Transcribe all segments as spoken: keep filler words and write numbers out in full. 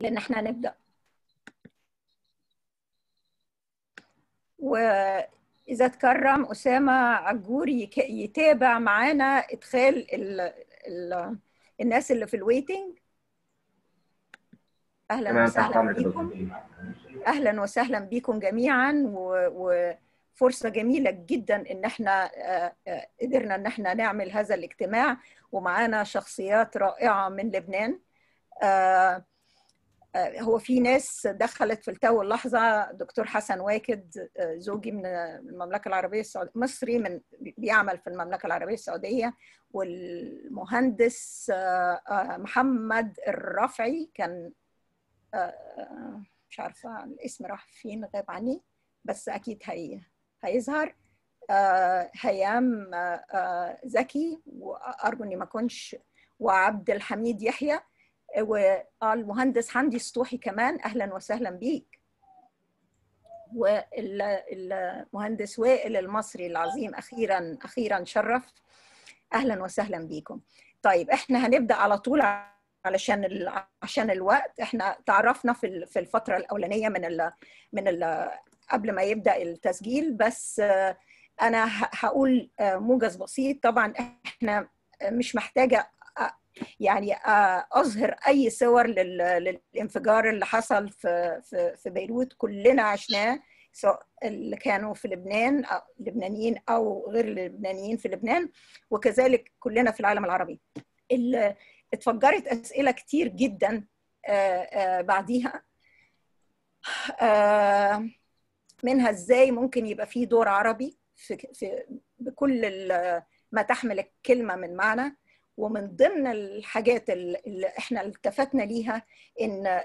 لان احنا هنبدا. واذا تكرم اسامه عجور يتابع معانا ادخال ال ال الناس اللي في الويتنج. اهلا وسهلا بيكم، اهلا وسهلا بيكم جميعا، وفرصه جميله جدا ان احنا قدرنا ان احنا نعمل هذا الاجتماع ومعانا شخصيات رائعه من لبنان. هو في ناس دخلت في التو اللحظه، دكتور حسن واكد زوجي من المملكه العربيه السعوديه، مصري من بيعمل في المملكه العربيه السعوديه، والمهندس محمد الرفعي كان مش عارفه الاسم راح فين، غاب عني، بس اكيد هي هيظهر. هيام زكي، وارجو اني ما اكونش، وعبد الحميد يحيى، والمهندس حمدي السطوحي كمان اهلا وسهلا بيك، والمهندس وائل المصري العظيم اخيرا اخيرا شرف، اهلا وسهلا بيكم. طيب احنا هنبدا على طول علشان ال... عشان الوقت. احنا تعرفنا في في الفتره الاولانيه من ال... من ال... قبل ما يبدا التسجيل، بس انا هقول موجز بسيط. طبعا احنا مش محتاجه يعني اظهر اي صور للانفجار اللي حصل في في بيروت، كلنا عشناه، سواء اللي كانوا في لبنان أو لبنانيين او غير لبنانيين في لبنان، وكذلك كلنا في العالم العربي. اللي اتفجرت اسئله كتير جدا بعديها، منها ازاي ممكن يبقى في دور عربي في في بكل ما تحمل الكلمه من معنى. ومن ضمن الحاجات اللي احنا التفتنا ليها ان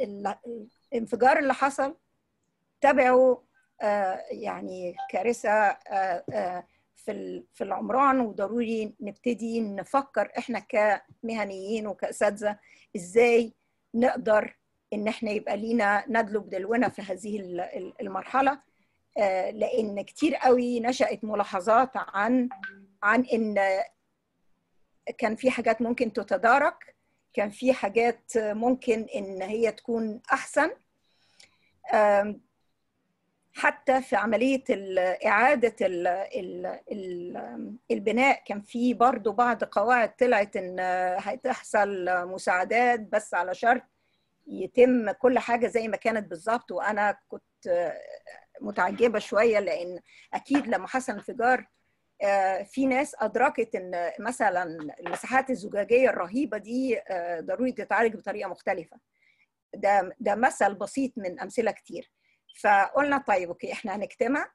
الانفجار اللي حصل تبعوا يعني كارثه في في العمران، وضروري نبتدي نفكر احنا كمهنيين وكاساتذه ازاي نقدر ان احنا يبقى لينا ندلب دلونا في هذه المرحله، لان كتير قوي نشأت ملاحظات عن عن ان كان في حاجات ممكن تتدارك، كان في حاجات ممكن ان هي تكون احسن، حتى في عمليه اعاده البناء كان في برضو بعض قواعد طلعت ان هتحصل مساعدات بس على شرط يتم كل حاجه زي ما كانت بالظبط. وانا كنت متعجبه شويه لان اكيد لما حصل انفجار في ناس أدركت إن مثلا المساحات الزجاجية الرهيبة دي ضروري تتعالج بطريقة مختلفة. ده ده مثل بسيط من أمثلة كتير. فقلنا طيب أوكي إحنا هنجتمع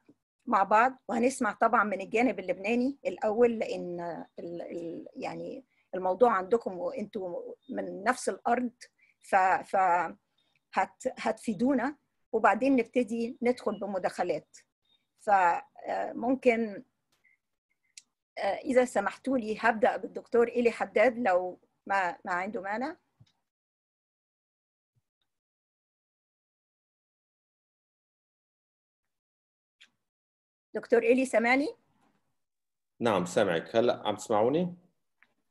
مع بعض وهنسمع طبعا من الجانب اللبناني الأول، لأن يعني الموضوع عندكم وأنتوا من نفس الأرض، ف هتفيدونا، وبعدين نبتدي ندخل بمداخلات. فممكن إذا سمحتوا لي هبدأ بالدكتور إيلي حداد لو ما ما عنده مانع. دكتور إيلي سامعني؟ نعم سامعك. هلا عم تسمعوني؟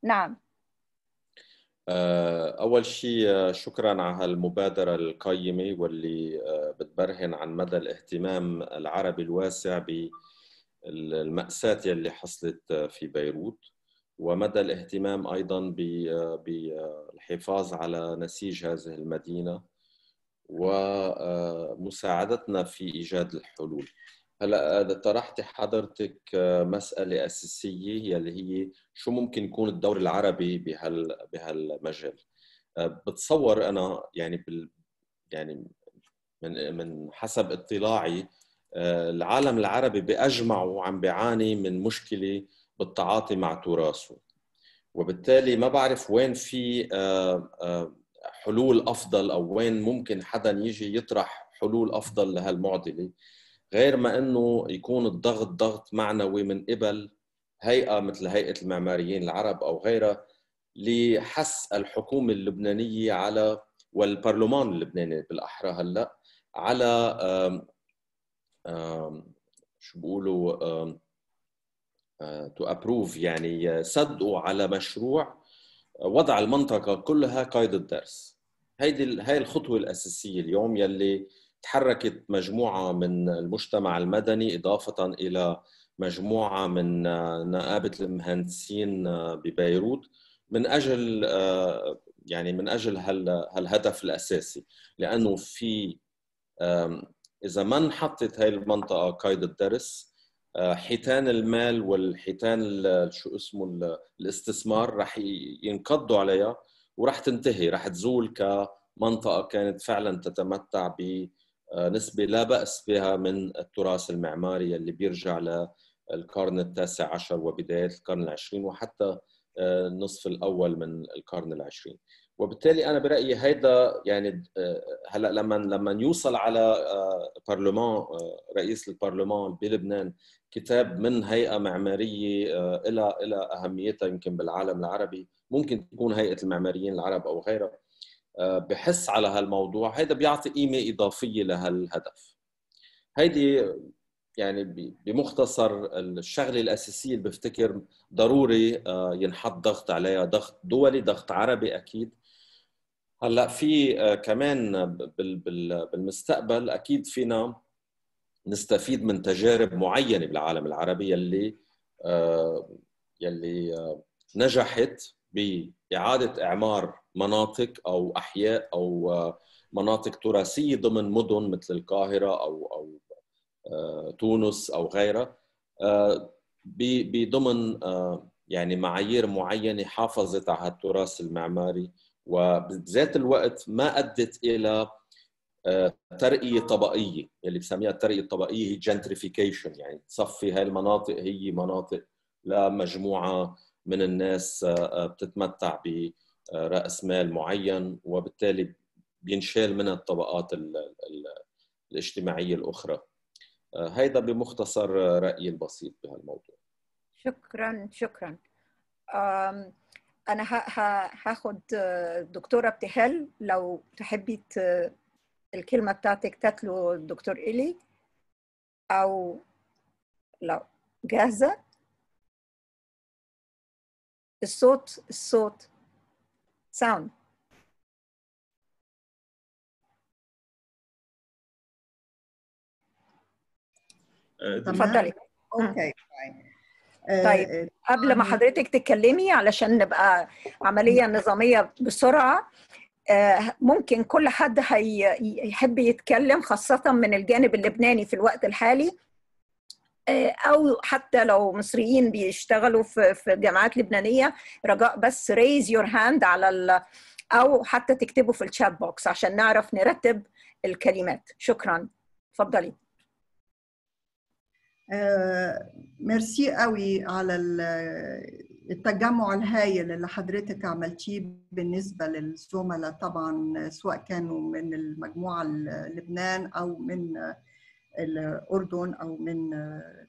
نعم. أول شيء شكراً على هالمبادرة القيمة واللي بتبرهن عن مدى الاهتمام العربي الواسع ب المأساة اللي حصلت في بيروت، ومدى الاهتمام أيضاً بالحفاظ على نسيج هذه المدينة ومساعدتنا في إيجاد الحلول. هلأ طرحت حضرتك مسألة أساسية اللي هي شو ممكن يكون الدور العربي بهال بهالمجال. بتصور أنا يعني بال يعني من من حسب اطلاعي العالم العربي بأجمعه عم بيعاني من مشكلة بالتعاطي مع تراثه، وبالتالي ما بعرف وين في حلول أفضل أو وين ممكن حدا يجي يطرح حلول أفضل لهالمعضلة، غير ما أنه يكون الضغط ضغط معنوي من قبل هيئة مثل هيئة المعماريين العرب أو غيرها لحس الحكومة اللبنانية على والبرلمان اللبناني بالأحرى هلأ على آم، شو بيقولوا تو ابروف، يعني صدقوا على مشروع وضع المنطقه كلها قيد الدرس. هيدي هاي الخطوه الاساسيه اليوم يلي تحركت مجموعه من المجتمع المدني اضافه الى مجموعه من نقابه المهندسين ببيروت من اجل يعني من اجل هالهدف الاساسي، لانه في اذا ما انحطت هاي المنطقه قيد الدرس حيتان المال والحيتان شو اسمه الاستثمار رح ينقضوا عليها ورح تنتهي، رح تزول كمنطقه كانت فعلا تتمتع بنسبه لا باس بها من التراث المعماري اللي بيرجع للقرن التاسع عشر وبدايه القرن العشرين وحتى النصف الاول من القرن العشرين. وبالتالي انا برايي هيدا يعني هلا لما لما يوصل على برلمان رئيس البرلمان بلبنان كتاب من هيئه معماريه الى الى اهميتها يمكن بالعالم العربي، ممكن تكون هيئه المعماريين العرب او غيرها، بحس على هالموضوع هيدا بيعطي قيمه اضافيه لهالهدف. هيدي يعني بمختصر الشغله الاساسيه اللي بفتكر ضروري ينحط ضغط عليها، ضغط دولي ضغط عربي اكيد. هلا في كمان بالمستقبل اكيد فينا نستفيد من تجارب معينه بالعالم العربي يلي يلي نجحت باعاده اعمار مناطق او احياء او مناطق تراثيه ضمن مدن مثل القاهره او او تونس او غيرها بضمن يعني معايير معينه حافظت على التراث المعماري، وبذات الوقت ما ادت الى ترقيه طبقيه اللي بسميها الترقيه الطبقيه هي جنتريفيكيشن، يعني تصفي هاي المناطق هي مناطق لمجموعه من الناس بتتمتع براس مال معين وبالتالي بينشال منها الطبقات الاجتماعيه الاخرى. هيدا بمختصر رأيي البسيط بهالموضوع. شكرا شكرا. أنا هاخد دكتورة ابتهال لو تحبي الكلمة بتاعتك تتلو الدكتور إلي، أو لو جاهزة. الصوت الصوت ساوند. تفضلي. اوكي طيب قبل ما حضرتك تتكلمي علشان نبقى عمليه نظاميه بسرعه، ممكن كل حد هيحب يتكلم خاصه من الجانب اللبناني في الوقت الحالي، او حتى لو مصريين بيشتغلوا في في جامعات لبنانيه، رجاء بس ريز يور هاند على ال او حتى تكتبوا في الشات بوكس عشان نعرف نرتب الكلمات. شكرا، اتفضلي. آه، ميرسي قوي على التجمع الهائل اللي حضرتك عملتيه بالنسبة للزملاء، طبعا سواء كانوا من المجموعة لبنان أو من الأردن أو من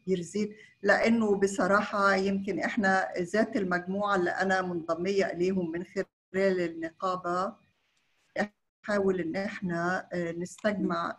بيرزيت، لأنه بصراحة يمكن إحنا ذات المجموعة اللي أنا منضمية إليهم من خلال النقابة نحاول إن إحنا نستجمع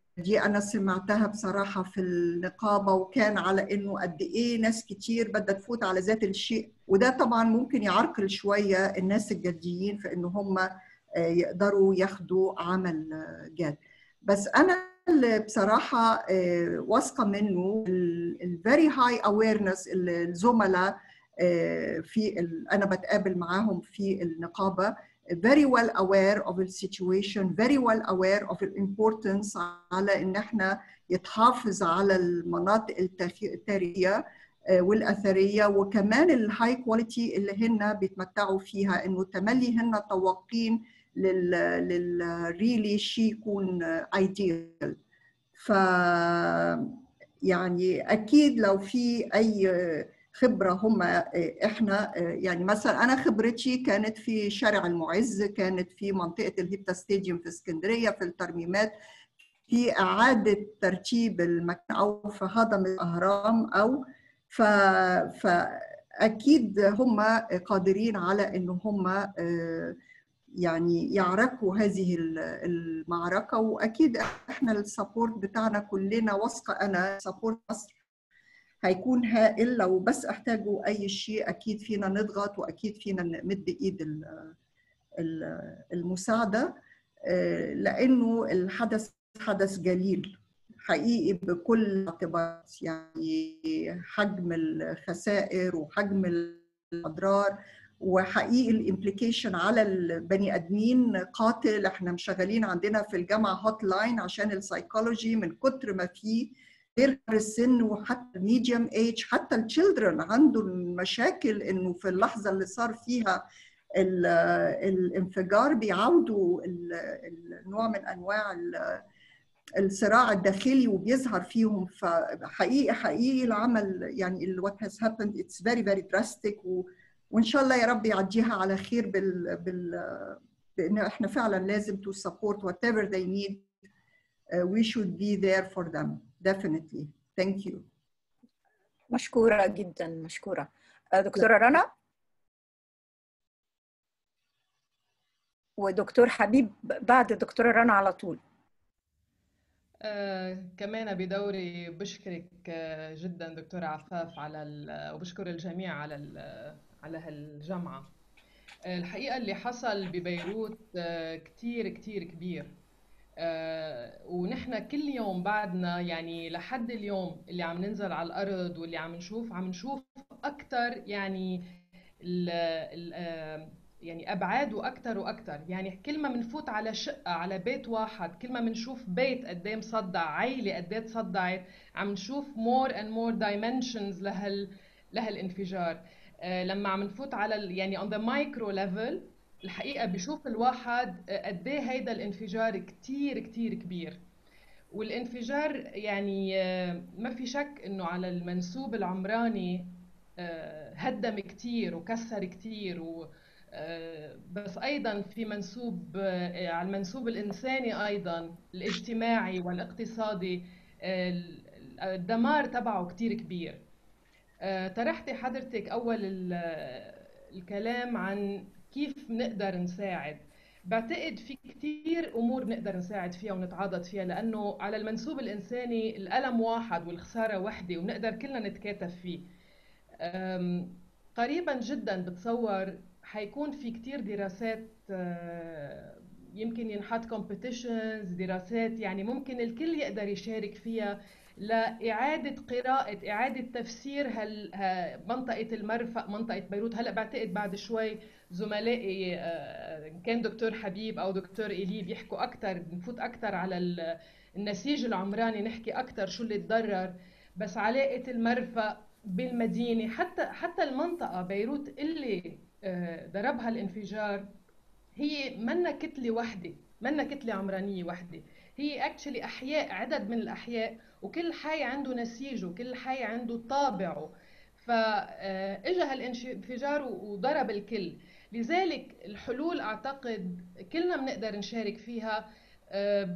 دي أنا سمعتها بصراحة في النقابة، وكان على إنه قد إيه ناس كتير بدها تفوت على ذات الشيء، وده طبعاً ممكن يعرقل شوية الناس الجاديين في إن هم يقدروا ياخدوا عمل جاد. بس أنا اللي بصراحة واثقة منه ال very high awareness الزملاء في أنا بتقابل معاهم في النقابة very well aware of the situation, very well aware of the importance على إن إحنا يتحافظ على المناطق التاريخية والأثرية، وكمان ال high quality اللي هن بيتمتعوا فيها، إنه تملي هن طواقين لل لل really شيء يكون ideal. ف يعني أكيد لو في أي خبرة هم إحنا، يعني مثلا أنا خبرتي كانت في شارع المعز، كانت في منطقة الهيبتا ستاديوم في اسكندرية، في الترميمات، في إعادة ترتيب المكان أو في هضم الأهرام أو ف... فأكيد هم قادرين على أن هم يعني يعركوا هذه المعركة. وأكيد إحنا السابورت بتاعنا كلنا، واثقة أنا سابورت مصر هيكون هائل. لو بس احتاجوا أي شيء أكيد فينا نضغط وأكيد فينا نمد إيد المساعدة، لأنه الحدث حدث جليل حقيقي بكل الاعتبارات، يعني حجم الخسائر وحجم الأضرار وحقيقي الامبليكيشن على البني ادمين قاتل. احنا مشغلين عندنا في الجامعه هوت لاين عشان السايكولوجي من كتر ما فيه غير السن وحتى الميديوم ايج، حتى التشيلدرن عندهم مشاكل انه في اللحظه اللي صار فيها الانفجار بيعودوا النوع من انواع الصراع الداخلي وبيظهر فيهم. فحقيقي حقيقي العمل يعني what has happened it's very very drastic، و وان شاء الله يا رب يعديها على خير بال بال بان احنا فعلا لازم to support whatever they need. uh, we should be there for them definitely. thank you. مشكوره جدا، مشكوره دكتوره رنا ودكتور حبيب. بعد دكتوره رنا على طول. آه، كمان بدوري بشكرك آه، جدا دكتوره عفاف على وبشكر الجميع على على هالجامعة. الحقيقة اللي حصل ببيروت كتير كتير كبير، ونحن كل يوم بعدنا يعني لحد اليوم اللي عم ننزل على الأرض واللي عم نشوف عم نشوف أكتر يعني ال ال يعني أبعاد وأكتر وأكتر. يعني كل ما بنفوت على شقة على بيت واحد، كل ما بنشوف بيت قدام مصدع، عيلة قدام تصدعت، عم نشوف more and more dimensions لهال لهالانفجار. لما عم نفوت على يعني on the micro level الحقيقة بشوف الواحد قد ايه هيدا الانفجار كتير كتير كبير. والانفجار يعني ما في شك انه على المنسوب العمراني هدم كتير وكسر كتير، بس ايضا في منسوب على المنسوب الانساني ايضا الاجتماعي والاقتصادي الدمار تبعه كتير كبير. طرحتي حضرتك أول الكلام عن كيف نقدر نساعد. بعتقد في كتير أمور نقدر نساعد فيها ونتعاضد فيها، لأنه على المنسوب الإنساني الألم واحد والخسارة وحدة ونقدر كلنا نتكاتف فيه. قريبا جدا بتصور حيكون في كتير دراسات يمكن ينحط كومبيتيشنز، دراسات يعني ممكن الكل يقدر يشارك فيها لإعادة قراءة، إعادة تفسير هال منطقة المرفأ، منطقة بيروت. هلأ بعتقد بعد شوي زملائي كان دكتور حبيب أو دكتور إيلي بيحكوا أكتر، نفوت أكتر على النسيج العمراني نحكي أكتر شو اللي تضرر، بس علاقة المرفأ بالمدينة حتى حتى المنطقة بيروت اللي ضربها الانفجار هي منا كتلة واحدة، منا كتلة عمرانية واحدة، هي اكشلي أحياء، عدد من الأحياء، وكل حي عنده نسيجه، كل حي عنده طابعه. فاجى هالانفجار وضرب الكل. لذلك الحلول أعتقد كلنا بنقدر نشارك فيها،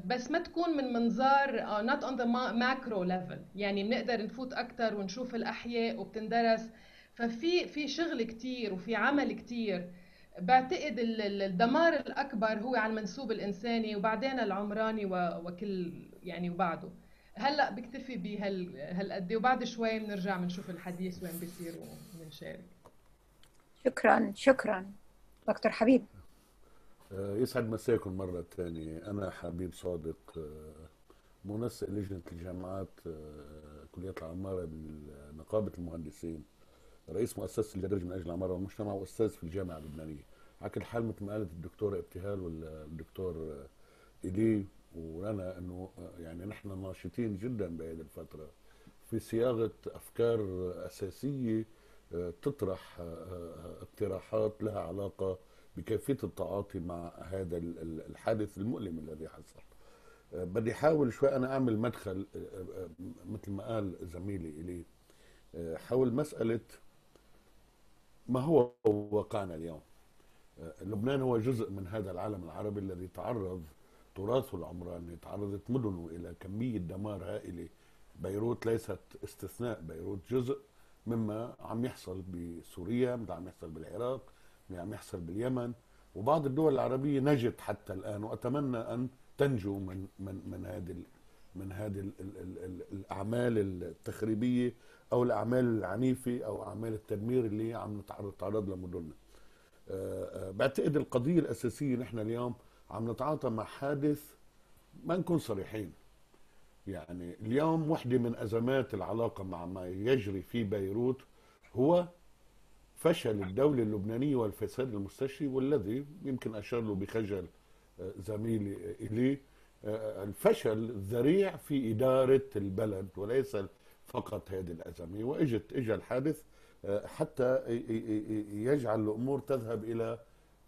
بس ما تكون من منظار not on the macro level، يعني بنقدر نفوت أكتر ونشوف الأحياء وبتندرس. ففي في شغل كتير وفي عمل كتير. بعتقد الدمار الأكبر هو على المنسوب الإنساني وبعدين العمراني وكل يعني وبعده. هلا بكتفي بهالقد، وبعد شوي بنرجع بنشوف الحديث وين بيصير ونشارك. شكرا شكرا دكتور حبيب. يسعد مساكم مرة ثانية. أنا حبيب صادق، منسق لجنة الجامعات كلية العمارة بنقابة المهندسين، رئيس مؤسسة الجريج من أجل العمارة والمجتمع، وأستاذ في الجامعة اللبنانية. على كل حال مثل ما قالت الدكتورة ابتهال والدكتور إيلي ورنا انه يعني نحن ناشطين جدا بهذه الفتره في صياغه افكار اساسيه تطرح اقتراحات لها علاقه بكيفيه التعاطي مع هذا الحادث المؤلم الذي حصل. بدي احاول شوي انا اعمل مدخل مثل ما قال زميلي إليه حول مساله ما هو واقعنا اليوم. لبنان هو جزء من هذا العالم العربي الذي تعرض التراث والعمران اللي تعرضت مدنه إلى كمية دمار هائلة، بيروت ليست استثناء، بيروت جزء مما عم يحصل بسوريا، مما عم يحصل بالعراق، مما عم يحصل باليمن، وبعض الدول العربية نجت حتى الآن، وأتمنى أن تنجو من من من هذه من هذه الأعمال التخريبية أو الأعمال العنيفة أو أعمال التدمير اللي عم نتعرض لمدننا. بعتقد القضية الأساسية نحن اليوم عم نتعاطى مع حادث، ما نكون صريحين، يعني اليوم وحده من أزمات العلاقة مع ما يجري في بيروت هو فشل الدولة اللبنانية والفساد المستشري، والذي يمكن أشار له بخجل زميلي إليه، الفشل الذريع في إدارة البلد، وليس فقط هذه الأزمة. وإجت إجا الحادث حتى يجعل الأمور تذهب إلى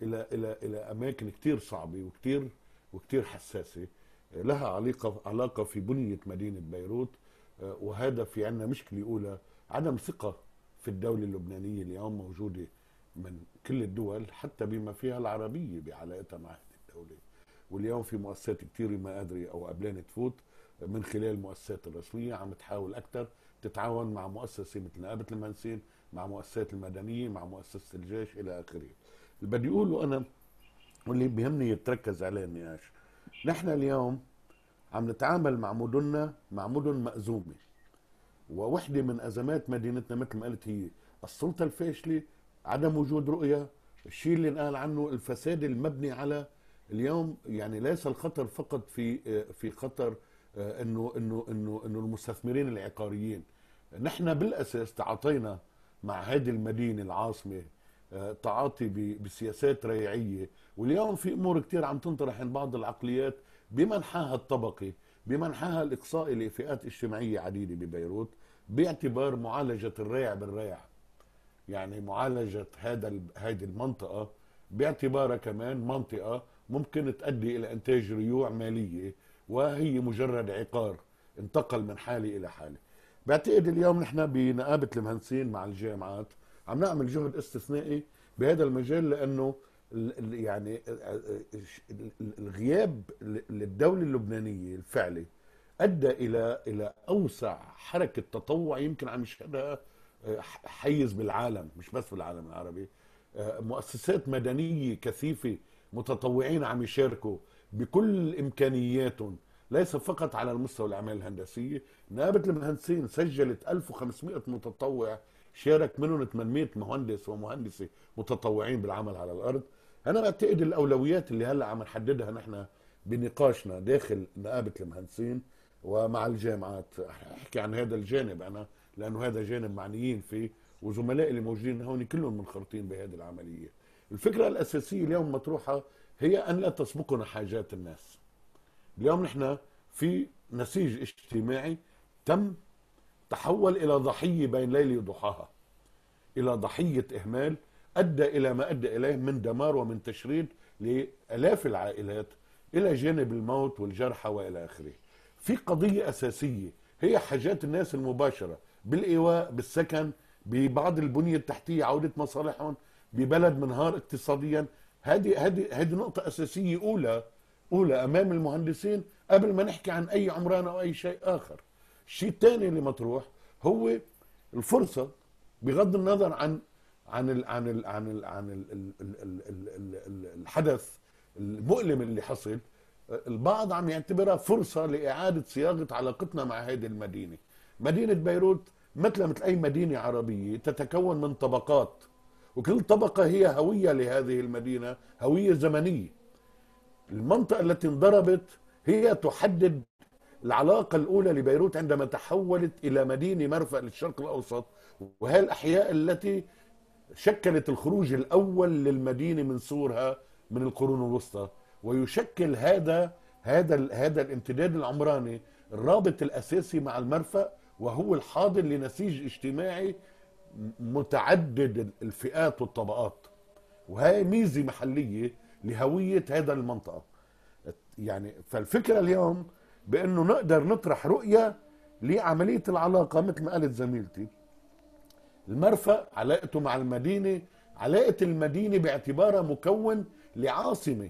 إلى إلى إلى أماكن كتير صعبة وكتير وكتير حساسة، لها علاقة علاقة في بنية مدينة بيروت. وهذا في عنا مشكلة أولى، عدم ثقة في الدولة اللبنانية اليوم موجودة من كل الدول، حتى بما فيها العربية بعلاقتها مع هذه الدولة. واليوم في مؤسسات كتير ما أدري أو قبلانة تفوت من خلال المؤسسات الرسمية عم تحاول أكثر تتعاون مع مؤسسة مثل نقابة المهندسين، مع مؤسسات المدنية، مع مؤسسة الجيش إلى آخره. اللي بدي أقوله أنا واللي بيهمني يتركز عليه النقاش، نحن اليوم عم نتعامل مع مدننا مع مدن مأزومة، ووحدة من أزمات مدينتنا مثل ما قلت هي السلطة الفاشلة، عدم وجود رؤية، الشيء اللي نقال عنه الفساد المبني على اليوم. يعني ليس الخطر فقط في في خطر إنه إنه إنه إنه المستثمرين العقاريين، نحن بالأساس تعاطينا مع هذه المدينة العاصمة تعاطي بسياسات ريعية. واليوم في أمور كتير عم تنطرح عند بعض العقليات بمنحاها الطبقي، بمنحاها الإقصائي لفئات اجتماعية عديدة ببيروت، باعتبار معالجة الريع بالريع، يعني معالجة هذا هذه المنطقة باعتبارها كمان منطقة ممكن تؤدي إلى إنتاج ريوع مالية، وهي مجرد عقار انتقل من حالة إلى حالة. بعتقد اليوم نحن بنقابة المهندسين مع الجامعات عم نعمل جهد استثنائي بهذا المجال، لأنه يعني الغياب للدولة اللبنانية الفعلي أدى إلى إلى أوسع حركة تطوع يمكن عم يشهدها حيز بالعالم، مش بس بالعالم العربي. مؤسسات مدنية كثيفة، متطوعين عم يشاركوا بكل إمكانياتهم، ليس فقط على المستوى الأعمال الهندسية. نقابة المهندسين سجلت ألف وخمسمئة متطوع، شارك منهم ثمانمئة مهندس ومهندسة متطوعين بالعمل على الأرض. أنا بعتقد الأولويات اللي هلأ عم نحددها نحن بنقاشنا داخل نقابة المهندسين ومع الجامعات، أحكي عن هذا الجانب أنا لأنه هذا جانب معنيين فيه، وزملائي اللي موجودين هون كلهم منخرطين بهذه العملية. الفكرة الأساسية اليوم مطروحة هي أن لا تسبقنا حاجات الناس. اليوم نحن في نسيج اجتماعي تم تحول إلى ضحية بين ليلة وضحاها، إلى ضحية إهمال أدى إلى ما أدى إليه من دمار ومن تشريد لآلاف العائلات، إلى جانب الموت والجرحى وإلى آخره. في قضية أساسية هي حاجات الناس المباشرة بالإيواء، بالسكن، ببعض البنية التحتية، عودة مصالحهم، ببلد منهار اقتصاديا. هذه هذه هذه نقطة أساسية أولى أولى أمام المهندسين قبل ما نحكي عن أي عمران أو أي شيء آخر. الشيء الثاني اللي مطروح هو الفرصة، بغض النظر عن عن ال عن ال عن ال عن ال الحدث المؤلم اللي حصل، البعض عم يعتبرها فرصة لإعادة صياغة علاقتنا مع هذه المدينة. مدينة بيروت مثل مثل أي مدينة عربية تتكون من طبقات، وكل طبقة هي هوية لهذه المدينة، هوية زمنية. المنطقة التي انضربت هي تحدد العلاقة الأولى لبيروت عندما تحولت إلى مدينة مرفأ للشرق الأوسط، وهي الأحياء التي شكلت الخروج الأول للمدينة من سورها من القرون الوسطى، ويشكل هذا هذا هذا الامتداد العمراني الرابط الأساسي مع المرفأ، وهو الحاضن لنسيج اجتماعي متعدد الفئات والطبقات، وهي ميزة محلية لهوية هذا المنطقة. يعني فالفكرة اليوم بأنه نقدر نطرح رؤية لعملية العلاقة مثل ما قالت زميلتي. المرفأ علاقته مع المدينة، علاقة المدينة باعتبارها مكون لعاصمة،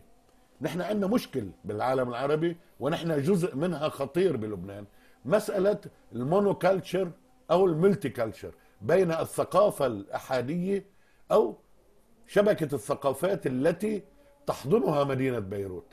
نحن عندنا مشكل بالعالم العربي ونحن جزء منها خطير بلبنان، مسألة المونوكالتشر أو الملتيكالتشر بين الثقافة الأحادية أو شبكة الثقافات التي تحضنها مدينة بيروت،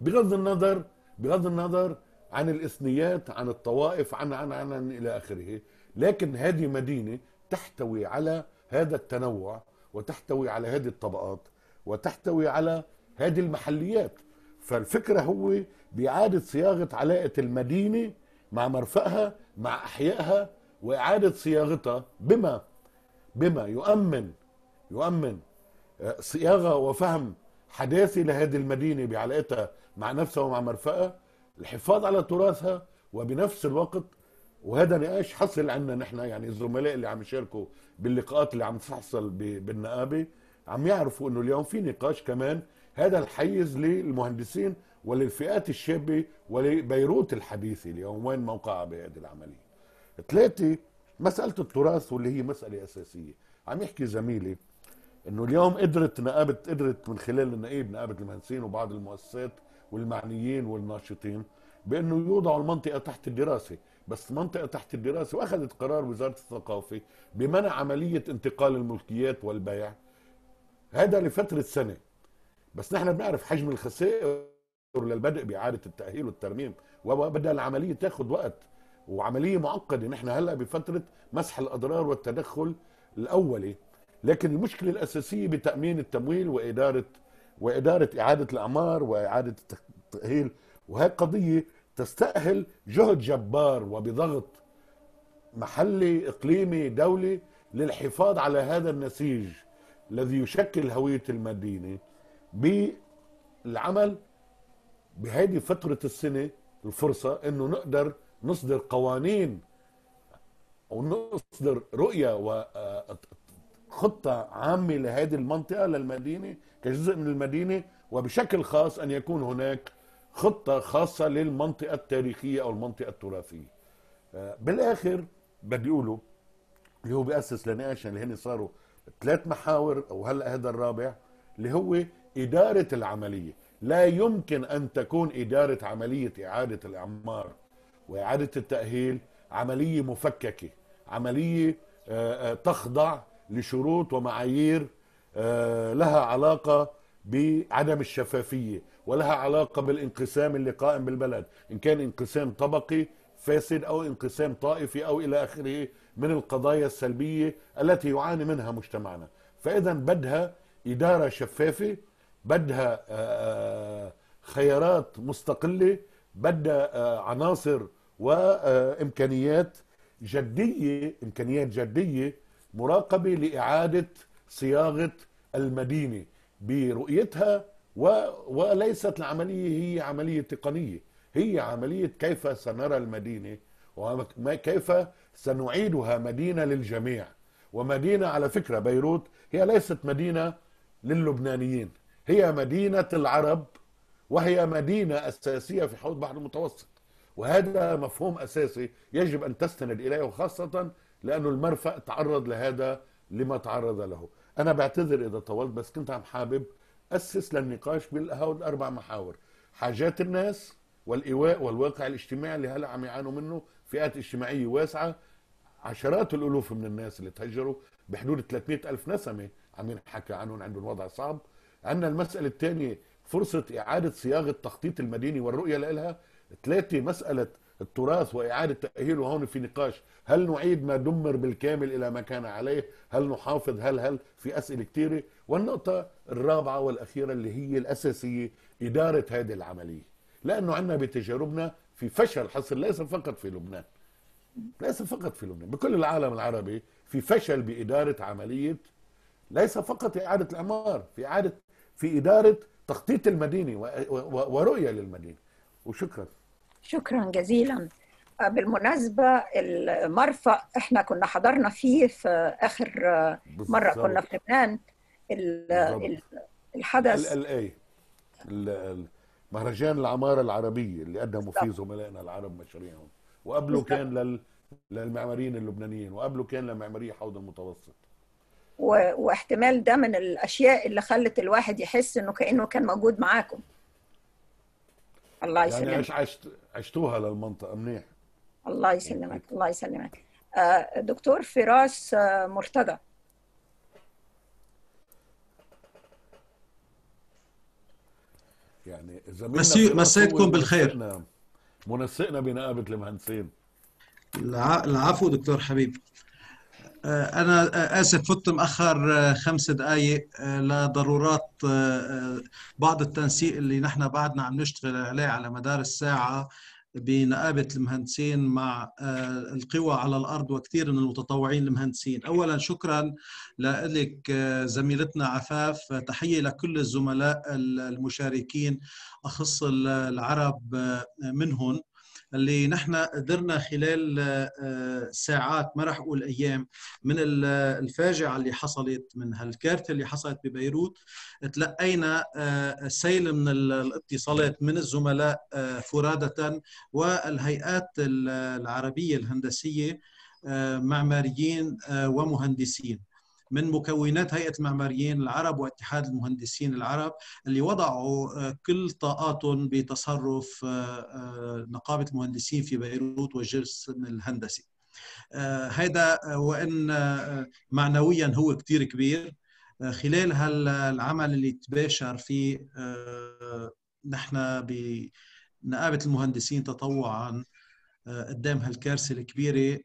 بغض النظر بغض النظر عن الاثنيات، عن الطوائف، عن عن عن, عن إلى آخره، لكن هذه مدينة تحتوي على هذا التنوع وتحتوي على هذه الطبقات وتحتوي على هذه المحليات. فالفكرة هو بإعادة صياغة علاقة المدينة مع مرفقها مع أحيائها وإعادة صياغتها بما بما يؤمن يؤمن صياغة وفهم حداثي لهذه المدينة بعلاقتها مع نفسها ومع مرفقها، الحفاظ على تراثها، وبنفس الوقت وهذا نقاش حصل عندنا نحن، يعني الزملاء اللي عم يشاركوا باللقاءات اللي عم تحصل بالنقابة عم يعرفوا انه اليوم في نقاش كمان هذا الحيز للمهندسين وللفئات الشابة ولبيروت الحديثة اليوم وين موقعها بهذه العملية. ثلاثة، مسألة التراث واللي هي مسألة أساسية. عم يحكي زميلي انه اليوم قدرت نقابة قدرت من خلال النقيب نقابة المهندسين وبعض المؤسسات والمعنيين والناشطين بانه يوضعوا المنطقة تحت الدراسة، بس منطقة تحت الدراسة، واخذت قرار وزارة الثقافة بمنع عملية انتقال الملكيات والبيع هذا لفترة سنة، بس نحن بنعرف حجم الخسائر للبدء بإعادة التأهيل والترميم وبدها العملية تاخذ وقت وعملية معقدة. نحن هلا بفترة مسح الأضرار والتدخل الأولي، لكن المشكلة الأساسية بتأمين التمويل وإدارة وإدارة إعادة الأعمار وإعادة التأهيل، وهي قضية تستأهل جهد جبار وبضغط محلي إقليمي دولي للحفاظ على هذا النسيج الذي يشكل هوية المدينة بالعمل بهذه فترة السنة. الفرصة أنه نقدر نصدر قوانين ونصدر رؤية وخطة عامة لهذه المنطقة للمدينة كجزء من المدينة، وبشكل خاص أن يكون هناك خطة خاصة للمنطقة التاريخية أو المنطقة التراثية. بالآخر بدي أقوله اللي هو بيأسس لنقاشنا اللي هن صاروا ثلاث محاور أو هلأ هذا الرابع، اللي هو إدارة العملية. لا يمكن أن تكون إدارة عملية إعادة الإعمار وإعادة التأهيل عملية مفككة، عملية تخضع لشروط ومعايير لها علاقة بعدم الشفافية ولها علاقة بالانقسام اللي قائم بالبلد، إن كان انقسام طبقي فاسد أو انقسام طائفي أو إلى آخره من القضايا السلبية التي يعاني منها مجتمعنا. فإذا بدها إدارة شفافة، بدها خيارات مستقلة، بدها عناصر وإمكانيات جدية إمكانيات جدية مراقبة لإعادة صياغة المدينة برؤيتها، وليست العملية هي عملية تقنية، هي عملية كيف سنرى المدينة وكيف سنعيدها مدينة للجميع. ومدينة على فكرة بيروت هي ليست مدينة لللبنانيين، هي مدينة العرب وهي مدينة أساسية في حوض البحر المتوسط، وهذا مفهوم أساسي يجب أن تستند إليه، وخاصة لأنه المرفأ تعرض لهذا لما تعرض له. أنا بعتذر إذا طولت، بس كنت عم حابب أسس للنقاش بالهود الأربع محاور: حاجات الناس والإيواء والواقع الاجتماعي اللي هلأ عم يعانوا منه فئات اجتماعية واسعة، عشرات الألوف من الناس اللي تهجروا بحدود ثلاثمئة ألف نسمة عم ينحكى عنهم، عندهم وضع صعب. عندنا المسألة الثانية فرصة إعادة صياغة تخطيط المدينة والرؤية لها. ثلاثة، مسألة التراث وإعادة تأهيله، وهون في نقاش هل نعيد ما دمر بالكامل إلى ما كان عليه، هل نحافظ، هل هل في أسئلة كثيرة. والنقطة الرابعة والأخيرة اللي هي الأساسية، إدارة هذه العملية، لأنه عندنا بتجاربنا في فشل حصل ليس فقط في لبنان ليس فقط في لبنان بكل العالم العربي في فشل بإدارة عملية ليس فقط إعادة الإعمار، في إعادة في إدارة تخطيط المدينة ورؤية للمدينة. وشكرا شكرا جزيلا. بالمناسبة المرفأ احنا كنا حضرنا فيه في آخر مرة بالزبط. كنا في لبنان الحدث ال ال مهرجان العمارة العربية اللي قدموا فيه زملائنا العرب مشاريعهم، وقبله بالزبط. كان لل... للمعماريين اللبنانيين، وقبله كان لمعمارية حوض المتوسط، و... واحتمال ده من الأشياء اللي خلت الواحد يحس إنه كأنه كان موجود معاكم. الله يسلمك. يعني ايش عشت عشتوها للمنطقه منيح. الله يسلمك الله يسلمك. دكتور فراس مرتضى. يعني زميلنا مسيتكم بالخير. منسقنا بنقابه المهندسين. العفو دكتور حبيب. أنا آسف فت مأخر خمس دقايق لضرورات بعض التنسيق اللي نحن بعدنا عم نشتغل عليه على مدار الساعة بنقابة المهندسين مع القوى على الأرض وكثير من المتطوعين المهندسين. أولاً شكراً لك زميلتنا عفاف، تحية لكل الزملاء المشاركين أخص العرب منهم اللي نحن قدرنا خلال ساعات ما راح اقول ايام من الفاجعه اللي حصلت من هالكارثه اللي حصلت ببيروت تلقينا سيل من الاتصالات من الزملاء فرادة والهيئات العربيه الهندسيه معماريين ومهندسين من مكونات هيئة المعماريين العرب واتحاد المهندسين العرب اللي وضعوا كل طاقاتهم بتصرف نقابة المهندسين في بيروت والجسم الهندسي. هذا وإن معنويا هو كتير كبير خلال هالعمل اللي تباشر فيه نحن بنقابة المهندسين تطوعا قدام هالكارثة الكبيرة.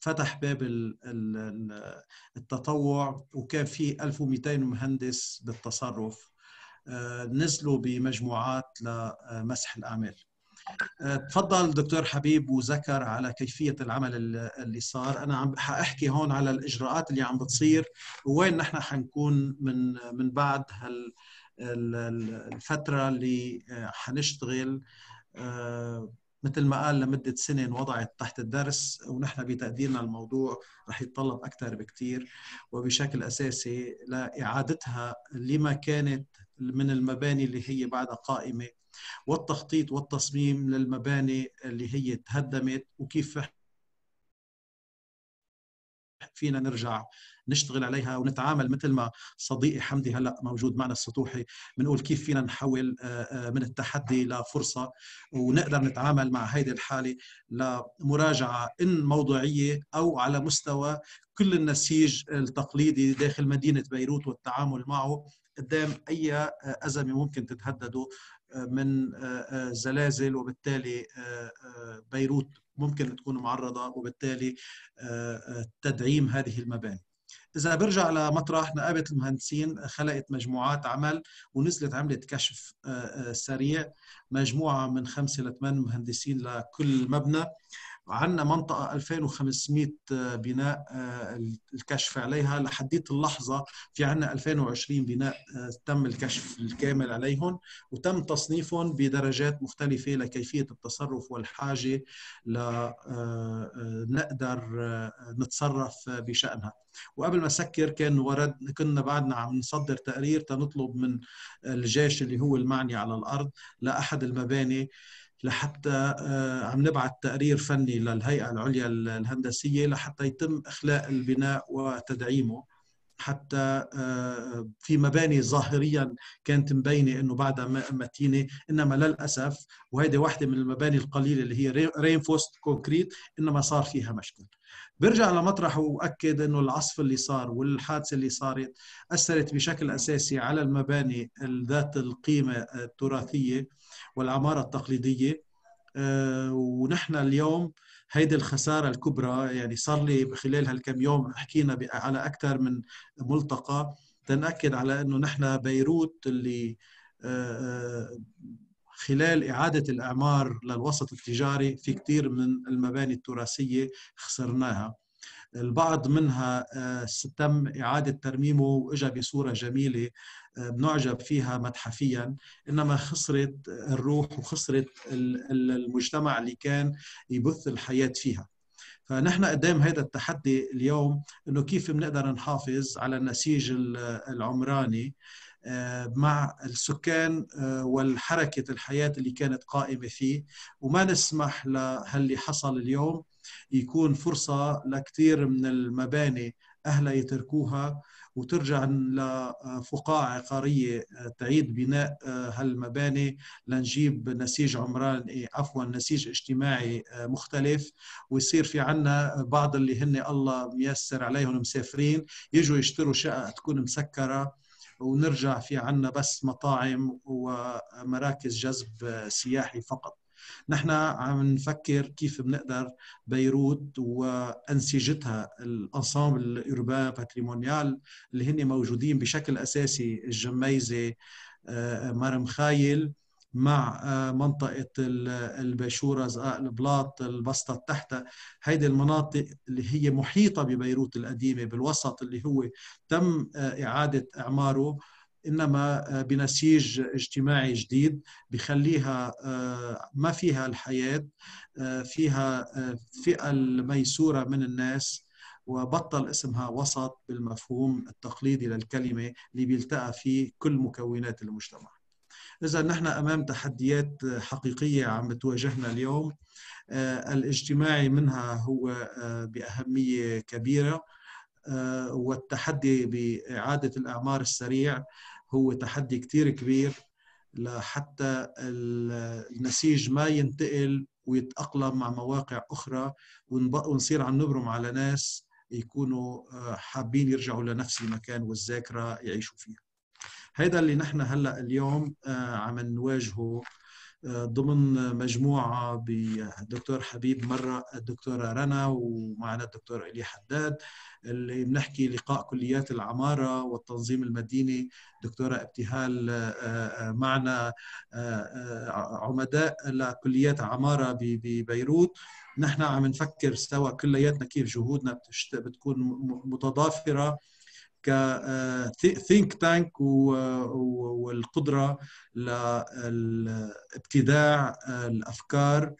فتح باب التطوع وكان فيه ألف ومئتين مهندس بالتصرف نزلوا بمجموعات لمسح الأعمال. تفضل دكتور حبيب وذكر على كيفية العمل اللي صار. أنا عم حأحكي هون على الإجراءات اللي عم بتصير وين نحن حنكون من من بعد هالفترة اللي حنشتغل مثل ما قال لمدة سنة انوضعت تحت الدرس ونحن بتقديرنا الموضوع رح يتطلب أكثر بكثير وبشكل أساسي لإعادتها لما كانت من المباني اللي هي بعدها قائمة والتخطيط والتصميم للمباني اللي هي تهدمت وكيف فينا نرجع نشتغل عليها ونتعامل مثل ما صديقي حمدي هلا موجود معنا السطوحي بنقول كيف فينا نحول من التحدي لفرصه ونقدر نتعامل مع هيدي الحاله لمراجعه ان موضوعيه او على مستوى كل النسيج التقليدي داخل مدينه بيروت والتعامل معه قدام اي ازمه ممكن تتهدده من زلازل وبالتالي بيروت ممكن تكون معرضه وبالتالي تدعيم هذه المباني. إذا برجع لمطرح نقابة المهندسين خلقت مجموعات عمل ونزلت عملت كشف سريع مجموعة من خمسة لثمان مهندسين لكل مبنى. عندنا منطقة ألفين وخمسمئة بناء الكشف عليها لحديت اللحظة في عندنا ألفين وعشرين بناء تم الكشف الكامل عليهم وتم تصنيفهم بدرجات مختلفة لكيفية التصرف والحاجة لنقدر نتصرف بشأنها. وقبل ما سكر كان ورد كنا بعدنا عم نصدر تقرير تنطلب من الجيش اللي هو المعني على الأرض لأحد المباني لحتى عم نبعث تقرير فني للهيئة العليا الهندسية لحتى يتم إخلاء البناء وتدعيمه حتى في مباني ظاهريا كانت مبينة أنه بعدها متينة إنما للأسف وهذه واحدة من المباني القليلة اللي هي رينفوست كونكريت إنما صار فيها مشكل. برجع لمطرح وأكد أنه العصف اللي صار والحادثة اللي صارت أثرت بشكل أساسي على المباني ذات القيمة التراثية والعمارة التقليدية ونحن اليوم هيدي الخسارة الكبرى. يعني صار لي خلال هالكم يوم حكينا على أكثر من ملتقى تنأكد على أنه نحن بيروت اللي خلال إعادة الإعمار للوسط التجاري في كثير من المباني التراثية خسرناها. البعض منها تم إعادة ترميمه وإجا بصورة جميلة بنعجب فيها متحفيا إنما خسرت الروح وخسرت المجتمع اللي كان يبث الحياة فيها. فنحن قدام هذا التحدي اليوم إنه كيف بنقدر نحافظ على النسيج العمراني مع السكان والحركة الحياة اللي كانت قائمة فيه وما نسمح لهاللي حصل اليوم يكون فرصة لكثير من المباني أهلها يتركوها وترجع لفقاعة عقارية تعيد بناء هالمباني لنجيب نسيج عمراني عفوا نسيج اجتماعي مختلف، ويصير في عنا بعض اللي هن الله ميسر عليهم مسافرين يجوا يشتروا شقة تكون مسكرة، ونرجع في عنا بس مطاعم ومراكز جذب سياحي فقط. نحن عم نفكر كيف بنقدر بيروت وأنسجتها الأنصام الأوربان باتريمونيال اللي هن موجودين بشكل أساسي الجميزة مرم خايل مع منطقة الباشورة زقاق البلاط البسطة تحت، هيدي المناطق اللي هي محيطة ببيروت القديمة بالوسط اللي هو تم إعادة إعماره إنما بنسيج اجتماعي جديد بخليها ما فيها الحياة، فيها فئة الميسورة من الناس وبطل اسمها وسط بالمفهوم التقليدي للكلمة اللي بيلتقى فيه كل مكونات المجتمع. إذا نحن أمام تحديات حقيقية عم بتواجهنا اليوم، الاجتماعي منها هو بأهمية كبيرة، والتحدي بإعادة الإعمار السريع هو تحدي كتير كبير لحتى النسيج ما ينتقل ويتأقلم مع مواقع أخرى ونصير عم نبرم على ناس يكونوا حابين يرجعوا لنفس المكان والذاكرة يعيشوا فيها. هذا اللي نحن هلأ اليوم عم نواجهه ضمن مجموعة بالدكتور حبيب مرة الدكتورة رنا ومعنا الدكتور إلي حداد اللي بنحكي لقاء كليات العمارة والتنظيم المديني، دكتورة ابتهال معنا عمداء لكليات عمارة ببيروت. نحن عم نفكر سوا كلياتنا كيف جهودنا بتكون متضافرة كثينك تانك والقدرة لابتداع الأفكار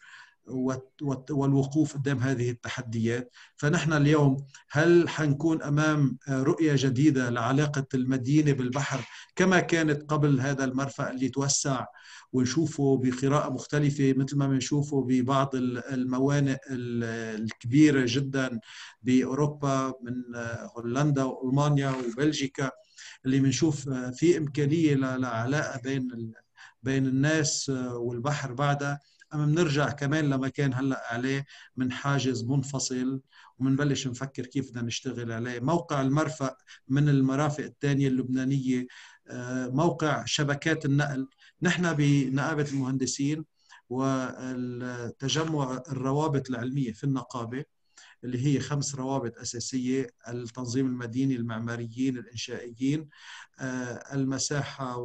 والوقوف قدام هذه التحديات. فنحن اليوم هل حنكون أمام رؤية جديدة لعلاقة المدينة بالبحر كما كانت قبل هذا المرفأ اللي توسع ونشوفه بقراءة مختلفة مثل ما بنشوفه ببعض الموانئ الكبيرة جدا بأوروبا من هولندا وألمانيا وبلجيكا اللي بنشوف في إمكانية لعلاقة بين بين الناس والبحر بعدها، أما بنرجع كمان لمكان هلأ عليه من حاجز منفصل وبنبلش نفكر كيف بدنا نشتغل عليه. موقع المرفأ من المرافق الثانية اللبنانية، موقع شبكات النقل، نحن بنقابة المهندسين والتجمع الروابط العلمية في النقابة اللي هي خمس روابط أساسية: التنظيم المديني، المعماريين، الإنشائيين، المساحة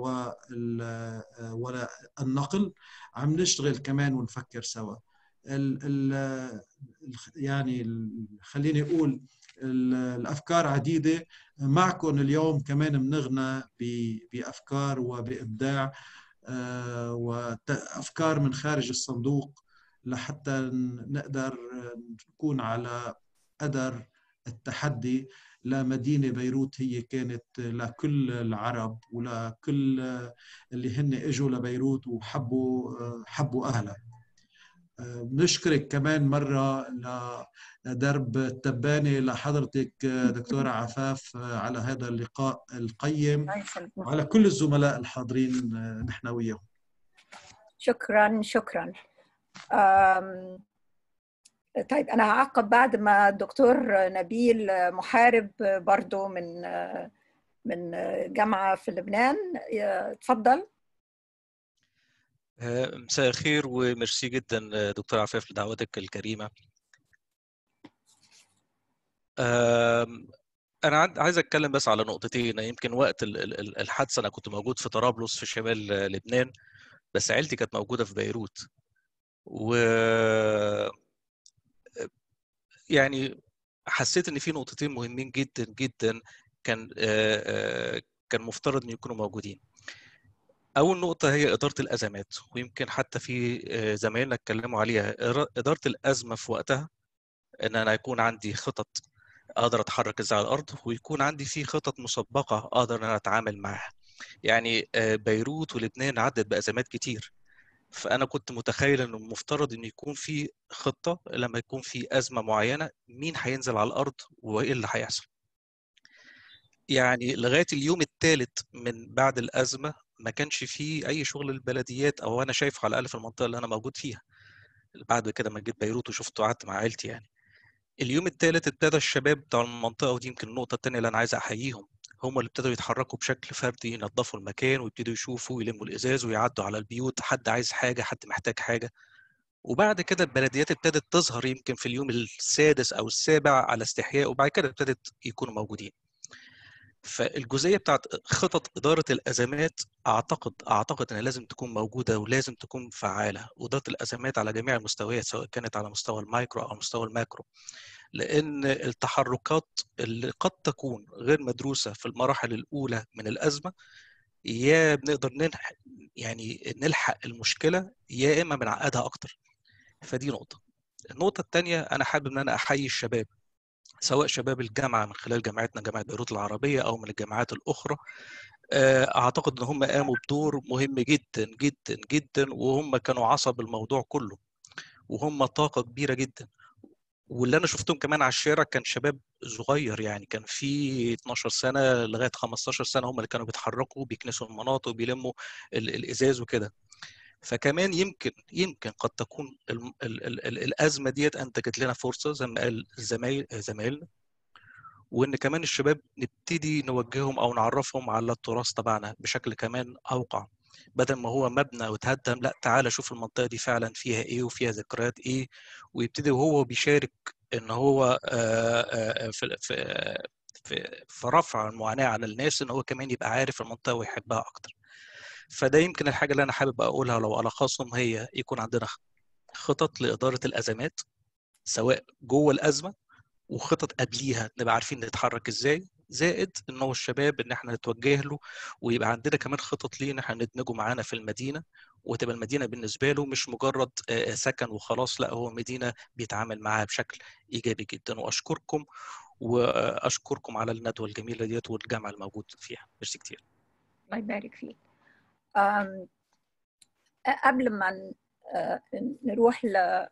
والنقل، عم نشتغل كمان ونفكر سوا. يعني خليني أقول الأفكار عديدة معكم اليوم، كمان بنغنى بأفكار وبإبداع وأفكار من خارج الصندوق لحتى نقدر نكون على قدر التحدي لمدينة بيروت هي كانت لكل العرب ولكل اللي هن اجوا لبيروت وحبوا حبوا أهلها. بنشكرك كمان مرة لدرب التباني لحضرتك دكتورة عفاف على هذا اللقاء القيم وعلى كل الزملاء الحاضرين نحن وياهم. شكرا شكرا. أم... طيب أنا هعقب بعد ما الدكتور نبيل محارب برضو من من جامعة في لبنان. اتفضل. مساء الخير وميرسي جدا دكتور عفاف لدعوتك الكريمة. أم... أنا عايز أتكلم بس على نقطتين. يمكن وقت الحادثة أنا كنت موجود في طرابلس في شمال لبنان، بس عيلتي كانت موجودة في بيروت، و يعني حسيت ان في نقطتين مهمين جدا جدا كان كان مفترض ان يكونوا موجودين. اول نقطه هي اداره الازمات، ويمكن حتى في زمايلنا اتكلموا عليها. اداره الازمه في وقتها ان انا يكون عندي خطط اقدر اتحرك ازاي على الارض، ويكون عندي في خطط مسبقه اقدر ان انا اتعامل معها. يعني بيروت ولبنان عدت بازمات كتير، فأنا كنت متخيل إنه المفترض إنه يكون في خطة لما يكون في أزمة معينة مين هينزل على الأرض وإيه اللي هيحصل. يعني لغايه اليوم الثالث من بعد الازمه ما كانش فيه اي شغل للبلديات، او انا شايفه على الاقل في المنطقه اللي انا موجود فيها. بعد كده ما جيت بيروت وشفت وقعدت مع عائلتي يعني. اليوم الثالث ابتدى الشباب بتاع المنطقه، ودي يمكن النقطه الثانيه اللي انا عايز احييهم، هم اللي ابتدوا يتحركوا بشكل فردي، ينظفوا المكان ويبتدوا يشوفوا ويلموا الازاز ويعدوا على البيوت، حد عايز حاجه، حد محتاج حاجه. وبعد كده البلديات ابتدت تظهر يمكن في اليوم السادس او السابع على استحياء، وبعد كده ابتدت يكونوا موجودين. فالجزئيه بتاعت خطط اداره الازمات اعتقد اعتقد انها لازم تكون موجوده ولازم تكون فعاله، واداره الازمات على جميع المستويات سواء كانت على مستوى المايكرو او مستوى الماكرو، لان التحركات اللي قد تكون غير مدروسه في المراحل الاولى من الازمه يا بنقدر نلحق يعني نلحق المشكله يا اما بنعقدها اكتر. فدي نقطه. النقطه الثانيه، انا حابب ان انا احيي الشباب، سواء شباب الجامعه من خلال جامعتنا جامعه بيروت العربيه او من الجامعات الاخرى، اعتقد ان هم قاموا بدور مهم جدا جدا جدا، وهم كانوا عصب الموضوع كله، وهم طاقه كبيره جدا. واللي انا شفتهم كمان على الشارع كان شباب صغير، يعني كان في اتناشر سنه لغايه خمستاشر سنه، هم اللي كانوا بيتحركوا بيكنسوا المناطق وبيلموا الازاز وكده. فكمان يمكن يمكن قد تكون ال ال ال ال الازمه ديت انتجت لنا فرصه زي ما قال زمايل زمايلنا، وان كمان الشباب نبتدي نوجههم او نعرفهم على التراث تبعنا بشكل كمان اوقع، بدل ما هو مبنى وتهدم، لا تعالى شوف المنطقه دي فعلا فيها ايه وفيها ذكريات ايه، ويبتدي وهو بيشارك ان هو في في في رفع المعاناه على الناس، ان هو كمان يبقى عارف المنطقه ويحبها اكتر. فده يمكن الحاجه اللي انا حابب اقولها لو الخصهم، هي يكون عندنا خطط لاداره الازمات سواء جوه الازمه وخطط قبليها نبقى عارفين نتحرك ازاي، زائد ان هو الشباب ان احنا نتوجه له، ويبقى عندنا كمان خطط ليه ان احنا ندمجه معانا في المدينه، وتبقى المدينه بالنسبه له مش مجرد سكن وخلاص، لا هو مدينه بيتعامل معاها بشكل ايجابي جدا. واشكركم واشكركم على الندوه الجميله ديت والجامعه الموجود فيها. ميرسي كتير. الله يبارك فيك. قبل ما نروح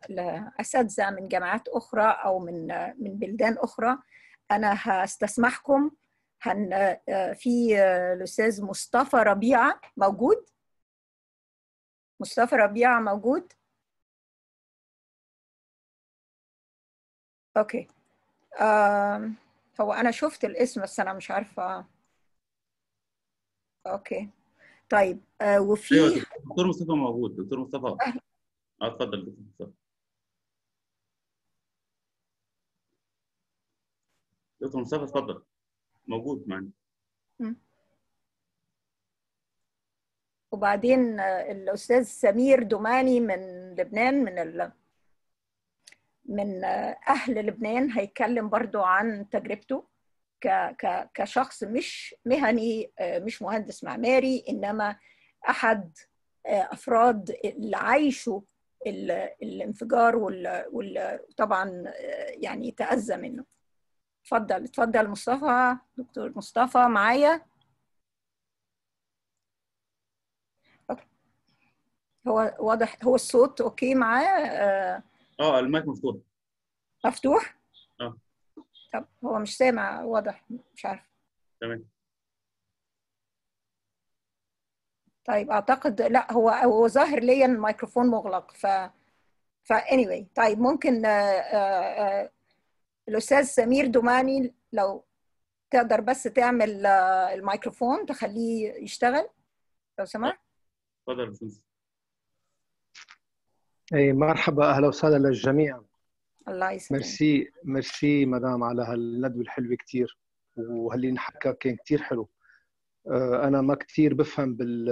لأساتذة من جامعات أخرى أو من من بلدان أخرى، أنا هستسمحكم. هن في الأستاذ مصطفى ربيعة موجود؟ مصطفى ربيعة موجود؟ أوكي. هو أنا شفت الاسم بس أنا مش عارفة. أوكي. طيب آه وفي دكتور مصطفى موجود. دكتور مصطفى اتفضل. دكتور مصطفى دكتور مصطفى اتفضل، موجود معنا. وبعدين آه الاستاذ سمير دوماني من لبنان، من ال... من آه اهل لبنان، هيتكلم برضو عن تجربته كشخص مش مهني، مش مهندس معماري، إنما أحد أفراد اللي عايشوا الانفجار وطبعا يعني تأذى منه. اتفضل اتفضل مصطفى. دكتور مصطفى معايا؟ هو واضح هو الصوت أوكي معاه؟ اه المايك مفتوح. مفتوح؟ اه طب هو مش سامع واضح، مش عارف. تمام. طيب اعتقد لا هو هو ظاهر ليا الميكروفون مغلق. ف ف anyway طيب ممكن آآ آآ الاستاذ سمير دوماني لو تقدر بس تعمل الميكروفون تخليه يشتغل لو سمحت. اتفضل يا باشمهندس. اي مرحبا، اهلا وسهلا للجميع. الله يسلمك. ميرسي ميرسي مدام على هالندوه الحلوه كثير، وهاللي انحكى كان كثير حلو. انا ما كثير بفهم بال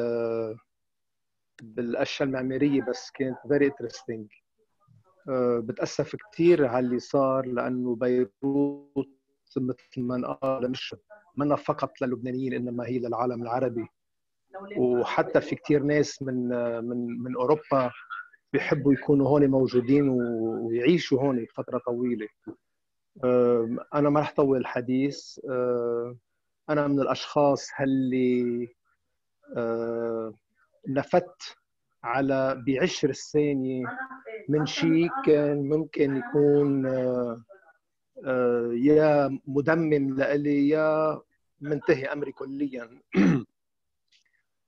بالاشياء المعماريه، بس كانت فيري انترستينج. بتاسف كثير على اللي صار، لانه بيروت مثل ما انقال مش منا فقط للبنانيين، انما هي للعالم العربي، وحتى في كثير ناس من من من اوروبا بيحبوا يكونوا هون موجودين ويعيشوا هون فترة طويلة. أنا ما رح طول الحديث. أنا من الأشخاص اللي نفت على بعشر ثانية من شيء كان ممكن يكون يا مدمم لإلي يا منتهي امري كليا.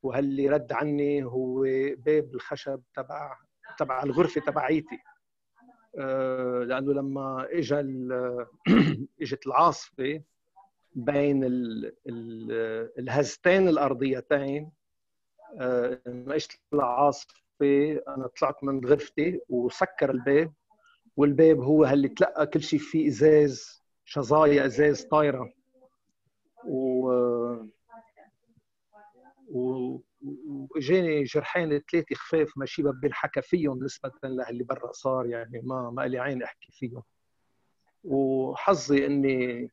وهاللي رد عني هو باب الخشب تبع تبع الغرفه تبعيتي، لانه لما اجى اجت العاصفه بين ال ال الهزتين الارضيتين، لما اجت العاصفه انا طلعت من غرفتي وسكر الباب، والباب هو هاللي تلقى كل شيء فيه ازاز، شظايا ازاز طايره، و واجاني جرحين ثلاثه خفاف ماشي ببين حكى فيهم نسبه للي برا صار، يعني ما ما لي عين احكي فيهم. وحظي اني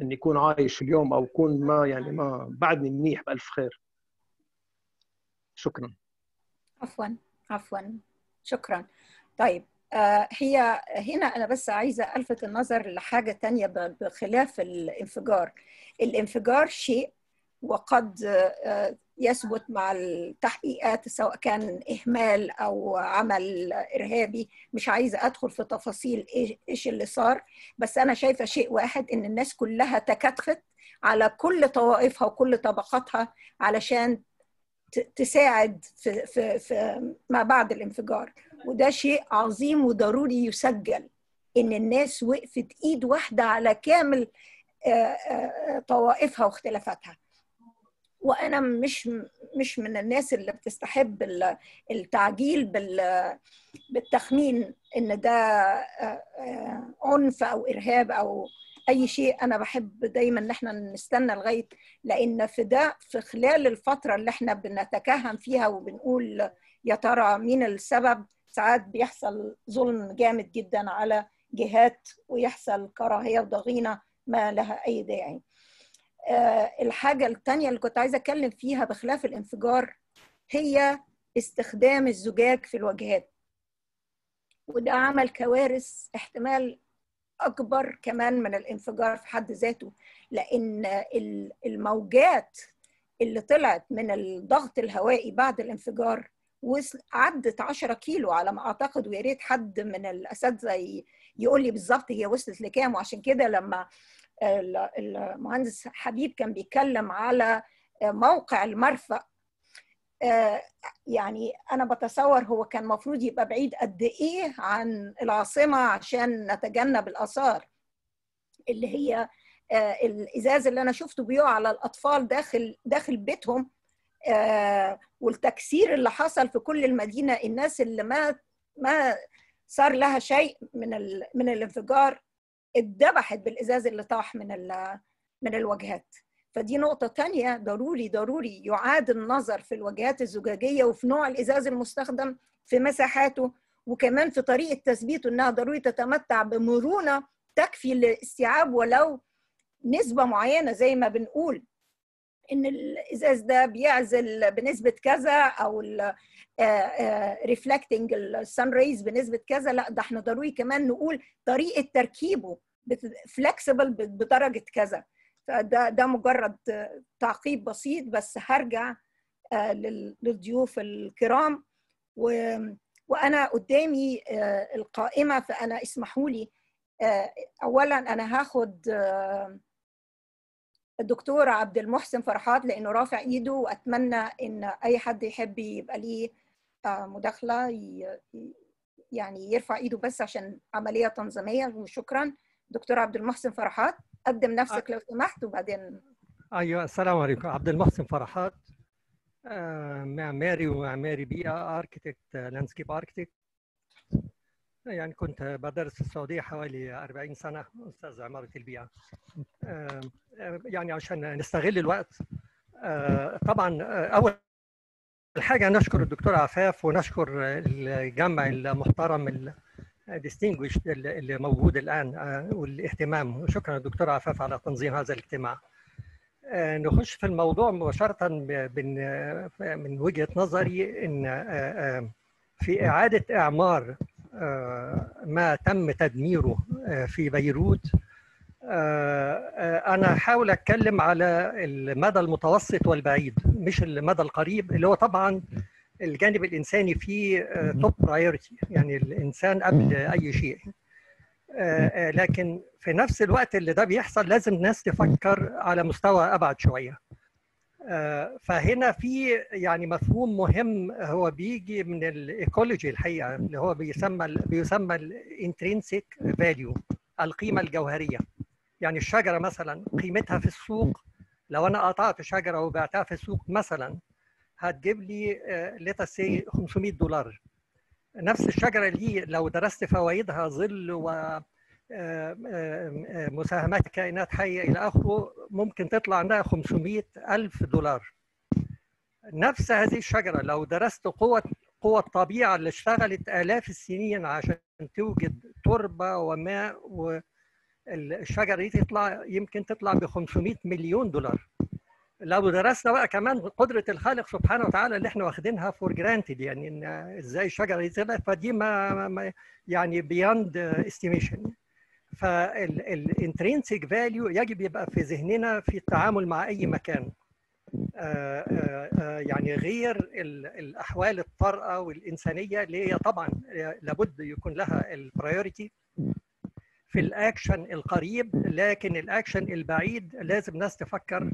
اني اكون عايش اليوم او اكون ما يعني ما بعدني منيح، بالف خير. شكرا. عفوا عفوا شكرا. طيب هي هنا أنا بس عايزة ألفت النظر لحاجة تانية بخلاف الانفجار. الانفجار شيء وقد يثبت مع التحقيقات سواء كان إهمال أو عمل إرهابي، مش عايزة أدخل في تفاصيل إيش اللي صار، بس أنا شايفة شيء واحد، إن الناس كلها تكاتفت على كل طوائفها وكل طبقاتها علشان تساعد في, في, في ما بعد الانفجار، وده شيء عظيم وضروري يسجل، إن الناس وقفت إيد واحدة على كامل طوائفها واختلافاتها. وأنا مش مش من الناس اللي بتستحب التعجيل بالتخمين إن ده عنف أو إرهاب أو أي شيء. أنا بحب دايماً إن إحنا نستنى لغاية، لأن في ده في خلال الفترة اللي إحنا بنتكهن فيها وبنقول يا ترى مين السبب، ساعات بيحصل ظلم جامد جدا على جهات ويحصل كراهية وضغينة ما لها أي داعي. أه الحاجة التانية اللي كنت عايزة أتكلم فيها بخلاف الانفجار هي استخدام الزجاج في الواجهات، وده عمل كوارث احتمال أكبر كمان من الانفجار في حد ذاته، لأن الموجات اللي طلعت من الضغط الهوائي بعد الانفجار عدت عشرة كيلو على ما أعتقد، ويا ريت حد من الأساتذة يقول لي بالظبط هي وصلت لكام. وعشان كده لما المهندس حبيب كان بيتكلم على موقع المرفأ، يعني أنا بتصور هو كان المفروض يبقى بعيد قد إيه عن العاصمة عشان نتجنب الآثار، اللي هي الإزاز اللي أنا شفته بيقع على الأطفال داخل داخل بيتهم، والتكسير اللي حصل في كل المدينة. الناس اللي ما ما صار لها شيء من من الانفجار اتذبحت بالإزاز اللي طاح من من الواجهات. فدي نقطة تانية ضروري ضروري يعاد النظر في الواجهات الزجاجية وفي نوع الإزاز المستخدم في مساحاته، وكمان في طريقة تثبيته، إنها ضروري تتمتع بمرونة تكفي للاستيعاب ولو نسبة معينة، زي ما بنقول إن الإزاز ده بيعزل بنسبة كذا أو ريفلكتنج السن ريز بنسبة كذا. لا، ده احنا ضروري كمان نقول طريقة تركيبه فلكسبل بدرجة كذا. فده ده مجرد تعقيب بسيط، بس هرجع للضيوف الكرام و وأنا قدامي القائمة، فأنا اسمحوا لي أولاً أنا هاخد الدكتور عبد المحسن فرحات لأنه رافع إيده، وأتمنى إن أي حد يحب يبقى ليه مداخلة يعني يرفع إيده بس عشان عملية تنظيمية. وشكراً دكتور عبد المحسن فرحات، قدم نفسك لو سمحت وبعدين. أيوه، السلام عليكم. عبد المحسن فرحات، معماري ومعماري بيئة، أركتكت لاندسكيب أركتكت. يعني كنت بدرس في السعودية حوالي أربعين سنة أستاذ عمارة البيئة. يعني عشان نستغل الوقت، طبعا أول حاجة نشكر الدكتور عفاف ونشكر الجمع المحترم الديستنجويشد اللي موجود الآن والاهتمام، وشكرا للدكتور عفاف على تنظيم هذا الاجتماع. نخش في الموضوع مباشرة. من وجهة نظري إن في إعادة إعمار ما تم تدميره في بيروت، أنا حاول أتكلم على المدى المتوسط والبعيد مش المدى القريب، اللي هو طبعا الجانب الإنساني فيه توب برايورتي، يعني الإنسان قبل أي شيء. لكن في نفس الوقت اللي ده بيحصل لازم الناس تفكر على مستوى أبعد شوية. فهنا في يعني مفهوم مهم هو بيجي من الايكولوجي الحقيقه، اللي هو بيسمى بيسمى الانترينسيك فاليو، القيمه الجوهريه. يعني الشجره مثلا قيمتها في السوق، لو انا قطعت شجره وبعتها في السوق مثلا هتجيب لي ليت اس سي خمسمائة دولار. نفس الشجره دي لو درست فوائدها، ظل و مساهمات كائنات حيه الى اخره، ممكن تطلع عندها خمسمائة ألف دولار. نفس هذه الشجره لو درست قوه قوه الطبيعه اللي اشتغلت الاف السنين عشان توجد تربه وماء، والشجره دي تطلع يمكن تطلع ب خمسمائة مليون دولار. لو درسنا بقى كمان قدره الخالق سبحانه وتعالى اللي احنا واخدينها فور جرانتد، يعني ان ازاي الشجره دي طلعت، فدي ما يعني بياند استيميشن. فالانترينسيك فاليو يجب يبقى في ذهننا في التعامل مع اي مكان، آآ آآ يعني غير الاحوال الطارئه والانسانيه اللي هي طبعا لابد يكون لها البرايورتي في الاكشن القريب، لكن الاكشن البعيد لازم ناس تفكر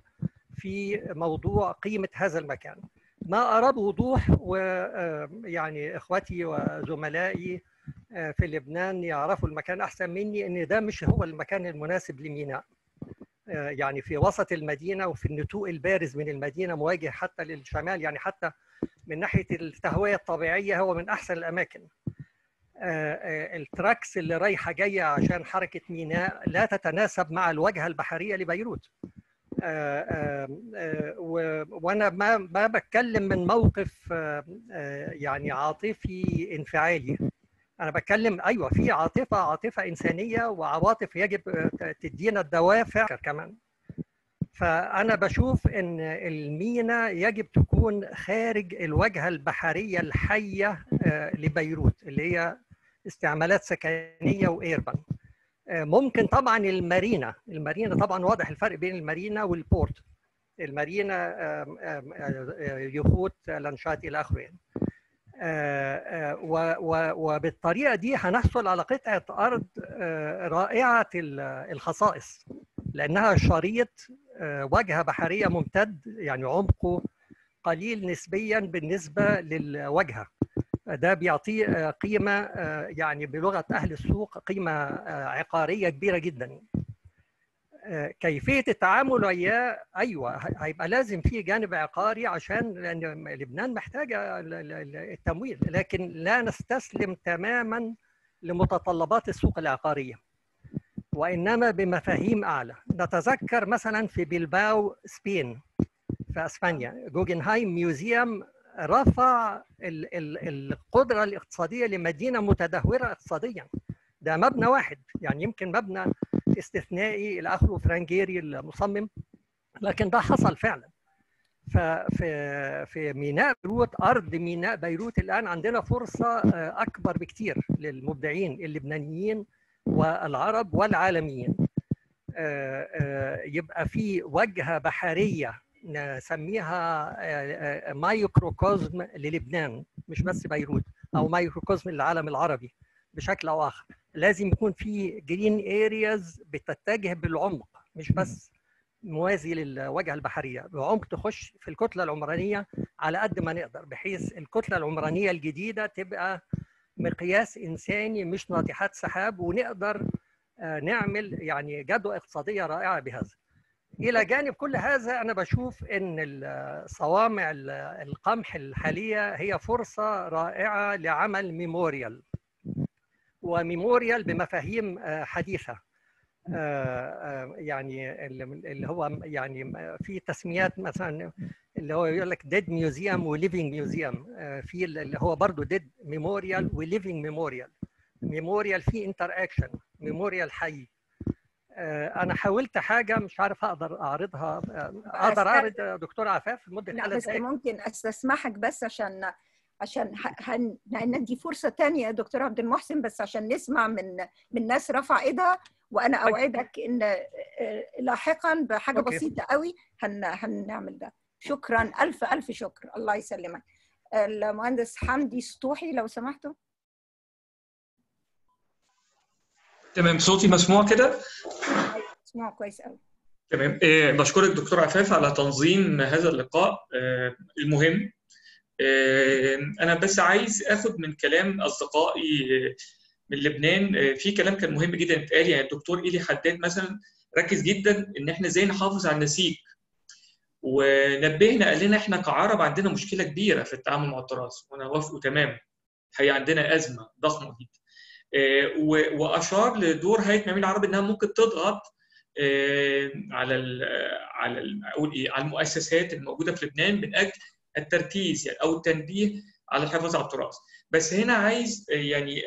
في موضوع قيمه هذا المكان. ما ارى بوضوح، ويعني اخوتي وزملائي في لبنان يعرفوا المكان احسن مني، ان ده مش هو المكان المناسب لميناء. يعني في وسط المدينه وفي النتوء البارز من المدينه، مواجه حتى للشمال، يعني حتى من ناحيه التهويه الطبيعيه هو من احسن الاماكن. التراكس اللي رايحه جايه عشان حركه ميناء لا تتناسب مع الواجهه البحريه لبيروت. وانا ما ما بتكلم من موقف يعني عاطفي انفعالي، أنا بتكلم أيوه في عاطفة عاطفة إنسانية، وعواطف يجب تدينا الدوافع كمان. فأنا بشوف إن المينا يجب تكون خارج الواجهة البحرية الحية لبيروت، اللي هي استعمالات سكنية وإيربان. ممكن طبعًا المارينا، المارينا طبعًا واضح الفرق بين المارينا والبورت. المارينا يخوت، لانشات إلى آخره يعني. آآ آآ وبالطريقه دي هنحصل على قطعه ارض رائعه الخصائص، لانها شريط واجهه بحريه ممتد، يعني عمقه قليل نسبيا بالنسبه للواجهه. ده بيعطيه قيمه يعني بلغه اهل السوق قيمه عقاريه كبيره جدا. كيفيه التعامل وياه، ايوه هيبقى لازم في جانب عقاري، عشان لان لبنان محتاجه التمويل، لكن لا نستسلم تماما لمتطلبات السوق العقاريه، وانما بمفاهيم اعلى. نتذكر مثلا في بلباو سبين في اسبانيا، جوجنهايم ميوزيوم رفع القدره الاقتصاديه لمدينه متدهوره اقتصاديا. ده مبنى واحد، يعني يمكن مبنى استثنائي الى اخره، فرانجيري المصمم، لكن ده حصل فعلا. ففي في ميناء بيروت، ارض ميناء بيروت، الان عندنا فرصه اكبر بكتير للمبدعين اللبنانيين والعرب والعالميين. يبقى في وجهه بحريه نسميها مايكروكوزم للبنان، مش بس بيروت، او مايكروكوزم للعالم العربي بشكل او اخر. لازم يكون في جرين ارياز بتتجه بالعمق، مش بس موازي للواجهه البحريه، بعمق تخش في الكتله العمرانيه على قد ما نقدر، بحيث الكتله العمرانيه الجديده تبقى مقياس انساني مش ناطحات سحاب، ونقدر نعمل يعني جدوى اقتصاديه رائعه بهذا. الى جانب كل هذا، انا بشوف ان صوامع القمح الحاليه هي فرصه رائعه لعمل ميموريال، وميموريال بمفاهيم حديثه، يعني اللي هو يعني في تسميات مثلا اللي هو يقول لك ديد ميوزيوم وليفينج ميوزيوم، في اللي هو برضه ديد ميموريال وليفينج ميموريال. ميموريال فيه انتر اكشن، ميموريال حي. انا حاولت حاجه مش عارف اقدر اعرضها، اقدر اعرض دكتور عفاف لمده ثلاث دقائق؟ ممكن استسمحك بس عشان عشان هن... ندي فرصة تانية دكتور عبد المحسن، بس عشان نسمع من من ناس رفع ايدها، وانا اوعدك ان لاحقا بحاجة أوكي. بسيطة قوي هن... هنعمل ده. شكرا، الف الف شكر. الله يسلمك. المهندس حمدي سطوحي لو سمحتوا. تمام، صوتي مسموع كده؟ مسموع كويس قوي. تمام، إيه بشكرك دكتور عفاف على تنظيم هذا اللقاء إيه المهم. إيه انا بس عايز اخد من كلام اصدقائي من لبنان في كلام كان مهم جدا اتقال، يعني الدكتور إيلي حداد مثلا ركز جدا ان احنا ازاي نحافظ على النسيج، ونبهنا قال لنا احنا كعرب عندنا مشكله كبيره في التعامل مع التراث، وانا وافقه تماما. هي عندنا ازمه ضخمه جدا، واشار لدور هيئه التمويل العربي انها ممكن تضغط على ال على ال اقول ايه على المؤسسات الموجوده في لبنان من اجل التركيز يعني او التنبيه على الحفاظ على التراث. بس هنا عايز يعني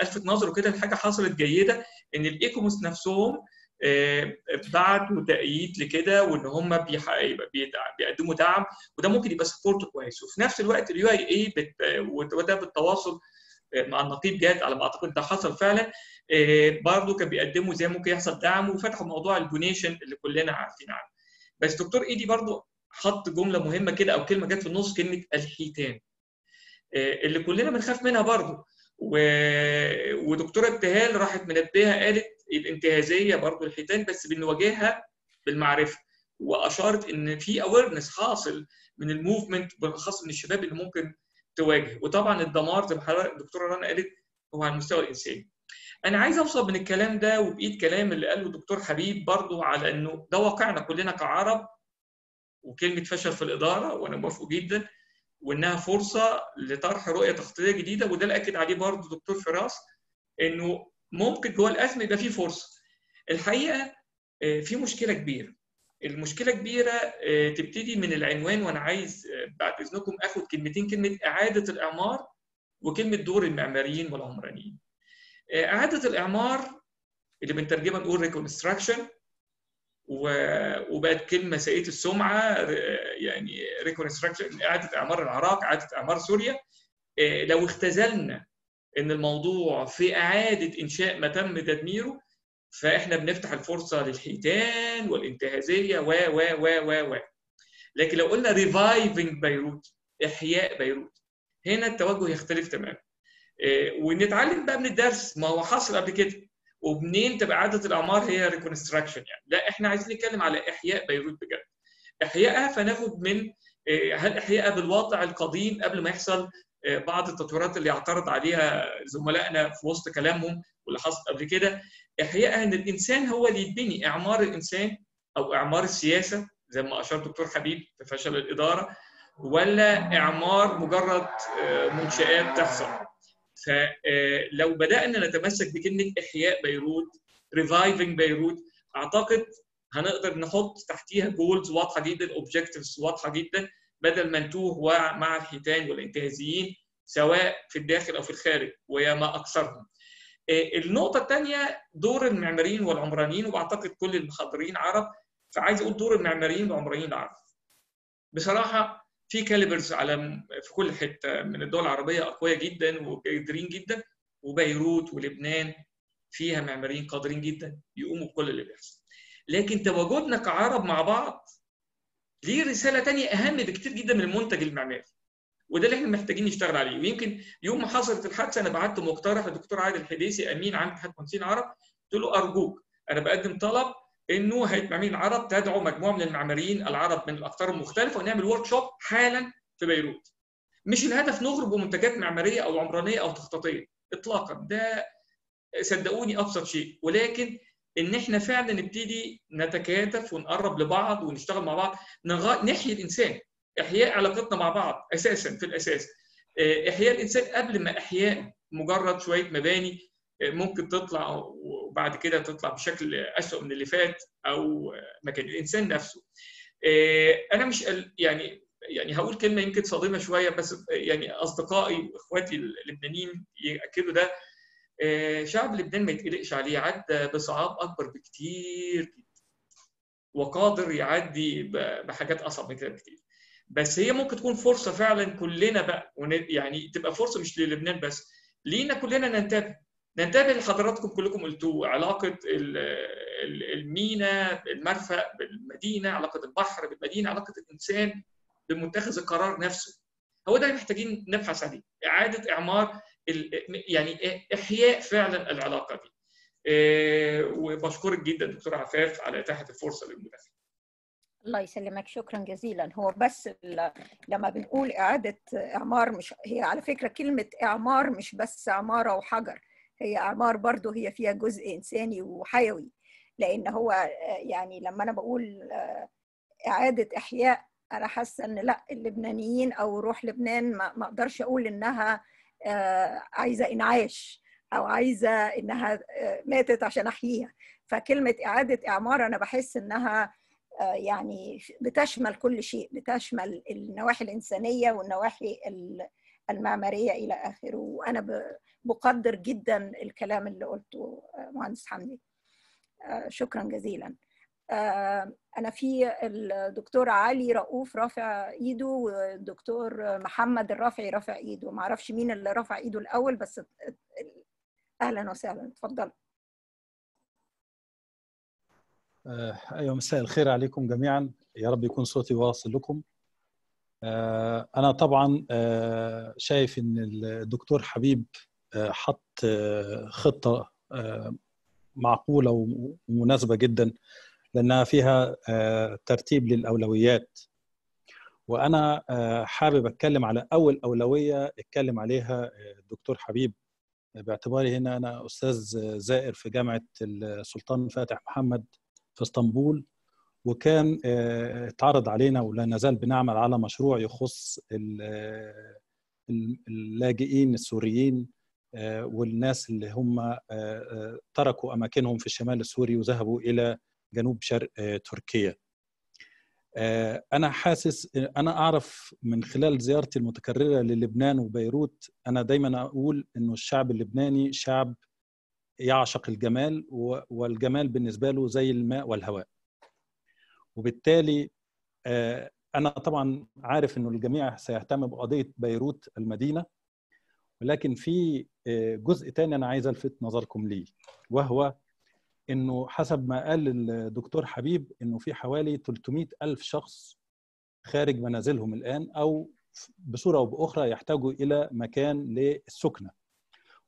الفت نظره كده لحاجه حصلت جيده، ان الايكوموس نفسهم بعتوا تأييد لكده، وان هم بيقدموا دعم، وده ممكن يبقى سبورت كويس. وفي نفس الوقت اليو اي اي وده بالتواصل مع النقيب جاد على ما اعتقد ده حصل فعلا، برضه كان بيقدموا زي ممكن يحصل دعم، وفتحوا موضوع الدونيشن اللي كلنا عارفين عنه. بس دكتور ايدي برضه حط جمله مهمه كده او كلمه جت في النص، كلمه الحيتان اللي كلنا بنخاف منها برضه، و... ودكتوره ابتهال راحت منبهه قالت الانتهازيه برضه الحيتان، بس بنواجهها بالمعرفه، واشارت ان في اويرنس حاصل من الموفمنت بالاخص من الشباب اللي ممكن تواجه. وطبعا الدمار زي ما حضرتك الدكتوره رنا قالت هو على المستوى الانساني. انا عايز اوصل من الكلام ده وبقيت كلام اللي قاله الدكتور حبيب برضه على انه ده واقعنا كلنا كعرب، وكلمه فشل في الاداره وانا موافقه جدا، وانها فرصه لطرح رؤيه تخطيطيه جديده. وده اللي اكد عليه برضه دكتور فراس، انه ممكن جوه الازمه يبقى في فرصه. الحقيقه في مشكله كبيره، المشكله كبيره تبتدي من العنوان، وانا عايز بعد اذنكم اخد كلمتين، كلمه اعاده الاعمار وكلمه دور المعماريين والعمرانيين. اعاده الاعمار اللي بنترجمها نقول ريكونستراكشن، وبقت كلمه سيئه السمعه، يعني ريكونستراكشن اعاده اعمار العراق، اعاده اعمار سوريا. لو اختزلنا ان الموضوع في اعاده انشاء ما تم تدميره، فاحنا بنفتح الفرصه للحيتان والانتهازيه و و و و و لكن لو قلنا ريفايفنج بيروت، احياء بيروت، هنا التوجه يختلف تماما. ونتعلم بقى من الدرس ما هو حصل قبل كده، ومنين تبقى اعاده الاعمار هي ريكونستراكشن. يعني لا، احنا عايزين نتكلم على احياء بيروت بجد، احيائها. فناخد من هل احيائها بالوضع القديم قبل ما يحصل بعض التطويرات اللي اعترض عليها زملائنا في وسط كلامهم واللي حصل قبل كده، احيائها ان الانسان هو اللي يتبني، اعمار الانسان او اعمار السياسه زي ما اشار دكتور حبيب في فشل الاداره، ولا اعمار مجرد منشآت تحصل. فلو بدأنا نتمسك بكلمة إحياء بيروت، ريفايفنج بيروت، أعتقد هنقدر نحط تحتيها جولز واضحة جدا، أوبجكتيفز واضحة جدا، بدل ما نتوه مع الحيتان والانتهازيين سواء في الداخل أو في الخارج، ويا ما أكثرهم. النقطة الثانية دور المعماريين والعمرانيين، وأعتقد كل المحاضرين عرب، فعايز أقول دور المعماريين والعمرانيين العرب. بصراحة في كاليبرز على في كل حته من الدول العربيه اقوياء جدا وقادرين جدا، وبيروت ولبنان فيها معماريين قادرين جدا يقوموا بكل اللي بيحصل. لكن تواجدنا كعرب مع بعض ليه رساله ثانيه اهم بكتير جدا من المنتج المعماري، وده اللي احنا محتاجين نشتغل عليه. ويمكن يوم ما حصلت الحادثه انا بعت مقترح للدكتور عادل الحديثي امين عام اتحاد مهندسين العرب، قلت له ارجوك انا بقدم طلب انه هيئه المعماريين العرب تدعو مجموعه من المعماريين العرب من الاقطار المختلفه، ونعمل ورك شوب حالا في بيروت. مش الهدف نغرب بمنتجات معماريه او عمرانيه او تخطيطيه اطلاقا، ده صدقوني ابسط شيء، ولكن ان احنا فعلا نبتدي نتكاتف ونقرب لبعض ونشتغل مع بعض، نحيي الانسان، احياء علاقتنا مع بعض اساسا في الاساس، احياء الانسان قبل ما احياء مجرد شويه مباني ممكن تطلع وبعد كده تطلع بشكل أسوأ من اللي فات، أو مكان الإنسان نفسه. أنا مش يعني يعني هقول كلمة يمكن صادمة شوية، بس يعني أصدقائي وإخواتي اللبنانيين يأكدوا ده، شعب لبنان ما يتقلقش عليه، عدى بصعاب أكبر بكتير جدا، وقادر يعدي بحاجات أصعب من كده بكتير. بس هي ممكن تكون فرصة فعلا كلنا بقى، يعني تبقى فرصة مش للبنان بس، لينا كلنا ننتبه. ننتبه لحضراتكم كلكم قلتوه، علاقة الميناء بالمرفأ بالمدينة، علاقة البحر بالمدينة، علاقة الإنسان بمتخذ القرار نفسه. هو ده اللي محتاجين نبحث عليه، إعادة إعمار، يعني إحياء فعلا العلاقة دي. وبشكرك جدا دكتور عفاف على اتاحه الفرصه للمداخله. الله يسلمك، شكرا جزيلا. هو بس لما بنقول اعاده اعمار، مش هي على فكره كلمه اعمار مش بس عماره وحجر، هي اعمار برضو هي فيها جزء انساني وحيوي، لان هو يعني لما انا بقول اعاده احياء انا حاسه ان لا اللبنانيين او روح لبنان ما اقدرش اقول انها عايزه انعاش او عايزه انها ماتت عشان احييها، فكلمه اعاده اعمار انا بحس انها يعني بتشمل كل شيء، بتشمل النواحي الانسانيه والنواحي المعماريه الى اخره. وانا بقدر جدا الكلام اللي قلته مهندس حمدي، شكرا جزيلا. انا في الدكتور علي رؤوف رافع ايده والدكتور محمد الرافعي رافع ايده، ما اعرفش مين اللي رفع ايده الاول بس اهلا وسهلا، اتفضلوا. ايوه، مساء الخير عليكم جميعا، يا رب يكون صوتي واصل لكم. انا طبعا شايف ان الدكتور حبيب حط خطه معقوله ومناسبه جدا لأنها فيها ترتيب للأولويات، وأنا حابب أتكلم على أول أولوية اتكلم عليها الدكتور حبيب، باعتباري هنا أنا أستاذ زائر في جامعة السلطان فاتح محمد في اسطنبول، وكان اتعرض علينا ولا نزال بنعمل على مشروع يخص اللاجئين السوريين والناس اللي هم تركوا أماكنهم في الشمال السوري وذهبوا إلى جنوب شرق تركيا. أنا حاسس، أنا أعرف من خلال زيارتي المتكررة للبنان وبيروت، أنا دايماً أقول إنه الشعب اللبناني شعب يعشق الجمال، والجمال بالنسبة له زي الماء والهواء. وبالتالي أنا طبعاً عارف إنه الجميع سيهتم بقضية بيروت المدينة، ولكن في جزء تاني أنا عايز ألفت نظركم ليه، وهو إنه حسب ما قال الدكتور حبيب إنه في حوالي ثلاثمائة ألف شخص خارج منازلهم الآن، أو بصورة أو بأخرى يحتاجوا إلى مكان للسكنة،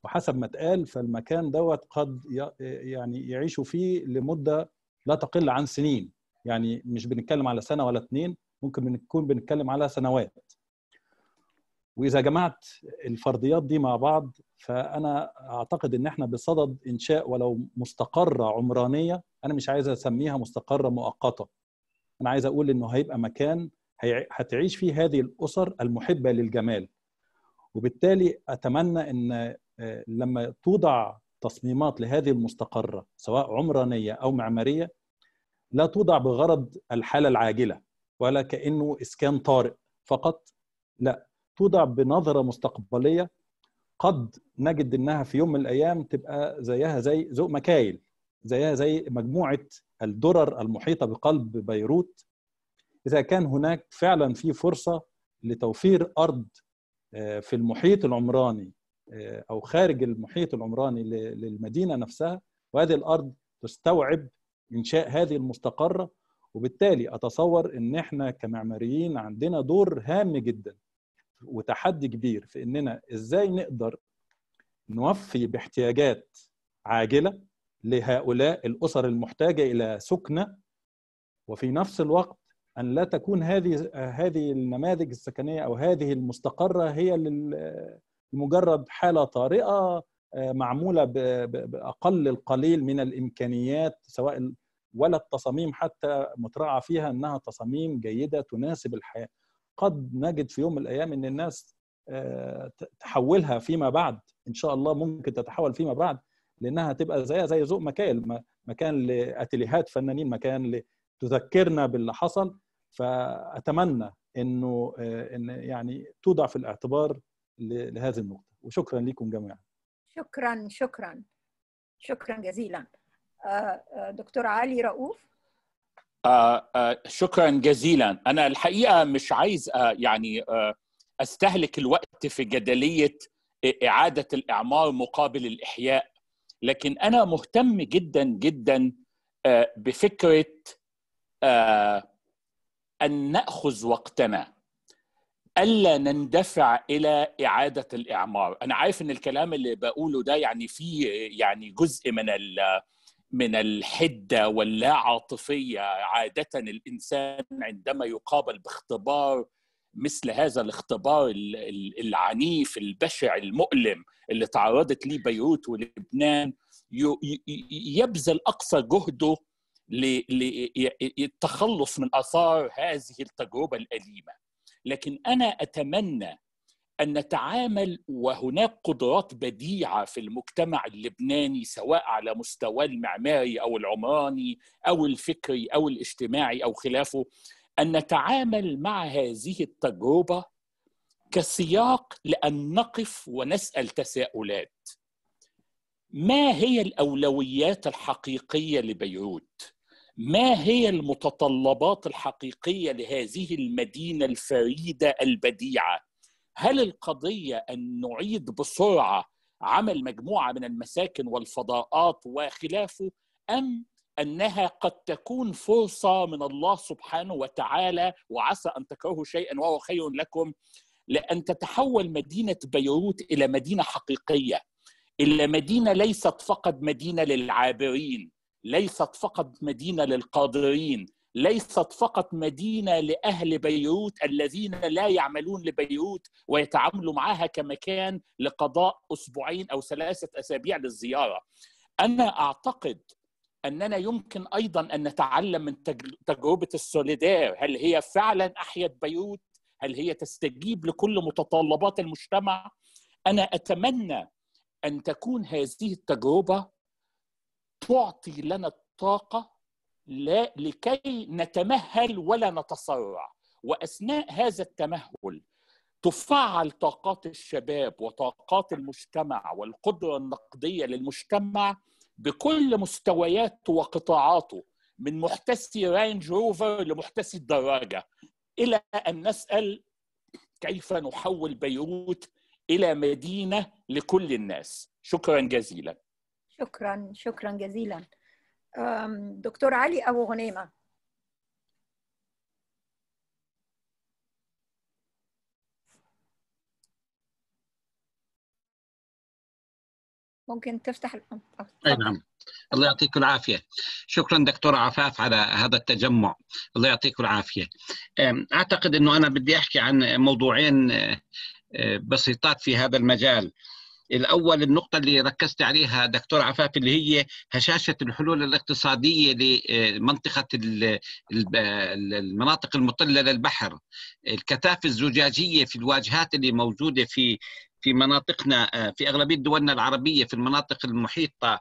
وحسب ما اتقال فالمكان دوت قد يعني يعيشوا فيه لمدة لا تقل عن سنين، يعني مش بنتكلم على سنة ولا اتنين، ممكن بنكون بنتكلم على سنوات. وإذا جمعت الفرضيات دي مع بعض فأنا أعتقد إن إحنا بصدد إنشاء ولو مستقرة عمرانية، أنا مش عايز أسميها مستقرة مؤقتة، أنا عايز أقول إنه هيبقى مكان هتعيش فيه هذه الأسر المحبة للجمال. وبالتالي أتمنى إن لما توضع تصميمات لهذه المستقرة سواء عمرانية أو معمارية لا توضع بغرض الحالة العاجلة ولا كأنه إسكان طارئ فقط، لا، توضع بنظرة مستقبلية قد نجد إنها في يوم من الأيام تبقى زيها زي ذوق مكايل، زيها زي مجموعة الدرر المحيطة بقلب بيروت، إذا كان هناك فعلا في فرصة لتوفير أرض في المحيط العمراني أو خارج المحيط العمراني للمدينة نفسها، وهذه الأرض تستوعب إنشاء هذه المستقرة. وبالتالي أتصور إن إحنا كمعماريين عندنا دور هام جدا وتحدي كبير في اننا ازاي نقدر نوفي باحتياجات عاجله لهؤلاء الاسر المحتاجه الى سكنه، وفي نفس الوقت ان لا تكون هذه هذه النماذج السكنيه او هذه المستقره هي لمجرد حاله طارئه معموله باقل القليل من الامكانيات، سواء ولا التصاميم حتى متراعى فيها انها تصاميم جيده تناسب الحياه. قد نجد في يوم من الأيام إن الناس تحولها فيما بعد، إن شاء الله ممكن تتحول فيما بعد، لأنها تبقى زيها زي ذوق مكايل، مكان لأتيليهات فنانين، مكان تذكرنا باللي حصل. فأتمنى إنه إن يعني توضع في الاعتبار لهذه النقطة، وشكرا لكم جميعا. شكرا شكرا شكرا جزيلا. دكتور علي رؤوف. آه آه شكرا جزيلا. أنا الحقيقة مش عايز آه يعني آه أستهلك الوقت في جدلية إعادة الإعمار مقابل الإحياء، لكن أنا مهتم جدا جدا آه بفكرة آه أن نأخذ وقتنا. ألا نندفع إلى إعادة الإعمار. أنا عارف إن الكلام اللي بقوله ده يعني فيه يعني جزء من من الحدة واللا عاطفية. عادة الإنسان عندما يقابل باختبار مثل هذا الاختبار العنيف البشع المؤلم اللي تعرضت ليه بيروت ولبنان يبذل أقصى جهده للتخلص من آثار هذه التجربة الأليمة. لكن أنا أتمنى أن نتعامل، وهناك قدرات بديعة في المجتمع اللبناني سواء على مستوى المعماري أو العمراني أو الفكري أو الاجتماعي أو خلافه، أن نتعامل مع هذه التجربة كسياق لأن نقف ونسأل تساؤلات. ما هي الأولويات الحقيقية لبيروت؟ ما هي المتطلبات الحقيقية لهذه المدينة الفريدة البديعة؟ هل القضية أن نعيد بسرعة عمل مجموعة من المساكن والفضاءات وخلافه، أم أنها قد تكون فرصة من الله سبحانه وتعالى، وعسى أن تكرهوا شيئا وهو خير لكم، لأن تتحول مدينة بيروت إلى مدينة حقيقية، إلى مدينة ليست فقط مدينة للعابرين، ليست فقط مدينة للقادرين، ليست فقط مدينة لأهل بيروت الذين لا يعملون لبيروت ويتعاملوا معها كمكان لقضاء أسبوعين أو ثلاثة أسابيع للزيارة. أنا أعتقد أننا يمكن أيضا أن نتعلم من تجربة السوليدار. هل هي فعلا أحيت بيروت؟ هل هي تستجيب لكل متطلبات المجتمع؟ أنا أتمنى أن تكون هذه التجربة تعطي لنا الطاقة لا لكي نتمهل ولا نتسرع، وأثناء هذا التمهل تفعل طاقات الشباب وطاقات المجتمع والقدرة النقدية للمجتمع بكل مستوياته وقطاعاته، من محتسي رينج روفر لمحتسي الدراجة، إلى أن نسأل كيف نحول بيروت إلى مدينة لكل الناس. شكرا جزيلا. شكرا شكرا جزيلا. دكتور علي أبو غنيمة. ممكن تفتح الأم. أي نعم. الله يعطيكم العافية. شكرا دكتورة عفاف على هذا التجمع. الله يعطيكم العافية. أعتقد أنه أنا بدي أحكي عن موضوعين بسيطات في هذا المجال. الأول النقطة اللي ركزت عليها دكتور عفاف اللي هي هشاشة الحلول الاقتصادية لمنطقة المناطق المطلة للبحر، الكثافة الزجاجية في الواجهات اللي موجودة في في مناطقنا في أغلبية دولنا العربية في المناطق المحيطة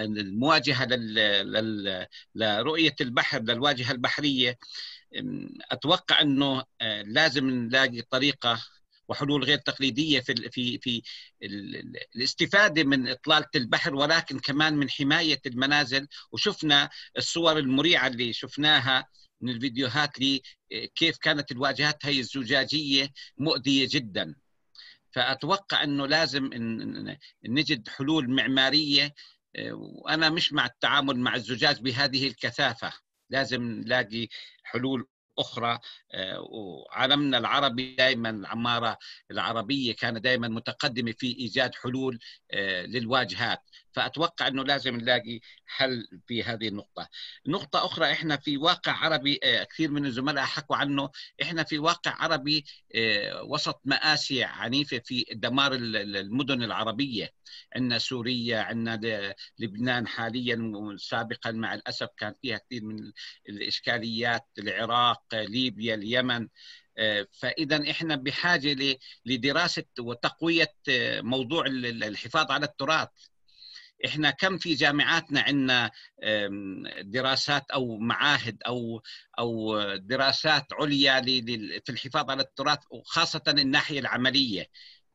المواجهة لرؤية البحر للواجهة البحرية. أتوقع أنه لازم نلاقي طريقة وحلول غير تقليدية في في في الاستفادة من إطلالة البحر، ولكن كمان من حماية المنازل. وشفنا الصور المريعة اللي شفناها من الفيديوهات لي كيف كانت الواجهات هي الزجاجية مؤذية جدا. فأتوقع أنه لازم إن نجد حلول معمارية، وأنا مش مع التعامل مع الزجاج بهذه الكثافة. لازم نلاقي حلول أخرى. وعالمنا العربي دائما العمارة العربية كانت دائما متقدمة في إيجاد حلول للواجهات، فأتوقع أنه لازم نلاقي حل في هذه النقطة. نقطة أخرى، إحنا في واقع عربي كثير من الزملاء حكوا عنه، إحنا في واقع عربي وسط مآسي عنيفة في دمار المدن العربية. عندنا سوريا، عندنا لبنان حاليا وسابقا مع الأسف كان فيها كثير من الإشكاليات، العراق، ليبيا، اليمن. فإذا إحنا بحاجة لدراسة وتقوية موضوع الحفاظ على التراث. إحنا كم في جامعاتنا عندنا دراسات أو معاهد أو أو دراسات عليا في الحفاظ على التراث، وخاصة الناحية العملية.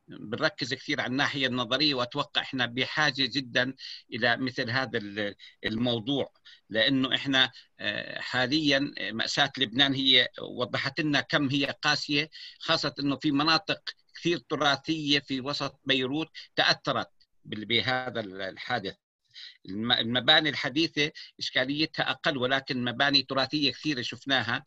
بنركز كثير على الناحية النظرية، وأتوقع إحنا بحاجة جدا إلى مثل هذا الموضوع، لأنه إحنا حاليا مأساة لبنان هي وضحت لنا كم هي قاسية، خاصة إنه في مناطق كثير تراثية في وسط بيروت تأثرت بهذا الحادث. المباني الحديثة إشكاليتها أقل، ولكن مباني تراثية كثيرة شفناها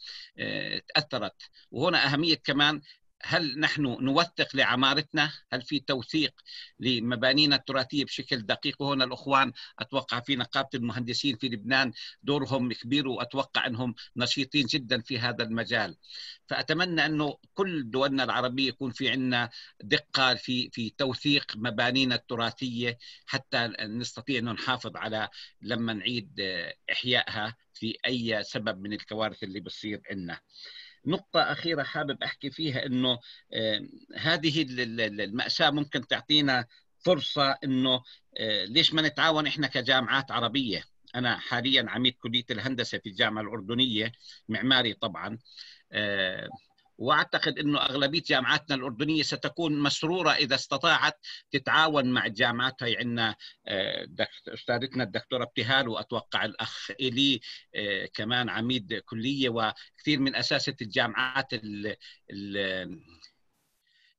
تأثرت. وهنا أهمية كمان هل نحن نوثق لعمارتنا؟ هل في توثيق لمبانينا التراثية بشكل دقيق؟ وهنا الأخوان أتوقع في نقابة المهندسين في لبنان دورهم كبير، وأتوقع أنهم نشيطين جدا في هذا المجال. فأتمنى أنه كل دولنا العربية يكون في عنا دقة في في توثيق مبانينا التراثية حتى نستطيع أن نحافظ على لما نعيد إحيائها في أي سبب من الكوارث اللي بتصير عنا. نقطة أخيرة حابب أحكي فيها أنه هذه المأساة ممكن تعطينا فرصة أنه ليش ما نتعاون إحنا كجامعات عربية. أنا حاليا عميد كلية الهندسة في الجامعة الأردنية، معماري طبعا، وأعتقد أنه أغلبية جامعاتنا الأردنية ستكون مسرورة إذا استطاعت تتعاون مع الجامعات. هي عندنا أستاذتنا الدكتورة ابتهال، وأتوقع الأخ إلي كمان عميد كلية، وكثير من أساسة الجامعات ال ال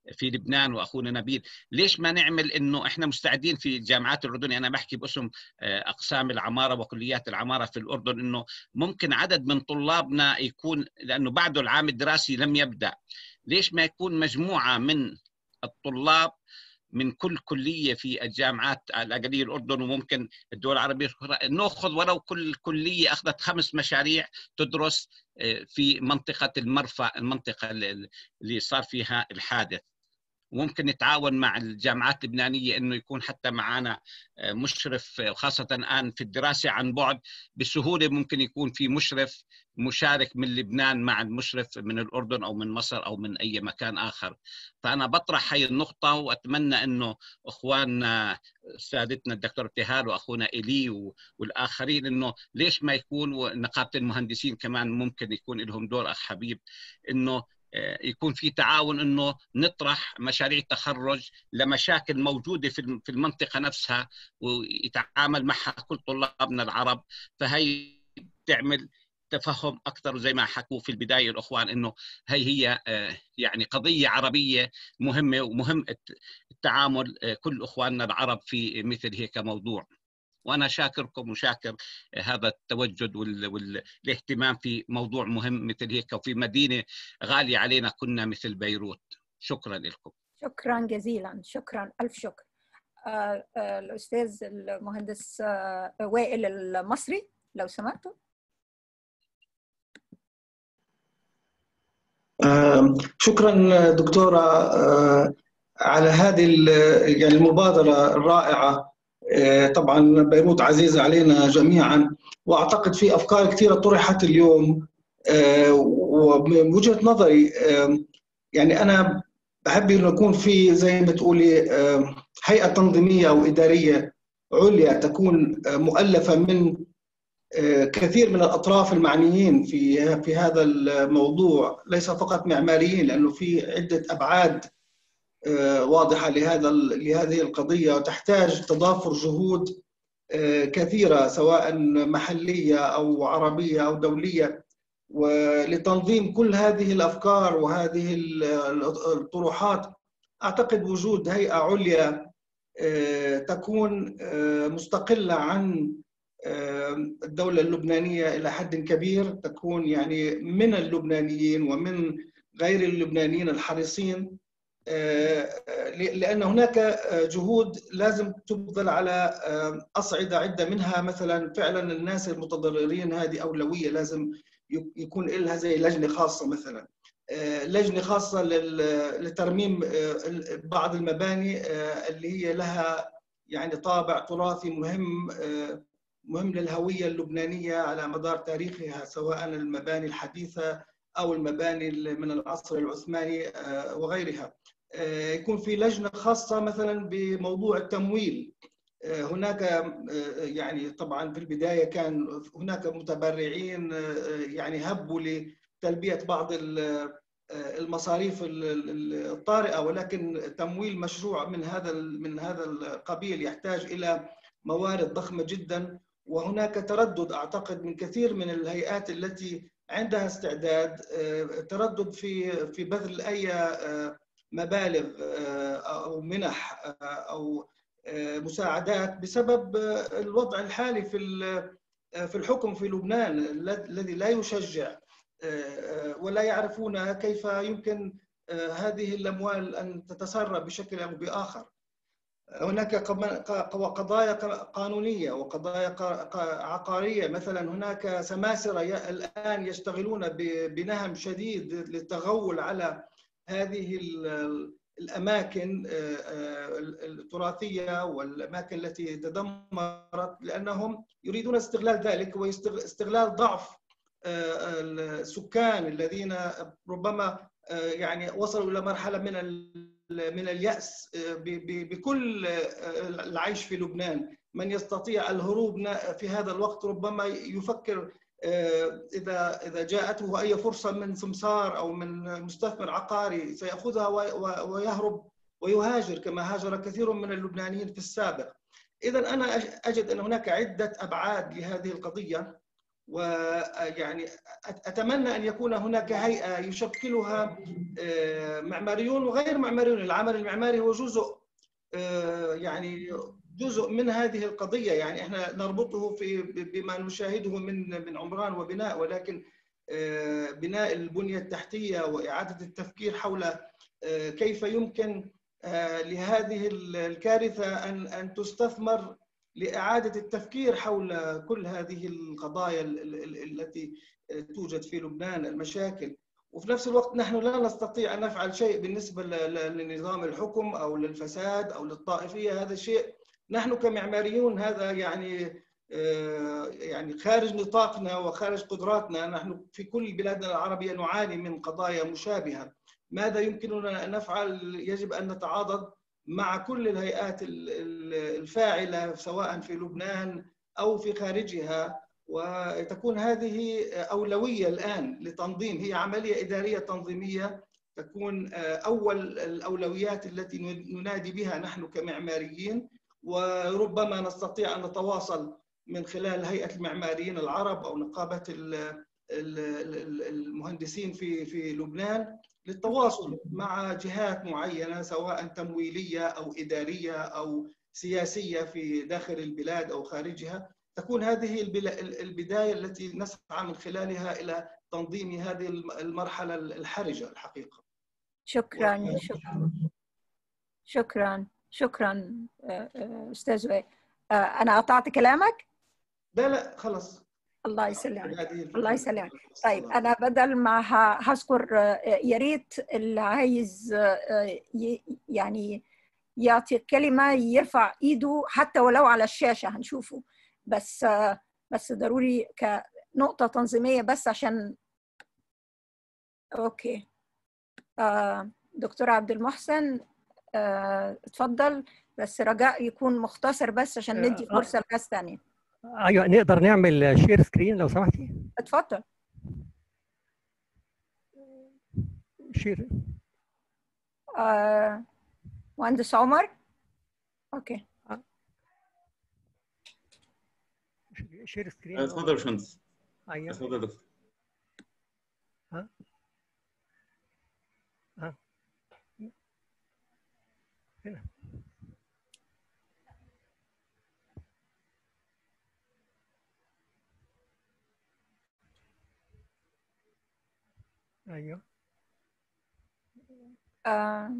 في لبنان، واخونا نبيل. ليش ما نعمل انه احنا مستعدين في الجامعات الاردنيه، انا بحكي باسم اقسام العماره وكليات العماره في الاردن، انه ممكن عدد من طلابنا يكون، لانه بعده العام الدراسي لم يبدا، ليش ما يكون مجموعه من الطلاب من كل كليه في الجامعات الاقليه الاردن وممكن الدول العربيه، ناخذ ولو كل كليه اخذت خمس مشاريع تدرس في منطقه المرفأ، المنطقه اللي صار فيها الحادث. وممكن نتعاون مع الجامعات اللبنانية أنه يكون حتى معنا مشرف، خاصة الآن في الدراسة عن بعد بسهولة ممكن يكون في مشرف مشارك من لبنان مع المشرف من الأردن أو من مصر أو من أي مكان آخر. فأنا بطرح هاي النقطة، وأتمنى أنه إخواننا سادتنا الدكتور ابتهال وأخونا إلي والآخرين أنه ليش ما يكون، ونقابة المهندسين كمان ممكن يكون لهم دور أخ حبيب، أنه يكون في تعاون انه نطرح مشاريع تخرج لمشاكل موجوده في في المنطقه نفسها ويتعامل معها كل طلابنا العرب. فهي بتعمل تفهم اكثر، زي ما حكوا في البدايه الاخوان انه هي هي يعني قضيه عربيه مهمه، ومهم التعامل كل اخواننا العرب في مثل هيك موضوع. وأنا شاكركم وشاكر هذا التوجد والاهتمام في موضوع مهم مثل هيك، وفي مدينة غالية علينا كنا مثل بيروت. شكرا لكم. شكرا جزيلا، شكرا ألف شكر. آه آه الأستاذ المهندس آه وائل المصري لو سمحتوا. آه شكرا دكتورة آه على هذه المبادرة الرائعة. طبعا بيروت عزيزة علينا جميعا، وأعتقد في أفكار كثيرة طرحت اليوم، ومن وجهة نظري يعني أنا بحب أن يكون في زي ما تقولي هيئة تنظيمية أو إدارية عليا تكون مؤلفة من كثير من الأطراف المعنيين في في هذا الموضوع، ليس فقط معماريين، لأنه في عدة أبعاد واضحة لهذا لهذه القضية، وتحتاج تضافر جهود كثيرة سواء محلية أو عربية أو دولية، ولتنظيم كل هذه الأفكار وهذه الطروحات أعتقد وجود هيئة عليا تكون مستقلة عن الدولة اللبنانية إلى حد كبير، تكون يعني من اللبنانيين ومن غير اللبنانيين الحريصين، لأن هناك جهود لازم تبذل على أصعدة عدة، منها مثلا فعلا الناس المتضررين هذه أولوية، لازم يكون لها زي لجنة خاصة، مثلا لجنة خاصة لترميم بعض المباني اللي هي لها يعني طابع تراثي مهم مهم للهوية اللبنانية على مدار تاريخها، سواء المباني الحديثة أو المباني من العصر العثماني وغيرها. يكون في لجنة خاصة مثلا بموضوع التمويل، هناك يعني طبعا في البداية كان هناك متبرعين يعني هبوا لتلبية بعض المصاريف الطارئة، ولكن تمويل مشروع من هذا من هذا القبيل يحتاج إلى موارد ضخمة جدا، وهناك تردد أعتقد من كثير من الهيئات التي عندها استعداد، تردد في في بذل أي مبالغ أو منح أو مساعدات بسبب الوضع الحالي في في الحكم في لبنان الذي لا يشجع، ولا يعرفون كيف يمكن هذه الأموال أن تتسرب بشكل أو بآخر. هناك قضايا قانونية وقضايا عقارية، مثلا هناك سماسرة الآن يشتغلون بنهم شديد للتغول على هذه الأماكن التراثية والأماكن التي تدمرت، لأنهم يريدون استغلال ذلك واستغلال ضعف السكان الذين ربما يعني وصلوا إلى مرحلة من من اليأس بكل العيش في لبنان. من يستطيع الهروب في هذا الوقت ربما يفكر إذا إذا جاءته أي فرصة من سمسار أو من مستثمر عقاري سيأخذها ويهرب ويهاجر كما هاجر كثير من اللبنانيين في السابق. إذا أنا أجد أن هناك عدة أبعاد لهذه القضية، ويعني أتمنى أن يكون هناك هيئة يشكلها معماريون وغير معماريون. العمل المعماري هو جزء يعني جزء من هذه القضية، يعني احنا نربطه في بما نشاهده من من عمران وبناء، ولكن بناء البنية التحتية وإعادة التفكير حول كيف يمكن لهذه الكارثة أن أن تستثمر لإعادة التفكير حول كل هذه القضايا التي توجد في لبنان المشاكل. وفي نفس الوقت نحن لا نستطيع أن نفعل شيء بالنسبة لنظام الحكم أو للفساد أو للطائفية، هذا شيء نحن كمعماريون هذا يعني يعني خارج نطاقنا وخارج قدراتنا. نحن في كل بلادنا العربية نعاني من قضايا مشابهة. ماذا يمكننا أن نفعل؟ يجب أن نتعاضد مع كل الهيئات الفاعلة سواء في لبنان أو في خارجها، وتكون هذه أولوية الآن لتنظيم، هي عملية إدارية تنظيمية تكون أول الأولويات التي ننادي بها نحن كمعماريين. وربما نستطيع أن نتواصل من خلال هيئة المعماريين العرب أو نقابة المهندسين في في لبنان للتواصل مع جهات معينة سواء تمويلية أو إدارية أو سياسية في داخل البلاد أو خارجها. تكون هذه البداية التي نسعى من خلالها إلى تنظيم هذه المرحلة الحرجة الحقيقة. شكراً شكراً شكراً شكراً أستاذ وائل. أنا قطعت كلامك؟ لا لا خلص. الله يسلمك الله يسلمك. طيب انا بدل ما هذكر يا ريت اللي عايز يعني يعطي كلمه يرفع ايده حتى ولو على الشاشه هنشوفه، بس بس ضروري كنقطه تنظيميه بس عشان اوكي. دكتور عبد المحسن اتفضل، بس رجاء يكون مختصر بس عشان ندي فرصه لناس ثانيه. ايوه نقدر نعمل شير سكرين لو سمحتي. اتفضل شير. آه، مهندس عمر اوكي. آه. شير سكرين. اتفضل يا باشمهندس. ايوه اتفضل يا دكتور. ها ها هنا ايوه آه.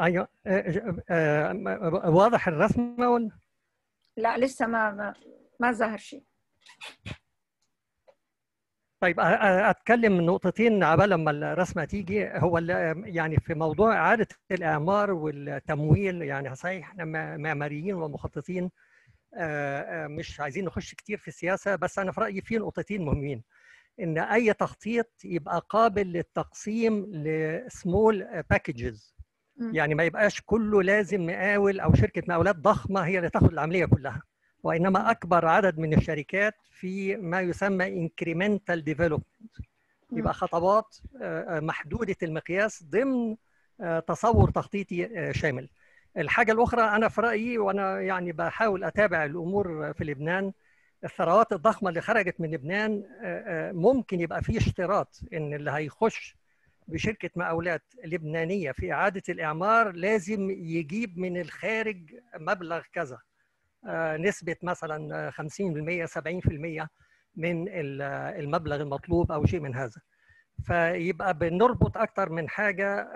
ايوه آه. آه. واضح الرسمه ولا لا؟ لسه ما ما, ما ظهر شيء. طيب اتكلم من نقطتين عبال لما الرسمه تيجي. هو يعني في موضوع اعاده الاعمار والتمويل، يعني صحيح احنا معماريين ومخططين آه مش عايزين نخش كتير في السياسه، بس انا في رايي في نقطتين مهمين. إن أي تخطيط يبقى قابل للتقسيم لسمول باكجز، يعني ما يبقاش كله لازم مقاول أو شركة مقاولات ضخمة هي اللي تاخد العملية كلها، وإنما أكبر عدد من الشركات في ما يسمى incremental development، يبقى خطوات محدودة المقياس ضمن تصور تخطيطي شامل. الحاجة الأخرى أنا في رأيي، وأنا يعني بحاول أتابع الأمور في لبنان، الثروات الضخمه اللي خرجت من لبنان ممكن يبقى فيه اشتراط ان اللي هيخش بشركه مقاولات لبنانيه في اعاده الاعمار لازم يجيب من الخارج مبلغ كذا، نسبه مثلا خمسين بالمئة سبعين بالمئة من المبلغ المطلوب او شيء من هذا. فيبقى بنربط اكتر من حاجه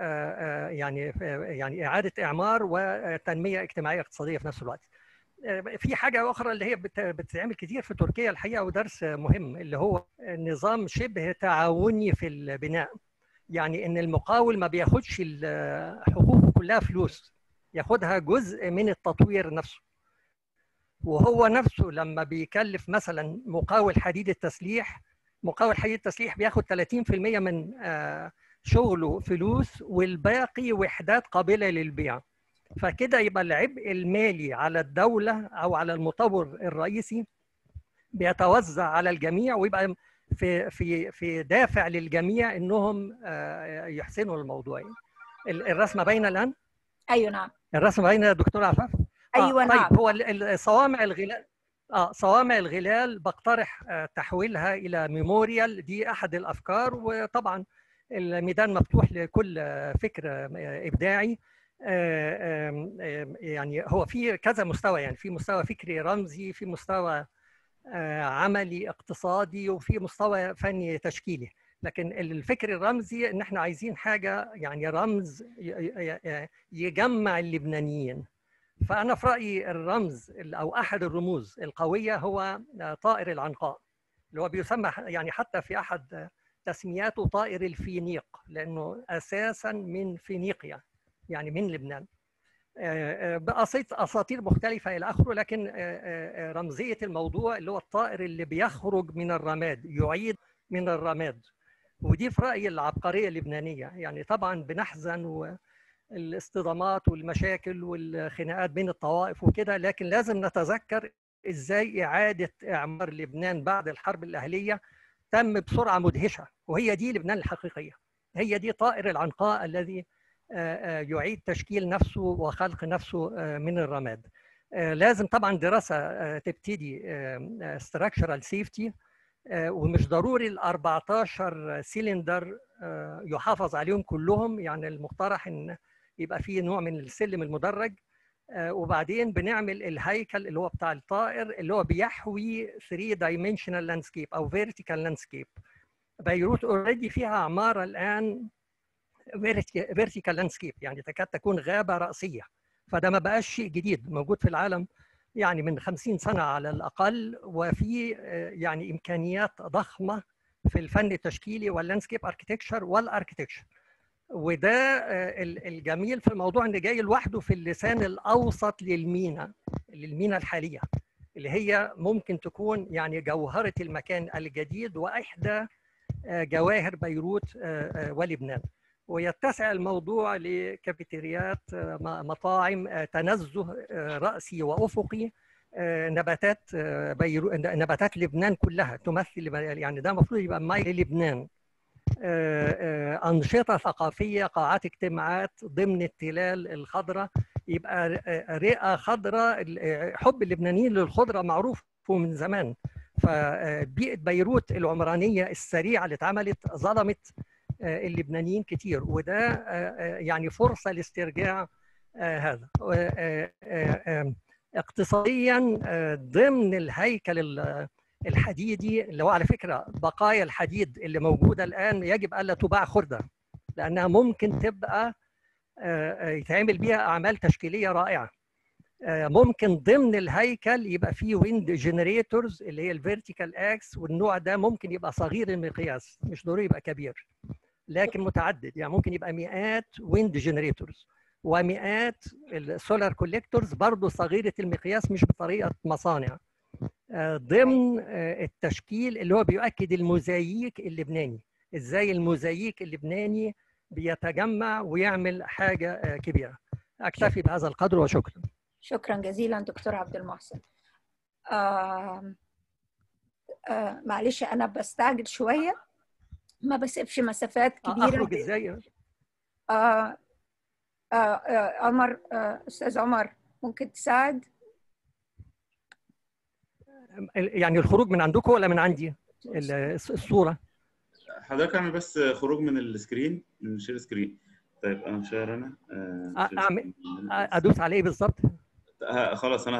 يعني يعني اعاده اعمار وتنميه اجتماعيه اقتصاديه في نفس الوقت. في حاجه اخرى اللي هي بتتعمل كتير في تركيا الحقيقه ودرس مهم، اللي هو نظام شبه تعاوني في البناء، يعني ان المقاول ما بياخدش حقوقه كلها فلوس، ياخدها جزء من التطوير نفسه. وهو نفسه لما بيكلف مثلا مقاول حديد التسليح، مقاول حديد التسليح بياخد ثلاثين بالمئة من شغله فلوس والباقي وحدات قابله للبيع. فكده يبقى العبء المالي على الدوله او على المطور الرئيسي بيتوزع على الجميع، ويبقى في في في دافع للجميع انهم يحسنوا الموضوع. الرسمه باينه الان؟ ايوه نعم. الرسمه باينه يا دكتور عفاف؟ ايوه آه نعم. طيب، هو صوامع الغلال اه صوامع الغلال بقترح تحويلها الى ميموريال، دي احد الافكار، وطبعا الميدان مفتوح لكل فكر ابداعي. يعني هو في كذا مستوى، يعني في مستوى فكري رمزي، في مستوى عملي اقتصادي، وفي مستوى فني تشكيلي. لكن الفكر الرمزي ان احنا عايزين حاجه يعني رمز يجمع اللبنانيين. فانا في رايي الرمز او احد الرموز القويه هو طائر العنقاء، اللي هو بيسمى يعني حتى في احد تسمياته طائر الفينيق، لانه اساسا من فينيقيا يعني من لبنان، بأساطير مختلفة إلى آخره. لكن رمزية الموضوع اللي هو الطائر اللي بيخرج من الرماد، يعيد من الرماد، ودي في رأيي العبقرية اللبنانية. يعني طبعا بنحزن والاصطدامات والمشاكل والخناقات بين الطوائف وكده، لكن لازم نتذكر إزاي إعادة إعمار لبنان بعد الحرب الأهلية تم بسرعة مدهشة، وهي دي لبنان الحقيقية، هي دي طائر العنقاء الذي يعيد تشكيل نفسه وخلق نفسه من الرماد. لازم طبعا دراسه تبتدي structural safety، ومش ضروري ال أربعتاشر سلندر يحافظ عليهم كلهم، يعني المقترح ان يبقى فيه نوع من السلم المدرج. وبعدين بنعمل الهيكل اللي هو بتاع الطائر، اللي هو بيحوي ثري دايمنشنال لاندسكيب او فيرتيكال لاندسكيب. بيروت اوريدي فيها عماره الان فيرتيكال لاندسكيب، يعني تكاد تكون غابه راسيه، فده ما بقاش شيء جديد، موجود في العالم يعني من خمسين سنه على الاقل. وفي يعني امكانيات ضخمه في الفن التشكيلي واللاندسكيب اركتكتشر والاركتكتشر. وده الجميل في الموضوع ان جاي لوحده في اللسان الاوسط للمينا للمينا الحاليه، اللي هي ممكن تكون يعني جوهره المكان الجديد واحدى جواهر بيروت ولبنان. ويتسع الموضوع لكافيتريات، مطاعم، تنزه رأسي وأفقي، نباتات بيرو... نباتات لبنان كلها تمثل، يعني ده المفروض يبقى مايل للبنان، أنشطة ثقافية، قاعات اجتماعات ضمن التلال الخضراء، يبقى رئة خضراء. حب اللبنانيين للخضرة معروف من زمان، فبيئة بيروت العمرانية السريعة اللي اتعملت ظلمت اللبنانيين كتير، وده يعني فرصة لاسترجاع هذا. اقتصاديا ضمن الهيكل الحديدي، اللي هو على فكرة بقايا الحديد اللي موجودة الآن يجب ألا تباع خردة، لأنها ممكن تبقى يتعمل بيها أعمال تشكيلية رائعة. ممكن ضمن الهيكل يبقى فيه ويند جنريتورز اللي هي الفيرتيكال اكس، والنوع ده ممكن يبقى صغير المقياس، مش ضروري يبقى كبير لكن متعدد، يعني ممكن يبقى مئات ويند جنريتورز ومئات السولار كوليكتورز برضه صغيره المقياس، مش بطريقه مصانع. ضمن التشكيل اللي هو بيؤكد الموزاييك اللبناني، ازاي الموزاييك اللبناني بيتجمع ويعمل حاجه كبيره. اكتفي بهذا القدر وشكرا. شكرا جزيلا دكتور عبد المحسن. آه آه معلش انا بستعجل شويه، ما بسيبش مسافات كبيره. اخرج ازاي؟ آه آه عمر، آه استاذ عمر ممكن تساعد؟ يعني الخروج من عندكم ولا من عندي؟ الصوره حضرتك اعمل بس خروج من السكرين، من شير سكرين. طيب انا مشاهر، انا اعمل ادوس على ايه بالظبط؟ خلاص انا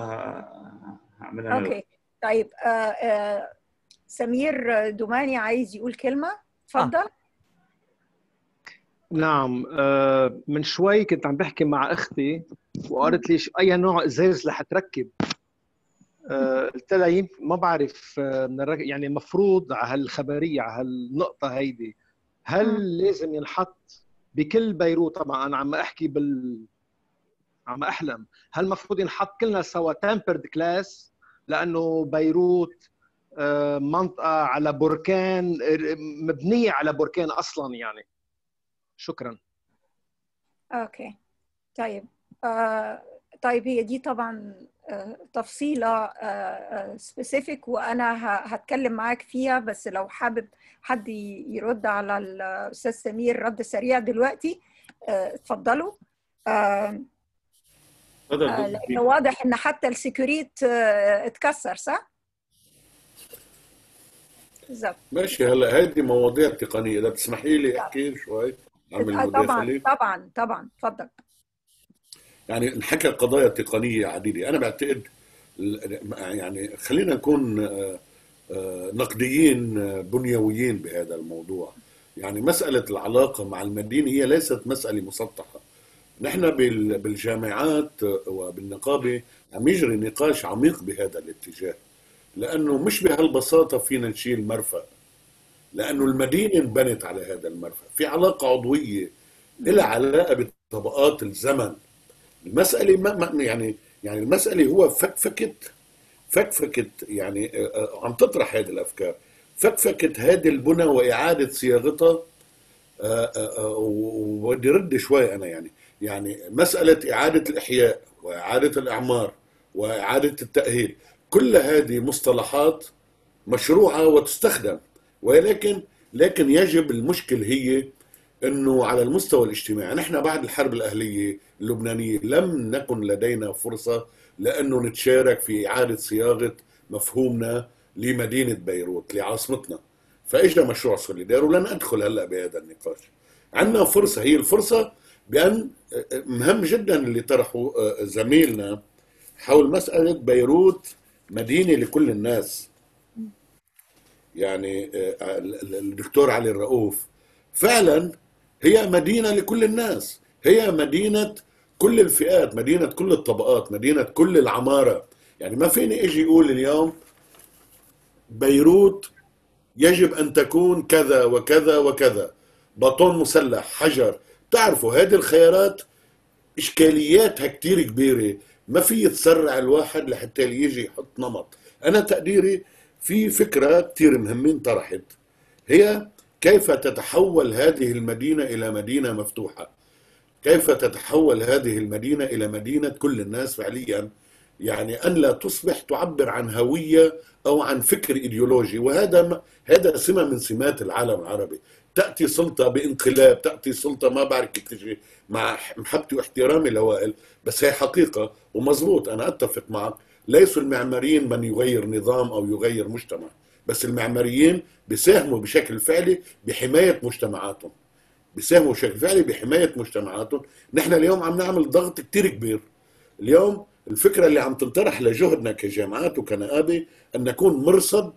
هعملها. اوكي طيب، آه آه سمير دوماني عايز يقول كلمه، اتفضل. آه. نعم. آه من شوي كنت عم بحكي مع اختي وقالت لي اي نوع ازاز رح تركب. آه قلت لها ما بعرف. آه يعني مفروض على هالخبريه على هالنقطه هيدي هل لازم ينحط بكل بيروت؟ طبعا انا عم احكي بال عم احلم. هل مفروض ينحط كلنا سوا تامبرد كلاس لانه بيروت آه منطقه على بركان، مبنيه على بركان اصلا يعني. شكرا. اوكي طيب. آه طيب هي دي طبعا آه تفصيله سبيسيفيك آه وانا هتكلم معاك فيها، بس لو حابب حد يرد على الاستاذ سمير رد سريع دلوقتي اتفضلوا. آه آه آه لانه واضح ان حتى السكيوريت آه اتكسر صح؟ بالظبط. ماشي. هلا هذه مواضيع تقنيه، اذا بتسمحي لي احكي شوي. طبعا طبعا طبعا تفضل. يعني انحكى قضايا تقنيه عديده. انا بعتقد يعني خلينا نكون نقديين بنيويين بهذا الموضوع. يعني مساله العلاقه مع المدينه هي ليست مساله مسطحه. نحن بالجامعات وبالنقابه عم يجري نقاش عميق بهذا الاتجاه، لانه مش بهالبساطه فينا نشيل مرفأ، لانه المدينه انبنت على هذا المرفأ، في علاقه عضويه لها علاقه بطبقات الزمن. المساله ما يعني يعني المساله هو فكفكه فكفكه يعني عم تطرح هذه الافكار، فكفكه هذه البنى واعاده صياغتها. وبدي رد شوي انا يعني يعني مساله اعاده الاحياء واعاده الاعمار واعاده التاهيل، كل هذه مصطلحات مشروعه وتستخدم، ولكن لكن يجب المشكل هي انه على المستوى الاجتماعي نحن بعد الحرب الاهليه اللبنانيه لم نكن لدينا فرصه لانه نتشارك في اعاده صياغه مفهومنا لمدينه بيروت لعاصمتنا، فاجنا مشروع سوليدار. ولن ادخل هلا بهذا النقاش. عندنا فرصه، هي الفرصه بان مهم جدا اللي طرحه زميلنا حول مساله بيروت مدينه لكل الناس. يعني الدكتور علي الرؤوف فعلا هي مدينة لكل الناس، هي مدينة كل الفئات، مدينة كل الطبقات، مدينة كل العمارة. يعني ما فيني اجي اقول اليوم بيروت يجب ان تكون كذا وكذا وكذا، بطون مسلح، حجر. تعرفوا هذه الخيارات اشكالياتها كتير كبيرة، ما في تسرع الواحد لحتى يجي يحط نمط. انا تقديري في فكرة كتير مهمين طرحت، هي كيف تتحول هذه المدينة إلى مدينة مفتوحة، كيف تتحول هذه المدينة إلى مدينة كل الناس فعليا، يعني أن لا تصبح تعبر عن هوية أو عن فكر إيديولوجي. وهذا هذا سمة من سمات العالم العربي، تأتي سلطة بانقلاب، تأتي سلطة ما بعرف كيف تجي، مع محبتي واحترامي لوائل بس هي حقيقة. ومظبوط أنا أتفق معك، ليسوا المعماريين من يغير نظام أو يغير مجتمع، بس المعماريين بيساهموا بشكل فعلي بحماية مجتمعاتهم، بيساهموا بشكل فعلي بحماية مجتمعاتهم. نحن اليوم عم نعمل ضغط كتير كبير. اليوم الفكرة اللي عم تنطرح لجهدنا كجامعات وكنقابة أن نكون مرصد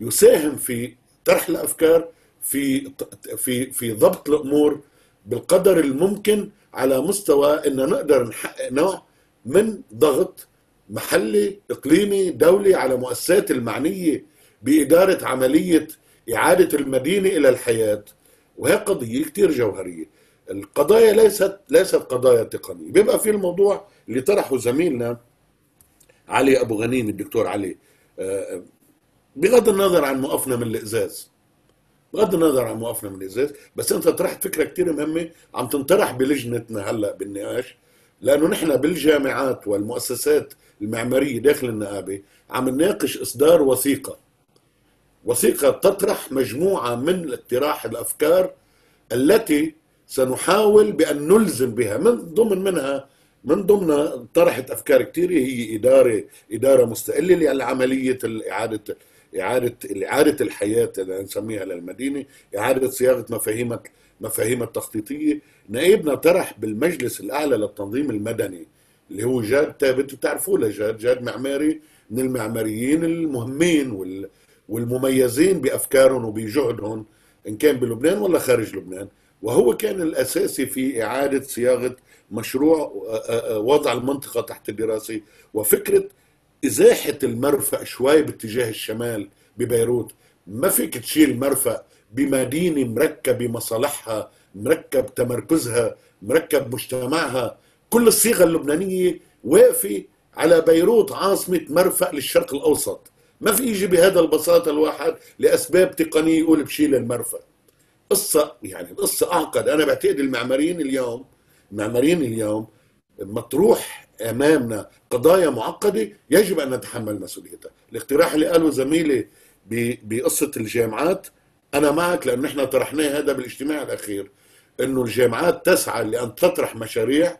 يساهم في طرح الأفكار، في في في ضبط الأمور بالقدر الممكن على مستوى أن نقدر نحقق نوع من ضغط محلي إقليمي دولي على مؤسسات المعنية بإدارة عملية إعادة المدينة إلى الحياة. وهي قضية كتير جوهرية. القضايا ليست ليست قضايا تقنية. بيبقى في الموضوع اللي طرحه زميلنا علي أبو غنيم، الدكتور علي، بغض النظر عن موقفنا من الإزاز، بغض النظر عن موقفنا من الإزاز، بس أنت طرحت فكرة كتير مهمة عم تنطرح بلجنتنا هلأ بالنقاش، لأنه نحن بالجامعات والمؤسسات المعمارية داخل النقابة عم نناقش إصدار وثيقة، وثيقة تطرح مجموعة من اقتراح الأفكار التي سنحاول بأن نلزم بها. من ضمن منها من ضمنها طرحت أفكار كثيرة، هي إدارة إدارة مستقلة لعملية إعادة إعادة إعادة الحياة اللي نسميها للمدينة، إعادة صياغة مفاهيم مفاهيم التخطيطية. نائبنا طرح بالمجلس الأعلى للتنظيم المدني اللي هو جاد ثابت، بتعرفوه لجاد، جاد معماري من المعماريين المهمين وال والمميزين بافكارهم وبجهدهم ان كان بلبنان ولا خارج لبنان، وهو كان الأساسي في إعادة صياغة مشروع وضع المنطقة تحت دراسة وفكرة إزاحة المرفأ شوي باتجاه الشمال ببيروت. ما فيك تشيل مرفأ بمدينة مركبة مصالحها، مركب تمركزها، مركب مجتمعها. كل الصيغة اللبنانية وافي على بيروت عاصمة مرفأ للشرق الأوسط. ما في يجي بهذا البساطة الواحد لأسباب تقنية يقول بشيل المرفأ. قصة يعني القصة أعقد. أنا بعتقد المعماريين اليوم المعماريين اليوم مطروح أمامنا قضايا معقدة يجب أن نتحمل مسؤوليتها. الاقتراح اللي قاله زميلي بقصة الجامعات أنا معك، لأن نحن طرحناه هذا بالاجتماع الأخير، أنه الجامعات تسعى لأن تطرح مشاريع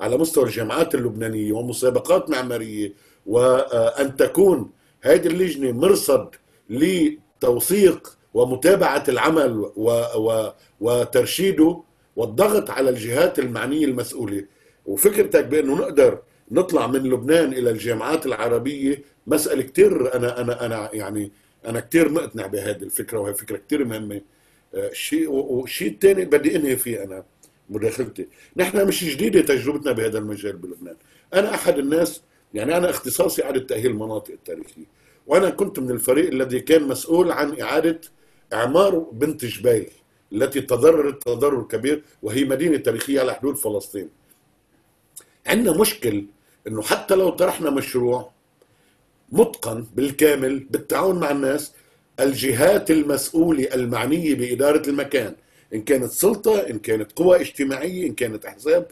على مستوى الجامعات اللبنانية ومسابقات معمارية، وأن تكون هذه اللجنة مرصد لتوثيق ومتابعة العمل و و وترشيده والضغط على الجهات المعنية المسؤولة. وفكرتك بأنه نقدر نطلع من لبنان إلى الجامعات العربية مسألة كتير، أنا أنا أنا يعني أنا كتير مقتنع بهذه الفكرة، وهي فكرة كتير مهمة. الشيء والشيء الثاني بدي أنهي فيه أنا مداخلتي، نحن مش جديدة تجربتنا بهذا المجال بلبنان. أنا أحد الناس، يعني أنا اختصاصي إعادة تأهيل المناطق التاريخية، وأنا كنت من الفريق الذي كان مسؤول عن إعادة إعمار بنت جبيل التي تضررت تضرر كبير، وهي مدينة تاريخية على حدود فلسطين. عندنا مشكل أنه حتى لو طرحنا مشروع متقن بالكامل بالتعاون مع الناس، الجهات المسؤولة المعنية بإدارة المكان إن كانت سلطة إن كانت قوى اجتماعية إن كانت أحزاب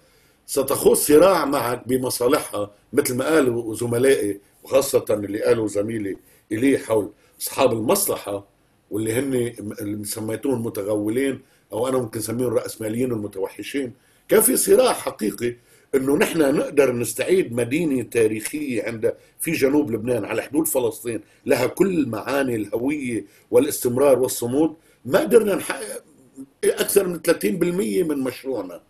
ستخوض صراع معك بمصالحها، مثل ما قالوا زملائي وخاصة اللي قالوا زميلي إليه حول أصحاب المصلحة واللي هن سميتوهم متغولين، أو أنا ممكن سميهم الرأسماليين المتوحشين. كان في صراع حقيقي إنه نحن نقدر نستعيد مدينة تاريخية عند في جنوب لبنان على حدود فلسطين لها كل معاني الهوية والاستمرار والصمود. ما قدرنا نحقق أكثر من ثلاثين بالمئة من مشروعنا،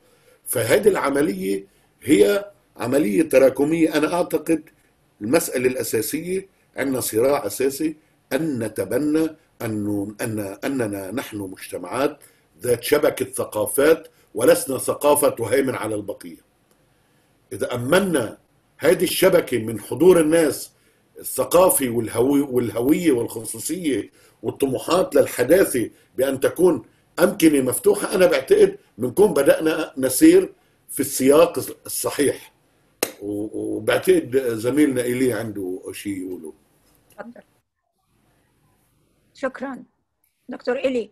فهذه العملية هي عملية تراكمية. أنا أعتقد المسألة الأساسية عندنا صراع أساسي أن نتبنى أن أن أننا نحن مجتمعات ذات شبكة ثقافات ولسنا ثقافة تهيمن على البقية. إذا أمنا هذه الشبكة من حضور الناس الثقافي والهوي والهوية والخصوصية والطموحات للحداثة بأن تكون أمكنة مفتوحة، أنا بعتقد بنكون بدأنا نسير في السياق الصحيح. وبعتقد زميلنا إليه عنده شيء يقوله. تفضل. شكرا دكتور إلي.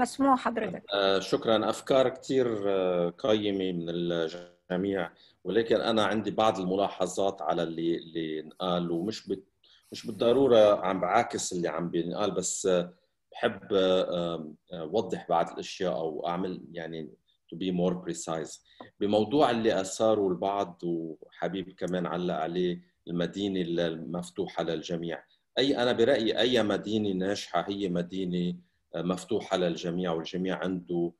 مسموع حضرتك. شكرا. أفكار كثير قيمة من الجميع، ولكن أنا عندي بعض الملاحظات على اللي اللي انقال، ومش بت... مش بالضرورة عم بعاكس اللي عم بينقال، بس بحب أوضح بعض الأشياء أو أعمل يعني to be more precise بموضوع اللي أثاره البعض وحبيب كمان علق عليه، المدينة المفتوحة للجميع. أي أنا برأيي أي مدينة ناجحة هي مدينة مفتوحه للجميع، والجميع عنده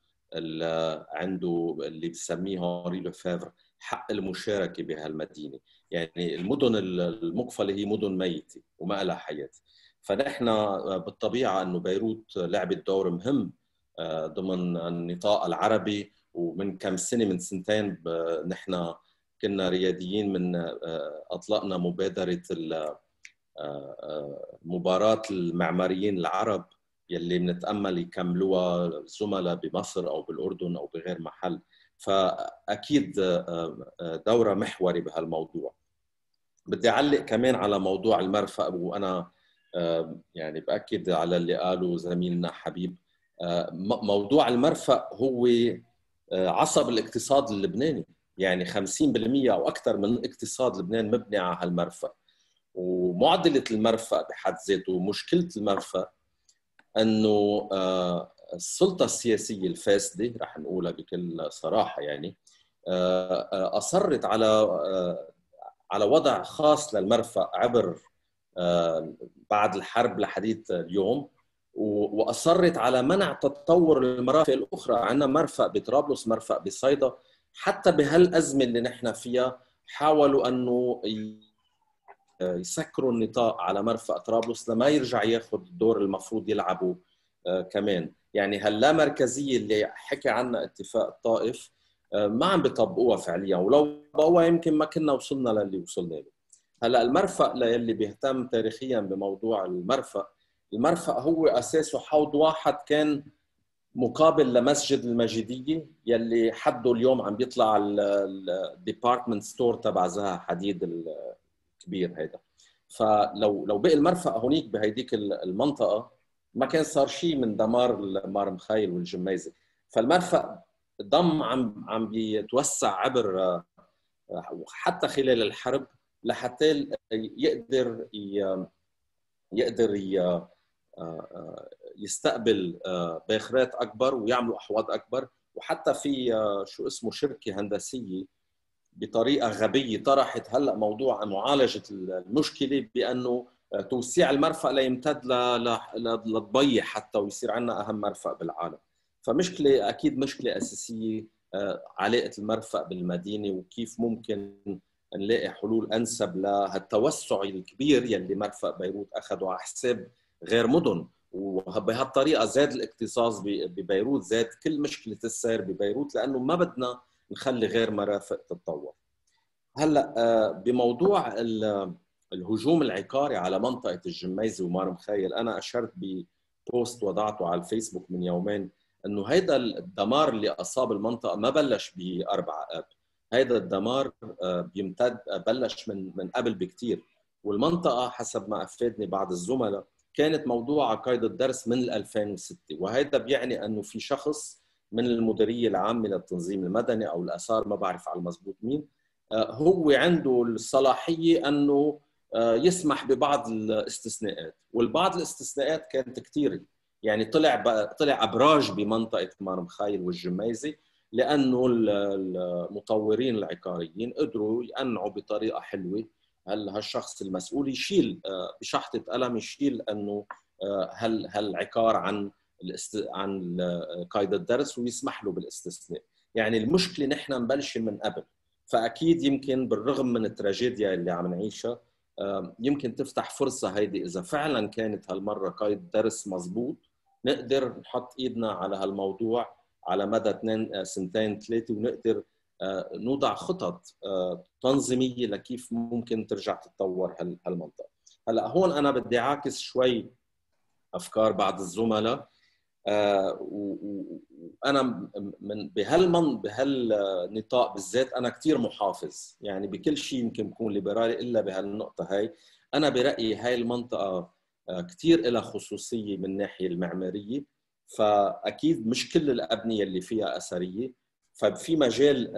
عنده اللي بسميه هنري لوفيفر حق المشاركه بهالمدينه. يعني المدن المقفله هي مدن ميته وما لها حياه، فنحن بالطبيعه انه بيروت لعبت دور مهم ضمن النطاق العربي. ومن كم سنه، من سنتين، نحن كنا رياديين من اطلقنا مبادره مباراه المعماريين العرب يلي بنتأمل يكملوها زملاء بمصر أو بالأردن أو بغير محل. فأكيد دورة محوري بهالموضوع. بدي أعلق كمان على موضوع المرفأ، وأنا يعني بأكد على اللي قاله زميلنا حبيب. موضوع المرفأ هو عصب الاقتصاد اللبناني، يعني خمسين بالمئة أو أكثر من اقتصاد لبنان مبني على هالمرفأ. ومعضلة المرفأ بحد ذاته ومشكلة المرفأ انه السلطه السياسيه الفاسده، رح نقولها بكل صراحه، يعني اصرت على على وضع خاص للمرفأ عبر بعد الحرب لحديث اليوم، واصرت على منع تطور المرافق الاخرى. عندنا مرفأ بطرابلس، مرفأ بصيدا، حتى بهالازمه اللي نحن فيها حاولوا انه يسكروا النطاق على مرفق طرابلس لما يرجع ياخذ الدور المفروض يلعبه كمان. يعني هاللا مركزيه اللي حكي عنها اتفاق الطائف ما عم بيطبقوها فعليا، ولو طبقوها يمكن ما كنا وصلنا للي وصلنا له. هلا المرفق للي بيهتم تاريخيا بموضوع المرفق، المرفق هو اساسه حوض واحد كان مقابل لمسجد المجيديه يلي حده اليوم عم بيطلع الديبارتمنت ستور تبع زها حديد الكبير هيدا. فلو لو بقي المرفق هونيك بهيديك المنطقه ما كان صار شيء من دمار مار مخيل والجميزه. فالمرفق ضم عم عم بيتوسع عبر حتى خلال الحرب لحتى يقدر يقدر يستقبل باخرات اكبر ويعملوا احواض اكبر. وحتى في شو اسمه شركه هندسيه بطريقه غبيه طرحت هلا موضوع معالجه المشكله بانه توسيع المرفق ليمتد للضبيه حتى ويصير عندنا اهم مرفق بالعالم. فمشكله اكيد مشكله اساسيه علاقه المرفق بالمدينه وكيف ممكن نلاقي حلول انسب لهالتوسع الكبير يلي مرفق بيروت اخذوا على حساب غير مدن، وبهالطريقه زاد الاكتصاص ببيروت، زاد كل مشكله السير ببيروت لانه ما بدنا نخلي غير مرافق تتطور. هلا بموضوع الهجوم العقاري على منطقه الجميزه ومار مخيل، انا اشرت ببوست وضعته على الفيسبوك من يومين انه هيدا الدمار اللي اصاب المنطقه ما بلش باربع اب، هيدا الدمار بيمتد بلش من من قبل بكثير. والمنطقه حسب ما افادني بعض الزملاء كانت موضوع على قيد الدرس من ألفين وستة، وهذا بيعني انه في شخص من المديريه العامه للتنظيم المدني او الاثار ما بعرف على المضبوط مين، هو عنده الصلاحيه انه يسمح ببعض الاستثناءات، والبعض الاستثناءات كانت كثيره. يعني طلع طلع ابراج بمنطقه مار مخيل والجميزه لانه المطورين العقاريين قدروا يقنعوا بطريقه حلوه هل هالشخص المسؤول يشيل بشحطه قلم يشيل انه هل هالعقار عن عن قيد الدرس ويسمح له بالاستثناء. يعني المشكله نحن نبلش من قبل، فاكيد يمكن بالرغم من التراجيديا اللي عم نعيشها يمكن تفتح فرصه هيدي اذا فعلا كانت هالمره قيد الدرس مضبوط نقدر نحط ايدنا على هالموضوع على مدى اثنين سنتين ثلاثه ونقدر نوضع خطط تنظيميه لكيف ممكن ترجع تتطور هالمنطقه. هلا هون انا بدي اعاكس شوي افكار بعض الزملاء، وانا من بهالمن بهالنطاق بالذات انا كثير محافظ، يعني بكل شيء يمكن بكون ليبرالي الا بهالنقطه هي. انا برايي هاي المنطقه كثير لها خصوصيه من الناحيه المعماريه، فاكيد مش كل الابنيه اللي فيها اثريه، ففي مجال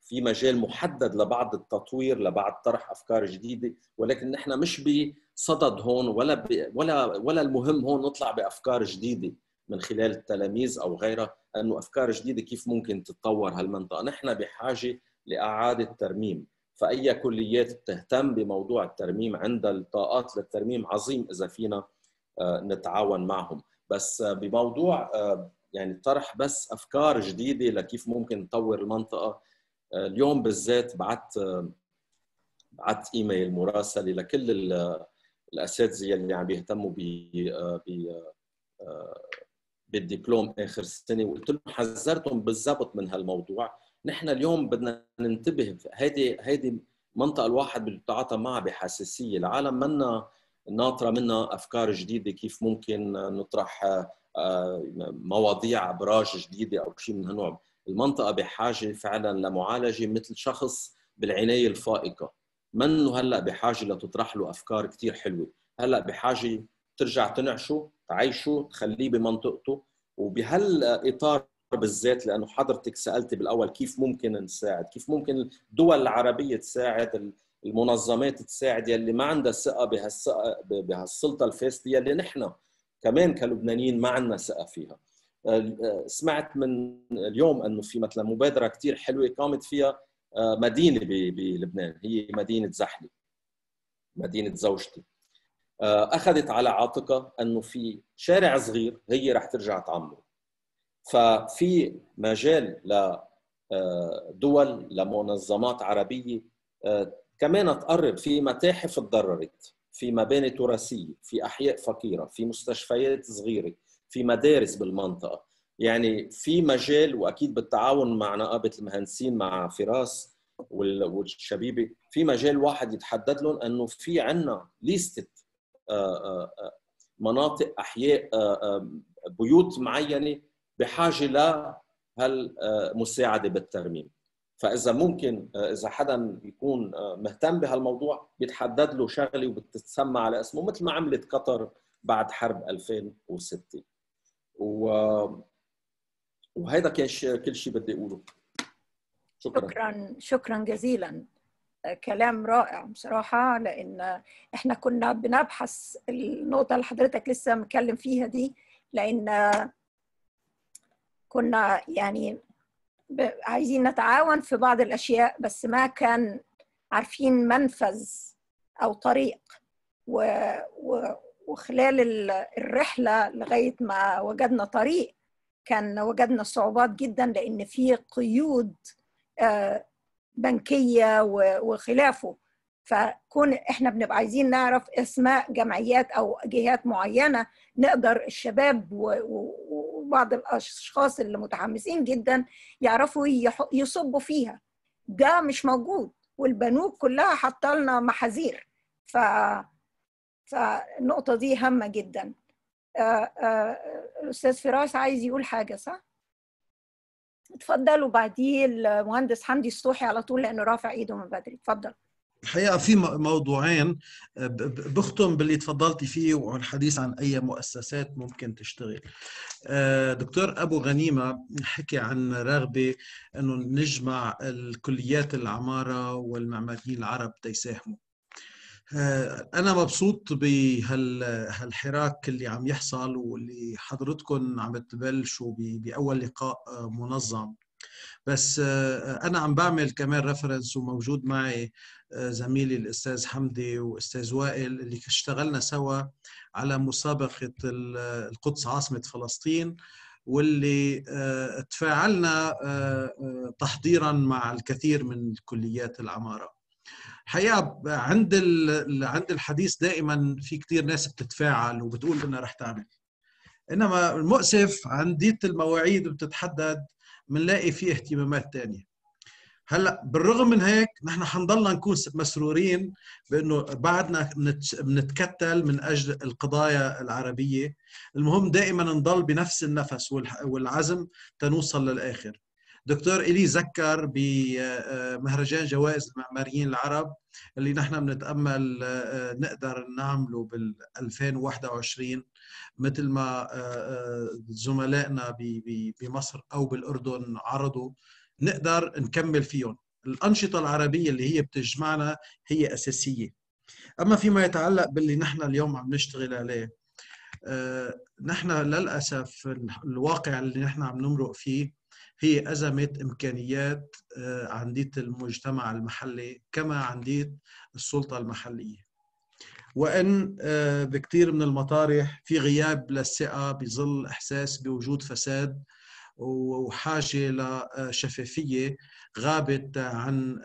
في مجال محدد لبعض التطوير لبعض طرح افكار جديده، ولكن نحن مش بصدد هون ولا ولا ولا المهم هون نطلع بافكار جديده من خلال التلاميذ او غيرها، انه افكار جديده كيف ممكن تتطور هالمنطقه. نحن بحاجه لاعاده ترميم، فاي كليات بتهتم بموضوع الترميم عندها الطاقات للترميم عظيم اذا فينا نتعاون معهم. بس بموضوع يعني طرح بس افكار جديده لكيف ممكن نطور المنطقه، اليوم بالذات بعت بعت ايميل مراسله لكل الاساتذه اللي عم بيهتموا ب بالدبلوم اخر سنه، وقلت لهم حذرتهم بالضبط من هالموضوع. نحن اليوم بدنا ننتبه، هيدي هيدي منطقه الواحد بيتعاطى معها بحساسيه، العالم منا ناطره منها افكار جديده كيف ممكن نطرح مواضيع ابراج جديده او شيء من هالنوع. المنطقه بحاجه فعلا لمعالجه مثل شخص بالعنايه الفائقه، منه هلا بحاجه لتطرح له افكار كثير حلوه، هلا بحاجه ترجع تنعشه تعيشه تخليه بمنطقته وبهالاطار بالذات. لانه حضرتك سالتي بالاول كيف ممكن نساعد، كيف ممكن الدول العربيه تساعد، المنظمات تساعد يلي ما عندها ثقه بهالثقه بهالسلطه الفاسده يلي نحن كمان كلبنانيين ما عندنا ثقه فيها. سمعت من اليوم انه في مثلا مبادره كثير حلوه قامت فيها مدينه بلبنان، هي مدينه زحله، مدينه زوجتي، اخذت على عاتقها انه في شارع صغير هي رح ترجع تعمره. ففي مجال لدول لمنظمات عربيه كمان تقرب في متاحف اتضررت، في مباني تراثيه، في احياء فقيره، في مستشفيات صغيره، في مدارس بالمنطقه، يعني في مجال، واكيد بالتعاون مع نقابه المهندسين مع فراس والشبيبه، في مجال واحد يتحدد لهم انه في عندنا ليستة مناطق احياء بيوت معينه بحاجه لهالمساعده بالترميم. فاذا ممكن اذا حدا يكون مهتم بهالموضوع بيتحدد له شغله وبتتسمى على اسمه، مثل ما عملت قطر بعد حرب ألفين وستة. وهذا كان كل شيء بدي اقوله. شكرا شكرا شكرا جزيلا. كلام رائع بصراحه، لان احنا كنا بنبحث النقطه اللي حضرتك لسه متكلم فيها دي، لان كنا يعني عايزين نتعاون في بعض الاشياء بس ما كان عارفين منفذ او طريق، وخلال الرحله لغايه ما وجدنا طريق كان وجدنا صعوبات جدا، لان في قيود بنكيه وخلافه. فكون احنا بنبقى عايزين نعرف اسماء جمعيات او جهات معينه نقدر الشباب وبعض الاشخاص اللي متحمسين جدا يعرفوا يصبوا فيها، ده مش موجود، والبنوك كلها حاطه لنا محاذير. ف فالنقطه دي هامه جدا. الاستاذ فراس عايز يقول حاجه، صح؟ اتفضل، وبعديه المهندس حمدي السطوحي على طول لانه رافع ايده من بدري. اتفضل. الحقيقه في موضوعين بختم باللي تفضلتي فيه والحديث عن اي مؤسسات ممكن تشتغل. دكتور ابو غنيمه حكي عن رغبه انه نجمع الكليات العماره والمعماريين العرب تيساهموا. أنا مبسوط بهالحراك اللي عم يحصل واللي حضرتكم عم تبلشوا بأول لقاء منظم، بس أنا عم بعمل كمان ريفرنس، وموجود معي زميلي الأستاذ حمدي وأستاذ وائل اللي اشتغلنا سوا على مسابقة القدس عاصمة فلسطين، واللي تفاعلنا تحضيراً مع الكثير من كليات العمارة. الحقيقة عند عند الحديث دائما في كثير ناس بتتفاعل وبتقول انها رح تعمل، انما المؤسف عندية المواعيد بتتحدد، بنلاقي في اهتمامات ثانيه. هلا بالرغم من هيك نحن حنضلنا نكون مسرورين بانه بعدنا بنتكتل من اجل القضايا العربيه، المهم دائما نضل بنفس النفس والعزم تنوصل للاخر. دكتور إلي ذكر بمهرجان جوائز المعماريين العرب اللي نحن بنتأمل نقدر نعمله بال ألفين وواحد وعشرين، مثل ما زملائنا بمصر أو بالأردن عرضوا، نقدر نكمل فيهم. الأنشطة العربية اللي هي بتجمعنا هي أساسية. أما فيما يتعلق باللي نحن اليوم عم نشتغل عليه، نحن للأسف الواقع اللي نحن عم نمرق فيه هي أزمة إمكانيات عندية المجتمع المحلي كما عندية السلطة المحلية، وأن بكثير من المطارح في غياب للثقة بظل إحساس بوجود فساد وحاجة لشفافية غابت عن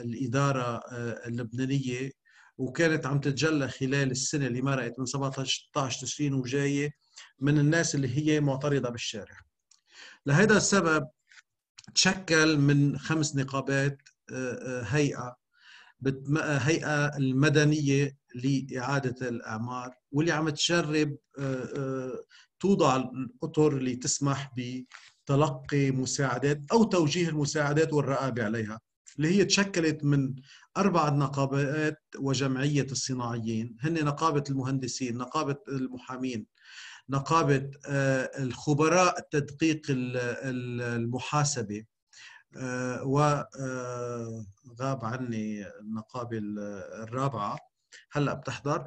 الإدارة اللبنانية، وكانت عم تتجلى خلال السنة اللي مرقت من سبعة عشر تشرين وجاية من الناس اللي هي معترضة بالشارع. لهذا السبب تشكل من خمس نقابات هيئة هيئة المدنية لإعادة الأعمار، واللي عم تجرب توضع الأطر اللي تسمح بتلقي مساعدات أو توجيه المساعدات والرقابة عليها، اللي هي تشكلت من أربع نقابات وجمعية الصناعيين، هن نقابة المهندسين، نقابة المحامين، نقابة الخبراء التدقيق المحاسبة، وغاب عني النقابة الرابعة هلأ بتحضر.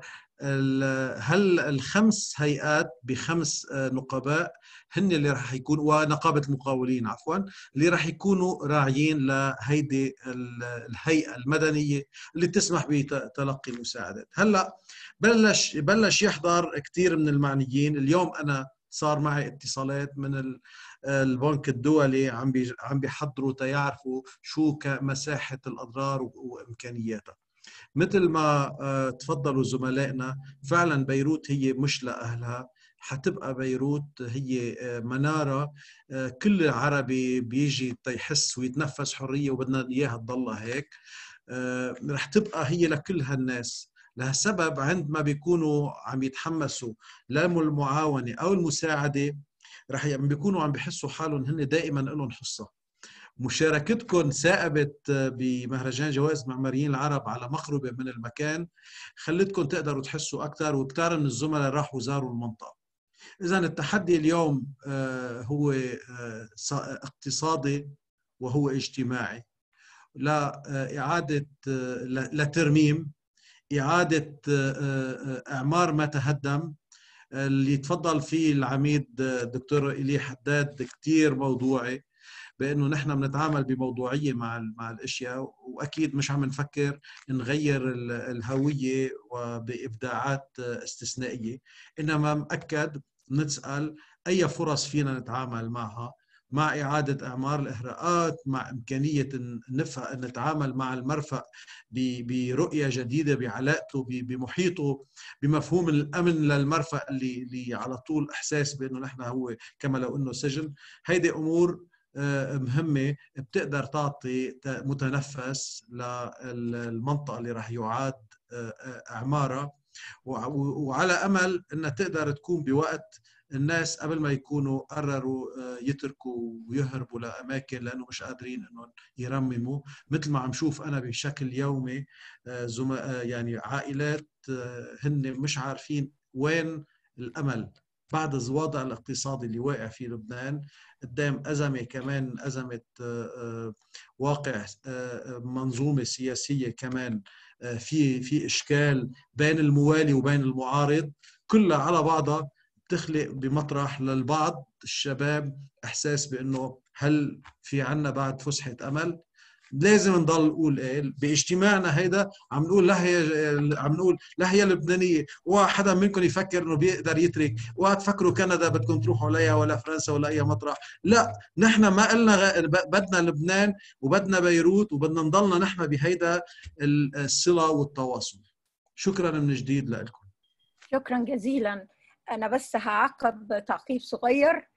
هل الخمس هيئات بخمس نقباء هن اللي راح يكونوا، ونقابة المقاولين عفوا، اللي راح يكونوا راعيين لهيدي الهيئة المدنية اللي تسمح بتلقي المساعدات. هلا بلش بلش يحضر كثير من المعنيين. اليوم انا صار معي اتصالات من البنك الدولي عم عم بيحضروا تيعرفوا شو مساحة الأضرار وإمكانياتها. مثل ما تفضلوا زملائنا، فعلا بيروت هي مش لأهلها، حتبقى بيروت هي منارة كل عربي بيجي تيحس ويتنفس حرية وبدنا إياها تضلها هيك. رح تبقى هي لكل هالناس، لهالسبب عندما بيكونوا عم يتحمسوا للمعاونة أو المساعدة رح بيكونوا عم بيحسوا حالهم هن دائما لهم حصة. مشاركتكم سائبت بمهرجان جوائز معماريين العرب على مقربة من المكان خلتكم تقدروا تحسوا أكثر، وكثير من الزملاء راحوا زاروا المنطقة. إذا التحدي اليوم هو اقتصادي وهو اجتماعي، لإعادة لترميم، إعادة إعمار ما تهدم. اللي تفضل فيه العميد دكتور إيلي حداد كثير موضوعي، بأنه نحن بنتعامل بموضوعية مع مع الأشياء، وأكيد مش عم نفكر نغير الهوية وبإبداعات استثنائية، إنما مؤكد نتسأل أي فرص فينا نتعامل معها، مع إعادة إعمار الإهراءات، مع إمكانية نفهم نتعامل مع المرفأ برؤية جديدة بعلاقته بمحيطه، بمفهوم الأمن للمرفأ اللي, اللي على طول إحساس بأنه نحن هو كما لو أنه سجن. هيدي أمور مهمة بتقدر تعطي متنفس للمنطقة اللي رح يعاد إعمارها، وعلى أمل أنها تقدر تكون بوقت الناس قبل ما يكونوا قرروا يتركوا ويهربوا لأماكن لأنه مش قادرين أنهم يرمموا. مثل ما عم شوف أنا بشكل يومي يعني عائلات هن مش عارفين وين الأمل بعد الوضع الاقتصادي اللي واقع في لبنان، قدام أزمة كمان أزمة واقع منظومة سياسية كمان في في إشكال بين الموالي وبين المعارض، كلها على بعضها بتخلق بمطرح للبعض الشباب إحساس بأنه هل في عنا بعد فسحة أمل؟ لازم نضل نقول ايه باجتماعنا هيدا، عم نقول لهيا عم نقول لهيا لبنانيه، وحدا منكم يفكر انه بيقدر يترك، وتفكروا كندا بدكم تروحوا عليها ولا فرنسا ولا اي مطرح. لا، نحن ما قلنا بدنا لبنان وبدنا بيروت وبدنا نضلنا نحن بهيدا الصله والتواصل. شكرا من جديد لكم. شكرا جزيلا. انا بس هعقب تعقيب صغير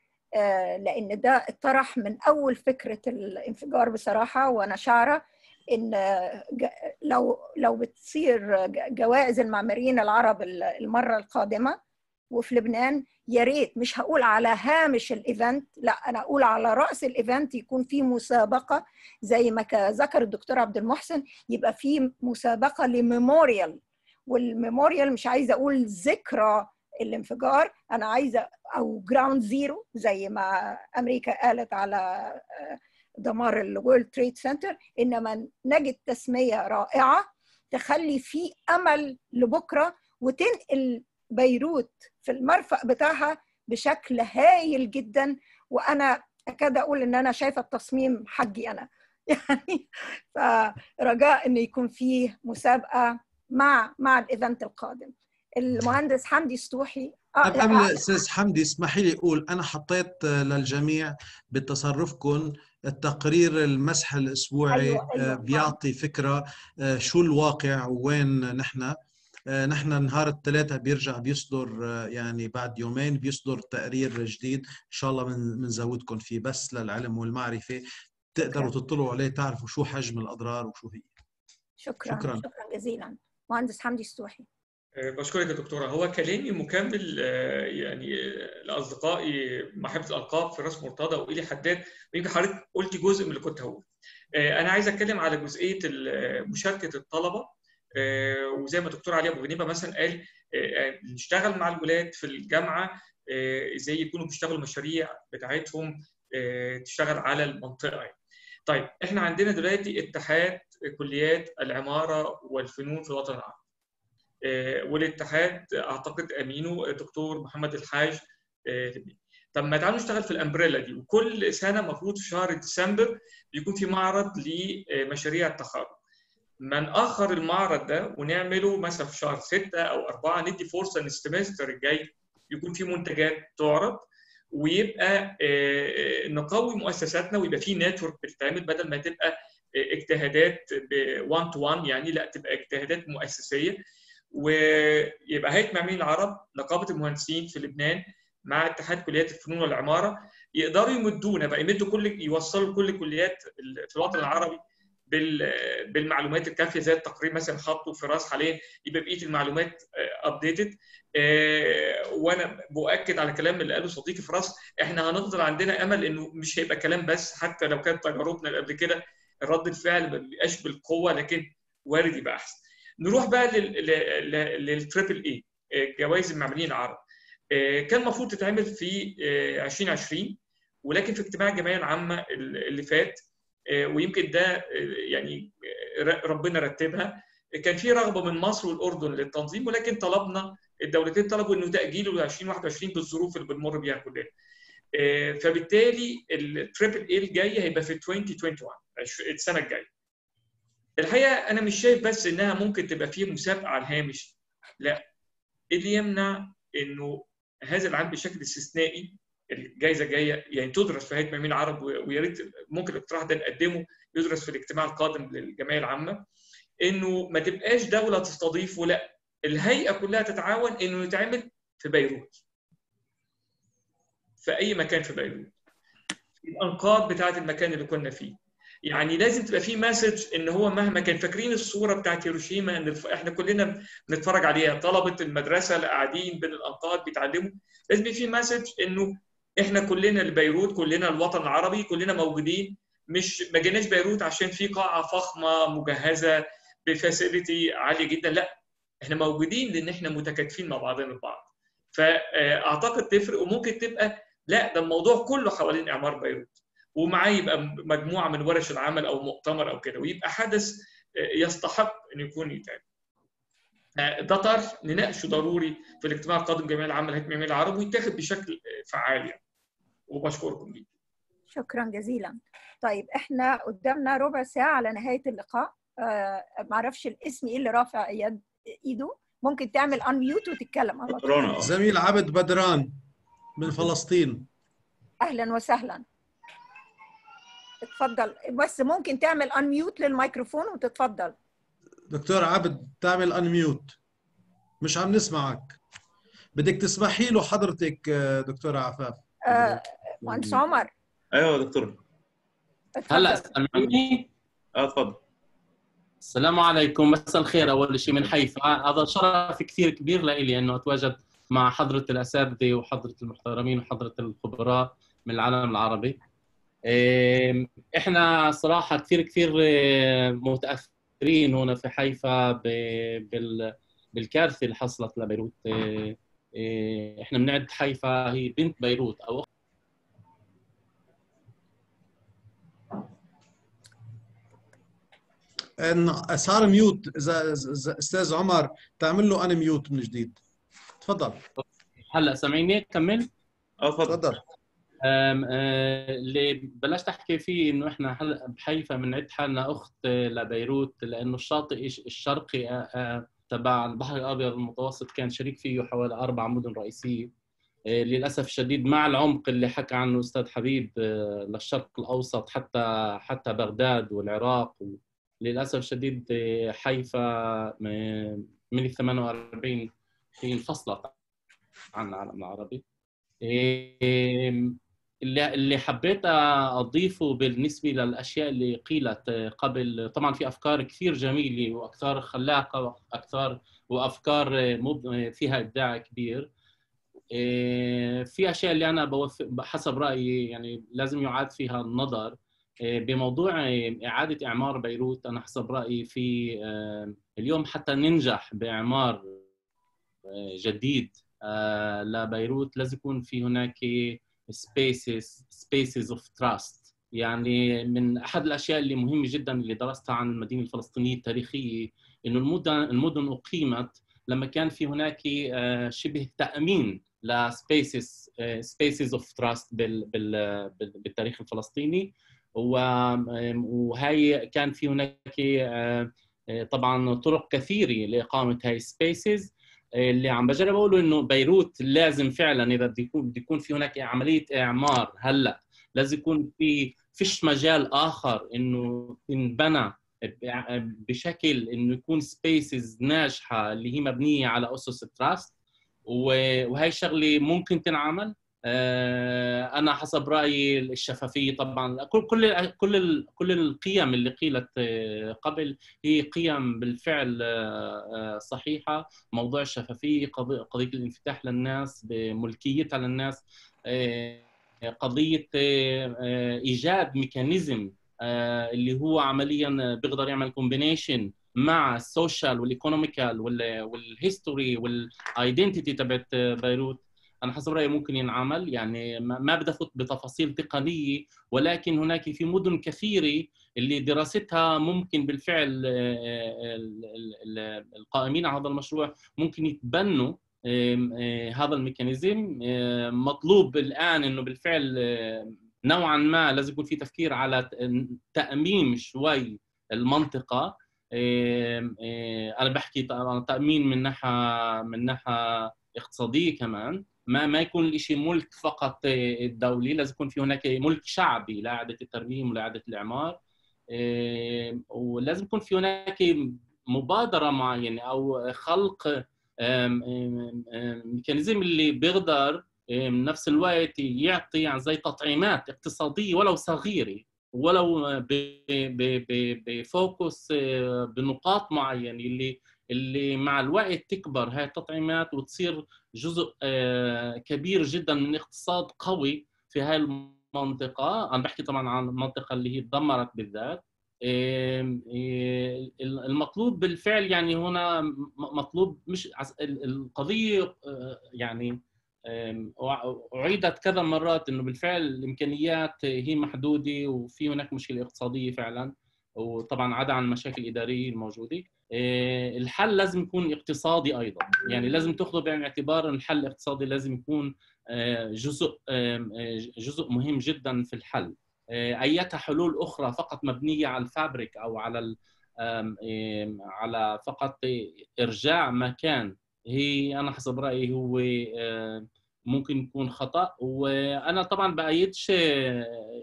لأن ده اتطرح من أول فكرة الانفجار بصراحة، وأنا شعرة إن لو لو بتصير جوائز المعماريين العرب المرة القادمة وفي لبنان، يا ريت مش هقول على هامش الإيفنت، لا أنا أقول على رأس الإيفنت يكون في مسابقة زي ما ذكر الدكتور عبد المحسن، يبقى في مسابقة لميموريال، والميموريال مش عايزة أقول ذكرى الانفجار، أنا عايزة أو جراوند زيرو زي ما أمريكا قالت على دمار الورلد تريد سنتر، إنما نجد تسمية رائعة تخلي في أمل لبكرة وتنقل بيروت في المرفأ بتاعها بشكل هايل جدا. وأنا أكاد أقول إن أنا شايفة التصميم حجي أنا يعني، فرجاء إن يكون فيه مسابقة مع مع الإيفنت القادم. المهندس حمدي سطوحي. قبل استاذ حمدي اسمحي لي اقول انا حطيت للجميع بتصرفكم التقرير المسح الاسبوعي. أيوة أيوة. بيعطي فكره شو الواقع وين نحن. نحن نهار الثلاثاء بيرجع بيصدر، يعني بعد يومين بيصدر تقرير جديد ان شاء الله بنزودكم فيه، بس للعلم والمعرفه تقدروا تطلعوا عليه تعرفوا شو حجم الاضرار وشو هي. شكرا شكرا, شكرا جزيلا مهندس حمدي سطوحي. بشكرك يا دكتوره. هو كلامي مكمل يعني لاصدقائي محبه الالقاب فراس مرتضى وإيلي حداد، ويمكن حضرتك قلتي جزء من اللي كنت هقوله. انا عايز اتكلم على جزئيه مشاركه الطلبه، وزي ما الدكتور علي ابو غنيبه مثلا قال نشتغل مع الولاد في الجامعه ازاي يكونوا بيشتغلوا مشاريع بتاعتهم تشتغل على المنطقه يعني. طيب احنا عندنا دلوقتي اتحاد كليات العماره والفنون في الوطن العربي، والاتحاد اعتقد امينه دكتور محمد الحاج. طب ما تعالوا نشتغل في الامبريلا دي، وكل سنه المفروض في شهر ديسمبر بيكون في معرض لمشاريع التخرج. ما ناخر المعرض ده ونعمله مثلا في شهر ستة او أربعة، ندي فرصه ان السمستر الجاي يكون في منتجات تعرض، ويبقى نقوي مؤسساتنا، ويبقى في نتورك بتتعمل بدل ما تبقى اجتهادات وان تو وان، يعني لا تبقى اجتهادات مؤسسيه. ويبقى هيئه معماريين العرب، نقابه المهندسين في لبنان، مع اتحاد كليات الفنون والعماره يقدروا يمدونا بقى، يمدوا كل يوصلوا كل كليات في الوطن العربي بالمعلومات الكافيه، زي التقرير مثلا خطه في راس حاليا يبقى بقيه المعلومات ابديتد. وانا باكد على كلام اللي قاله صديقي في راس، احنا هنفضل عندنا امل انه مش هيبقى كلام بس، حتى لو كانت تجاربنا اللي قبل كده رد الفعل ما بيبقاش بالقوه، لكن وارد يبقى احسن. نروح بقى للتريبل اي، جوائز المعماريين العرب. كان المفروض تتعمل في ألفين وعشرين، ولكن في اجتماع الجمعيه العامه اللي فات، ويمكن ده يعني ربنا رتبها، كان في رغبه من مصر والاردن للتنظيم، ولكن طلبنا الدولتين طلبوا انه تاجيله ل ألفين وواحد وعشرين بالظروف اللي بنمر بيها كلنا. فبالتالي التريبل اي الجايه هيبقى في ألفين وواحد وعشرين، السنه الجايه. الحقيقه انا مش شايف بس انها ممكن تبقى فيه مسابقه على الهامش، لا، اللي يمنع انه هذا العام بشكل استثنائي الجائزه الجايه يعني تدرس في هيئه معماريين العرب، ويا ريت ممكن الاقتراح ده نقدمه يدرس في الاجتماع القادم للجمعيه العامه، انه ما تبقاش دوله تستضيف، ولا الهيئه كلها تتعاون انه يتعمل في بيروت، في اي مكان في بيروت، في الانقاض بتاعه المكان اللي كنا فيه. يعني لازم تبقى في مسج ان هو مهما كان، فاكرين الصوره بتاعت هيروشيما ان احنا كلنا بنتفرج عليها، طلبه المدرسه اللي قاعدين بين الانقاض بيتعلموا، لازم يبقى في مسج انه احنا كلنا لبيروت، كلنا الوطن العربي، كلنا موجودين، مش ما جيناش بيروت عشان في قاعه فخمه مجهزه بفاسيلتي عاليه جدا، لا، احنا موجودين لان احنا متكاتفين مع بعضنا البعض. فاعتقد تفرق، وممكن تبقى لا، ده الموضوع كله حوالين اعمار بيروت، ومعاه يبقى مجموعه من ورش العمل او مؤتمر او كده، ويبقى حدث يستحق ان يكون يتعمل. ده طرح نناقشه ضروري في الاجتماع القادم جمعيه العامه لهيئه معماريين العرب، ويتاخد بشكل فعال يعني. وبشكركم جدا. شكرا جزيلا. طيب احنا قدامنا ربع ساعه على نهايه اللقاء، آه معرفش الاسم ايه اللي رافع يد ايده، ممكن تعمل انميوت وتتكلم على طول. زميل عبد بدران من فلسطين. اهلا وسهلا. اتفضل، بس ممكن تعمل انميوت للميكروفون وتتفضل. دكتور عبد تعمل انميوت، مش عم نسمعك. بدك تسمحي له حضرتك دكتورة عفاف. آه، مهندس عمر. ايوه دكتور، هلا سامعني؟ اه تفضل. السلام عليكم، مساء الخير. اول شيء من حيفا، هذا شرف كثير كبير لإلي انه اتواجد مع حضرة الاساتذة وحضرة المحترمين وحضرة الخبراء من العالم العربي. احنا صراحه كثير كثير متاثرين هنا في حيفا بالكارثه اللي حصلت لبيروت. احنا بنعد حيفا هي بنت بيروت او اخت. صار ميوت استاذ عمر، تعمل له انا ميوت من جديد. تفضل. هلا سامعيني؟ كمل. اه تفضل. اللي بلشت احكي فيه انه احنا هلا بحيفا بنعد حالنا اخت لبيروت، لانه الشاطئ الشرقي تبع البحر الابيض المتوسط كان شريك فيه حوالي اربع مدن رئيسيه. للاسف الشديد مع العمق اللي حكى عنه استاذ حبيب للشرق الاوسط حتى حتى بغداد والعراق، للاسف الشديد حيفا من ال ثمانية وأربعين انفصلت عن العالم العربي. اللي اللي حبيت اضيفه بالنسبه للاشياء اللي قيلت قبل، طبعا في افكار كثير جميله واكثر خلاقه واكثر وافكار فيها ابداع كبير. في اشياء اللي انا بوافق حسب رايي يعني لازم يعاد فيها النظر. بموضوع اعاده اعمار بيروت، انا حسب رايي في اليوم حتى ننجح باعمار جديد لبيروت لازم يكون في هناك spaces spaces of trust. يعني من احد الاشياء اللي مهمه جدا اللي درستها عن المدينه الفلسطينيه التاريخيه، انه المدن المدن اقيمت لما كان في هناك شبه تامين ل spaces spaces of trust بالتاريخ الفلسطيني، وهي كان في هناك طبعا طرق كثيره لاقامه هاي spaces. اللي عم بجرب اقوله انه بيروت لازم فعلا اذا بده يكون بده يكون في هناك عمليه اعمار هلا لازم يكون في فيش مجال اخر انه تنبنى بشكل انه يكون سبيسز ناجحه اللي هي مبنيه على اسس التراست، وهي الشغله ممكن تنعمل. انا حسب رايي الشفافيه طبعا كل كل كل كل القيم اللي قيلت قبل هي قيم بالفعل صحيحه، موضوع الشفافيه، قضيه الانفتاح للناس بملكيتها للناس، قضيه ايجاد ميكانيزم اللي هو عمليا بيقدر يعمل كومبينيشن مع السوشيال والايكونوميكال والهيستوري والايدنتيتي تبعت بيروت. انا حسب رايي ممكن ينعمل، يعني ما بدي افوت بتفاصيل تقنيه، ولكن هناك في مدن كثيره اللي دراستها ممكن بالفعل القائمين على هذا المشروع ممكن يتبنوا هذا الميكانيزم. مطلوب الان انه بالفعل نوعا ما لازم يكون في تفكير على تاميم شوي المنطقه. انا بحكي تامين من ناحيه من ناحيه اقتصاديه كمان، ما ما يكون الإشي ملك فقط الدولي، لازم يكون في هناك ملك شعبي لإعادة الترميم ولإعادة الإعمار، ولازم يكون في هناك مبادرة معينة أو خلق ميكانيزم اللي بيقدر بنفس الوقت يعطي يعني زي تطعيمات اقتصادية ولو صغيرة ولو بفوكس بنقاط معينة اللي اللي مع الوقت تكبر هاي التطعيمات وتصير جزء كبير جدا من اقتصاد قوي في هاي المنطقة. أنا بحكي طبعا عن المنطقة اللي هي تدمرت بالذات. المطلوب بالفعل يعني هنا مطلوب مش القضية، يعني أعيدت كذا مرات إنه بالفعل الإمكانيات هي محدودة وفي هناك مشكلة اقتصادية فعلا، وطبعا عدا عن المشاكل الإدارية الموجودة. الحل لازم يكون اقتصادي ايضا، يعني لازم تاخذوا بعين الاعتبار ان الحل الاقتصادي لازم يكون جزء جزء مهم جدا في الحل. ايتها حلول اخرى فقط مبنيه على الفابريك او على على فقط ارجاع ما كان، هي انا حسب رايي هو ممكن يكون خطا. وانا طبعا بايدش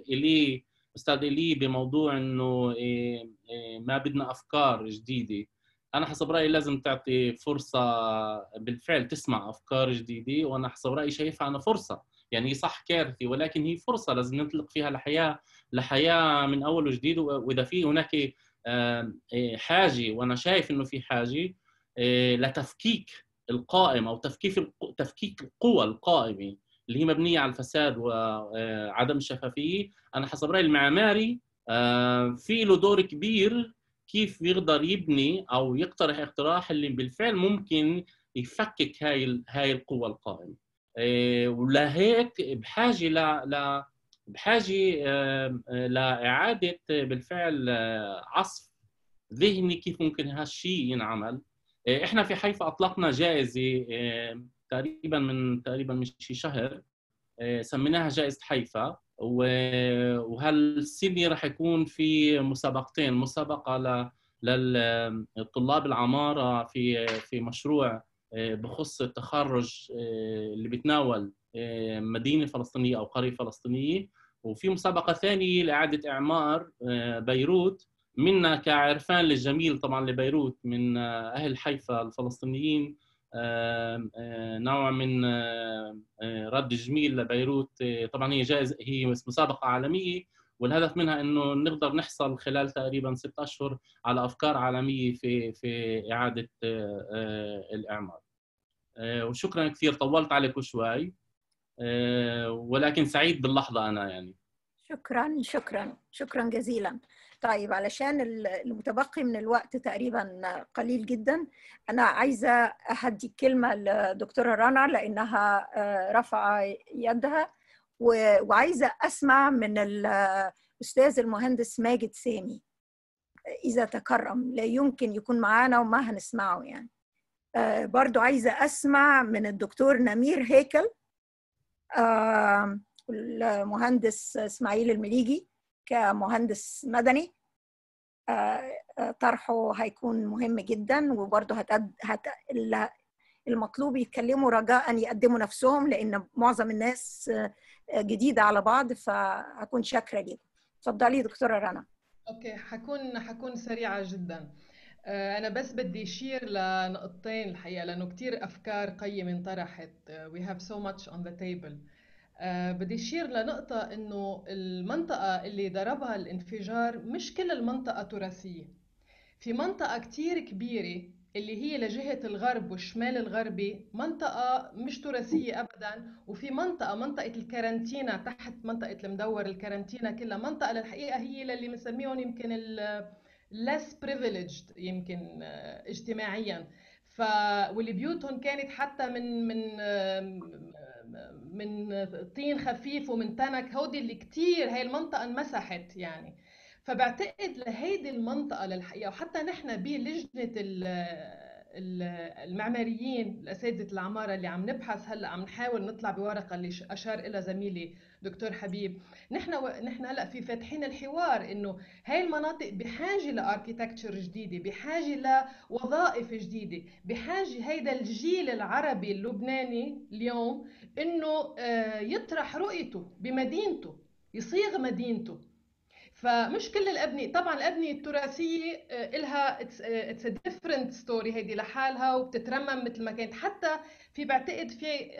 الي استاذ الي بموضوع انه ما بدنا افكار جديده. انا حسب رايي لازم تعطي فرصه بالفعل تسمع افكار جديده، وانا حسب رايي شايفها انا فرصه، يعني هي صح كارثه ولكن هي فرصه لازم ننطلق فيها لحياه لحياه من اول وجديد. واذا في هناك حاجه، وانا شايف انه في حاجه لتفكيك القائم او تفكيك تفكيك القوى القائمه اللي هي مبنيه على الفساد وعدم الشفافيه، انا حسب رايي المعماري في له دور كبير كيف يقدر يبني او يقترح اقتراح اللي بالفعل ممكن يفكك هاي هاي القوى القائمه. ولهيك بحاجه ل بحاجه لاعاده بالفعل عصف ذهني كيف ممكن هالشيء ينعمل. احنا في حيفا اطلقنا جائزه تقريبا من تقريبا من شي شهر، سميناها جائزة حيفا، وهالسنة راح يكون في مسابقتين، مسابقة للطلاب العمارة في في مشروع بخص التخرج اللي بتناول مدينة فلسطينية أو قرية فلسطينية، وفي مسابقة ثانية لإعادة إعمار بيروت. منا كعرفان للجميل طبعا لبيروت من أهل حيفا الفلسطينيين نوع من رد جميل لبيروت. طبعا هي جائزة، هي مسابقة عالمية، والهدف منها انه نقدر نحصل خلال تقريبا ست اشهر على افكار عالمية في في اعادة الاعمار. وشكرا كثير، طولت عليكم شوي ولكن سعيد باللحظة انا، يعني شكرا شكرا شكرا جزيلا. طيب علشان المتبقي من الوقت تقريبا قليل جدا، أنا عايزة أهدي الكلمة لدكتورة رنا لأنها رفع يدها، وعايزة أسمع من الأستاذ المهندس ماجد سامي إذا تكرم، لا يمكن يكون معانا وما هنسمعه يعني. برضو عايزة أسمع من الدكتور نمير هيكل والمهندس إسماعيل المليجي كمهندس مدني، طرحه هيكون مهم جدا، وبرضه هتقد... هت... المطلوب يتكلموا رجاء يقدموا نفسهم، لان معظم الناس جديده على بعض، فهكون شاكره ليكم. اتفضلي دكتوره رنا. اوكي، حكون حكون سريعه جدا. أنا بس بدي أشير لنقطتين الحقيقة، لأنه كتير أفكار قيمة انطرحت. We have so much on the table. بدي أشير لنقطة إنه المنطقة اللي ضربها الانفجار مش كل المنطقة تراثية. في منطقة كتير كبيرة اللي هي لجهة الغرب والشمال الغربي منطقة مش تراثية أبداً، وفي منطقة منطقة الكارنتينا تحت منطقة المدور، الكارنتينا كلها منطقة للحقيقة هي للي مسميهم يمكن ال less privileged يمكن اجتماعيا، ف واللي بيوتهم كانت حتى من من من طين خفيف ومن تنك، هودي اللي كتير هاي المنطقه انمسحت يعني. فبعتقد لهيدي المنطقه للحقيقه، وحتى نحن بلجنه المعماريين الاساتذه العماره اللي عم نبحث هلا، عم نحاول نطلع بورقه اللي اشار الها زميلي دكتور حبيب، نحن و... نحن هلا في فاتحين الحوار انه هاي المناطق بحاجه لاركيتكتشر جديده، بحاجه لوظائف جديده، بحاجه هيدا الجيل العربي اللبناني اليوم انه يطرح رؤيته بمدينته، يصيغ مدينته. فمش كل الابنيه، طبعا الابنيه التراثيه الها اتس ا ديفرنت ستوري، هيدي لحالها وبتترمم مثل ما كانت. حتى في بعتقد في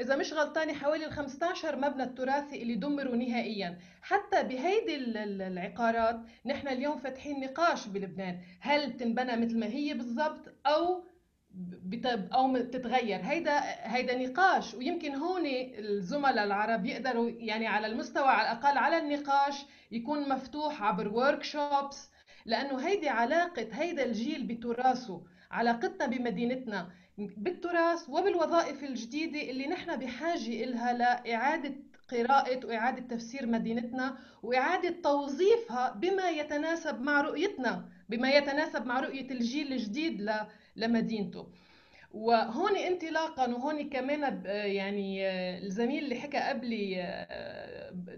إذا مش غلطانة حوالي خمسة عشر مبنى التراثي اللي دمروا نهائياً. حتى بهيدي العقارات نحن اليوم فاتحين نقاش بلبنان، هل بتنبنى مثل ما هي بالضبط أو أو بتتغير؟ هيدا هيدا نقاش، ويمكن هون الزملاء العرب يقدروا يعني على المستوى على الأقل على النقاش يكون مفتوح عبر وركشوبس، لأنه هيدي علاقة هيدا الجيل بتراثه، علاقتنا بمدينتنا بالتراث وبالوظائف الجديدة اللي نحن بحاجة إلها لإعادة قراءة وإعادة تفسير مدينتنا وإعادة توظيفها بما يتناسب مع رؤيتنا، بما يتناسب مع رؤية الجيل الجديد لمدينته. وهون انطلاقا، وهون كمان يعني الزميل اللي حكى قبلي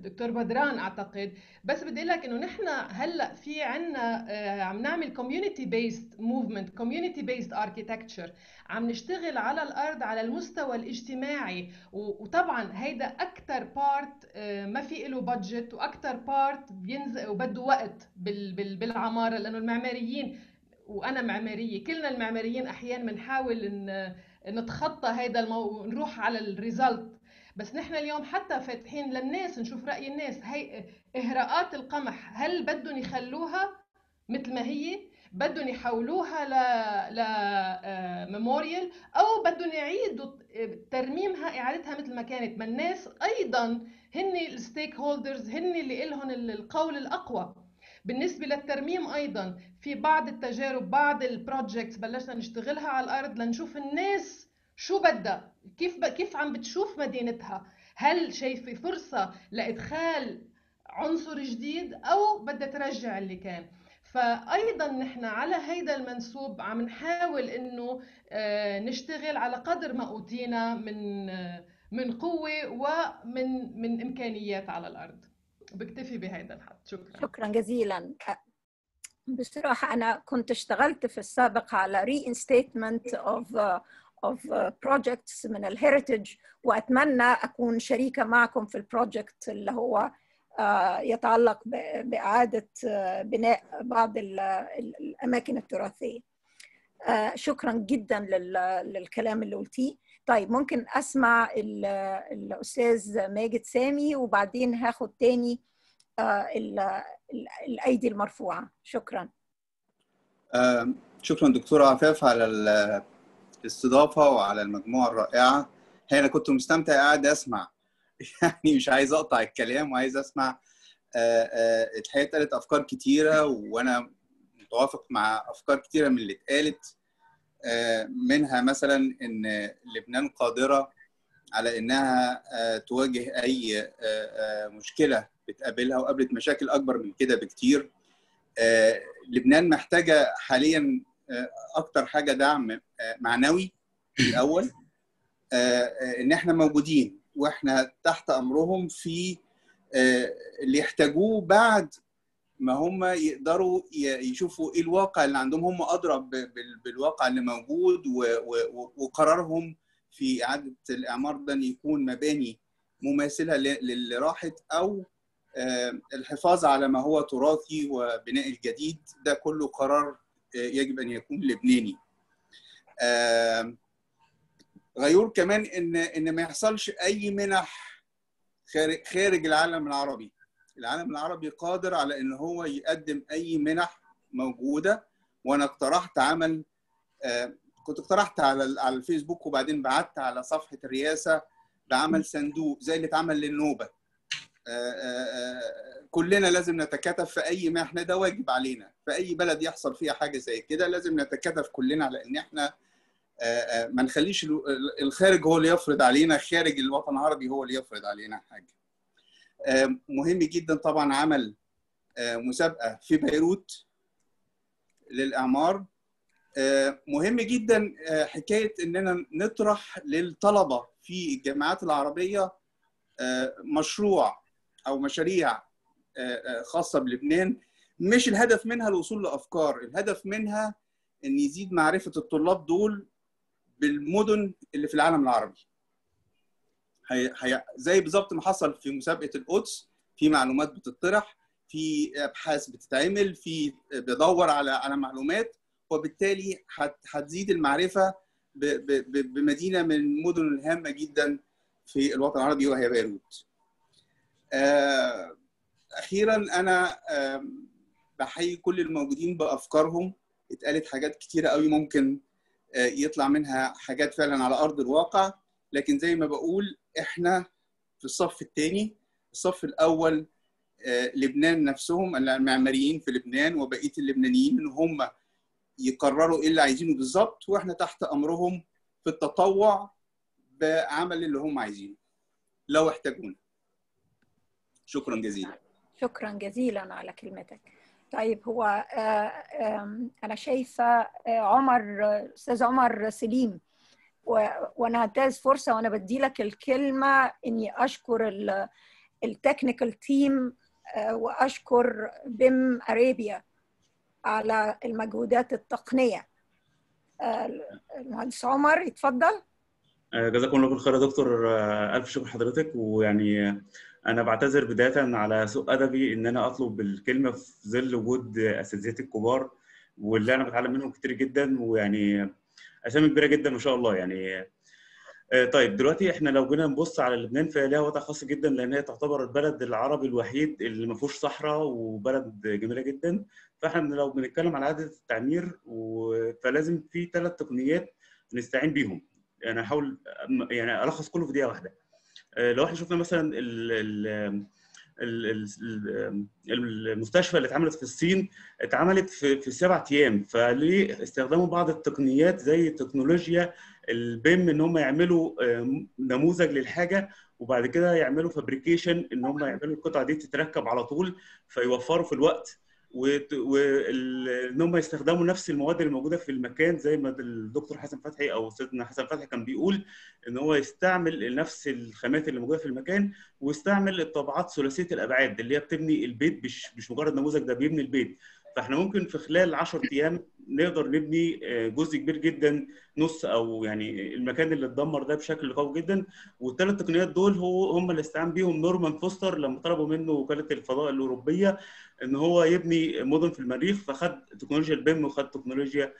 دكتور بدران اعتقد، بس بدي اقول لك انه نحن هلا في عنا عم نعمل كوميونتي بيست موفمنت، كوميونتي بيست اركيتكتشر، عم نشتغل على الارض على المستوى الاجتماعي. وطبعا هيدا اكثر بارت ما في له بادجت، واكثر بارت بينزل وبده وقت بالعماره، لانه المعماريين وانا معماريه كلنا المعماريين احيانا بنحاول نتخطى هذا الموضوع ونروح على الريزلت. بس نحن اليوم حتى فاتحين للناس نشوف راي الناس. هي اهراءات القمح، هل بدهم يخلوها مثل ما هي، بدهم يحولوها ل ميموريال، او بدهم يعيدوا ترميمها اعادتها مثل ما كانت؟ ما الناس ايضا هن الستيك هولدرز، هن اللي لهم القول الاقوى بالنسبة للترميم. أيضاً في بعض التجارب، بعض البروجيكتس بلشنا نشتغلها على الأرض لنشوف الناس شو بدها، كيف كيف عم بتشوف مدينتها، هل شايفة فرصة لإدخال عنصر جديد أو بدها ترجع اللي كان. فأيضاً نحن على هيدا المنسوب عم نحاول إنه نشتغل على قدر ما أوتينا من من قوة ومن من إمكانيات على الأرض. بكتفي بهذا الحد. شكرا شكرا جزيلا. بصراحه انا كنت اشتغلت في السابق على رينستيتمنت اوف اوف بروجكتس من الهيريتج، واتمنى اكون شريكه معكم في البروجكت اللي هو يتعلق باعاده بناء بعض الاماكن التراثيه. شكرا جدا للكلام اللي قلتيه. طيب ممكن أسمع الأستاذ ماجد سامي، وبعدين هاخد تاني الأيدي المرفوعة. شكراً. شكراً دكتورة عفاف على الاستضافة وعلى المجموعة الرائعة. هي أنا كنت مستمتع قاعد أسمع، يعني مش عايز أقطع الكلام وعايز أسمع. الحقيقة اتقالت أفكار كتيرة، وأنا متوافق مع أفكار كتيرة من اللي اتقالت. منها مثلا ان لبنان قادره على انها تواجه اي مشكله بتقابلها، وقابلت مشاكل اكبر من كده بكتير. لبنان محتاجه حاليا اكتر حاجه دعم معنوي الاول، ان احنا موجودين واحنا تحت امرهم في اللي يحتاجوه بعد ما هم يقدروا يشوفوا ايه الواقع اللي عندهم، هم ادرى بالواقع اللي موجود، وقرارهم في اعاده الاعمار ده يكون مباني مماثله للي راحت او الحفاظ على ما هو تراثي وبناء الجديد. ده كله قرار يجب ان يكون لبناني. غيور كمان ان ان ما يحصلش اي منح خارج العالم العربي. العالم العربي قادر على ان هو يقدم اي منح موجوده، وانا اقترحت عمل، كنت اقترحت على على الفيسبوك وبعدين بعت على صفحه الرئاسه بعمل صندوق زي اللي اتعمل للنوبه. كلنا لازم نتكاتف في اي محنه، ده واجب علينا في اي بلد يحصل فيها حاجه زي كده، لازم نتكاتف كلنا على ان احنا ما نخليش الخارج هو اللي يفرض علينا، خارج الوطن العربي هو اللي يفرض علينا حاجه. مهم جدا طبعا عمل مسابقه في بيروت للاعمار. مهم جدا حكايه اننا نطرح للطلبه في الجامعات العربيه مشروع او مشاريع خاصه بلبنان، مش الهدف منها الوصول لافكار، الهدف منها ان يزيد معرفه الطلاب دول بالمدن اللي في العالم العربي. هي هي زي بالظبط ما حصل في مسابقه القدس، في معلومات بتطرح، في ابحاث بتتعمل، في بدور على على معلومات، وبالتالي هتزيد المعرفه بمدينه من المدن الهامه جدا في الوطن العربي وهي بيروت. اخيرا انا بحيي كل الموجودين بافكارهم، اتقالت حاجات كتيره قوي ممكن يطلع منها حاجات فعلا على ارض الواقع، لكن زي ما بقول احنا في الصف الثاني، الصف الاول لبنان نفسهم، المعماريين في لبنان وبقيه اللبنانيين، ان هم يقرروا ايه اللي عايزينه بالظبط، واحنا تحت امرهم في التطوع بعمل اللي هم عايزينه لو احتاجونا. شكرا جزيلا. شكرا جزيلا على كلمتك. طيب هو انا شايفه عمر، استاذ عمر سليم، وانا هنتهز فرصه وانا بدي لك الكلمه اني اشكر التكنيكال تيم واشكر بيم اريبيا على المجهودات التقنيه. المهندس عمر يتفضل. جزاكم الله خير يا دكتور، الف شكر لحضرتك. ويعني انا بعتذر بدايه على سوء ادبي ان انا اطلب الكلمه في ظل وجود اساتذتي الكبار واللي انا بتعلم منهم كتير جدا، ويعني اسامي كبيره جدا ما شاء الله. يعني طيب دلوقتي احنا لو جينا نبص على لبنان فهي ليها وضع خاص جدا، لان هي تعتبر البلد العربي الوحيد اللي ما فيهوش صحراء وبلد جميله جدا. فاحنا لو بنتكلم على عاده التعمير فلازم في ثلاث تقنيات نستعين بيهم. انا هحاول يعني الخص كله في دقيقه واحده. لو احنا شفنا مثلا المستشفى اللي اتعملت في الصين، اتعملت في في سبع ايام، فليه استخدموا بعض التقنيات زي تكنولوجيا البيم ان هم يعملوا نموذج للحاجه وبعد كده يعملوا فابريكيشن ان هم يعملوا القطعه دي تتركب على طول، فيوفروا في الوقت، وان هم يستخدموا نفس المواد اللي موجوده في المكان زي ما الدكتور حسن فتحي او استاذنا حسن فتحي كان بيقول ان هو يستعمل نفس الخامات اللي موجوده في المكان، ويستعمل الطابعات ثلاثيه الابعاد اللي هي بتبني البيت، مش مش مجرد نموذج، ده بيبني البيت. فاحنا ممكن في خلال عشر ايام نقدر نبني جزء كبير جدا، نص او يعني المكان اللي اتدمر ده بشكل قوي جدا. والثلاث تقنيات دول هو هم اللي استعان بيهم نورمان فوستر لما طلبوا منه وكاله الفضاء الاوروبيه ان هو يبني مدن في المريخ، فخد تكنولوجيا البيم وخد تكنولوجيا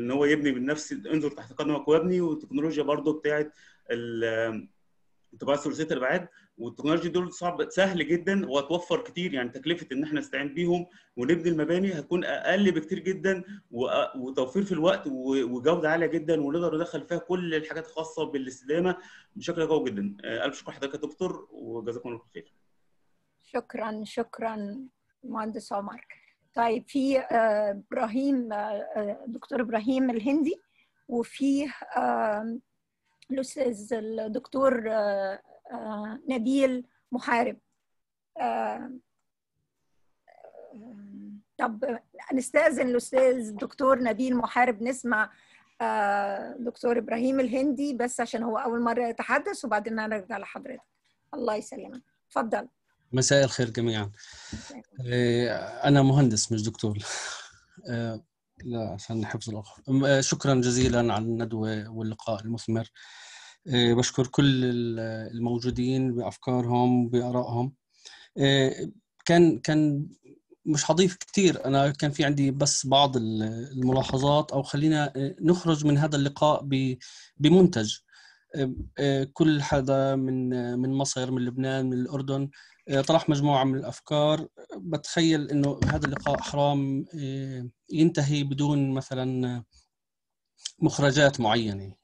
ان هو يبني بالنفس، انظر تحت قدمك وابني، والتكنولوجيا برضو بتاعت الطباعه ثلاثيه الابعاد. والتكنولوجيا دول صعب سهل جدا وهتوفر كتير، يعني تكلفه ان احنا نستعين بيهم ونبني المباني هتكون اقل بكتير جدا، وتوفير في الوقت وجوده عاليه جدا، ونقدر ندخل فيها كل الحاجات الخاصه بالاستدامه بشكل قوي جدا. الف شكر لحضرتك يا دكتور وجزاكم الله خير. شكرا شكرا مهندس عمر. طيب في ابراهيم، دكتور ابراهيم الهندي، وفيه الاستاذ الدكتور نبيل محارب. طب نستأذن الاستاذ الدكتور نبيل محارب نسمع دكتور ابراهيم الهندي بس عشان هو اول مره يتحدث، وبعدين هنرجع لحضرتك. الله يسلمك، اتفضل. مساء الخير جميعا. أنا مهندس مش دكتور، لا عشان حفظ الأخ. شكرا جزيلا على الندوة واللقاء المثمر. بشكر كل الموجودين بأفكارهم بآرائهم. كان كان مش هضيف كثير، أنا كان في عندي بس بعض الملاحظات، أو خلينا نخرج من هذا اللقاء بمنتج. كل حدا من من مصر، من لبنان، من الأردن طرح مجموعة من الأفكار. بتخيل إنه هذا اللقاء حرام ينتهي بدون مثلا مخرجات معينة،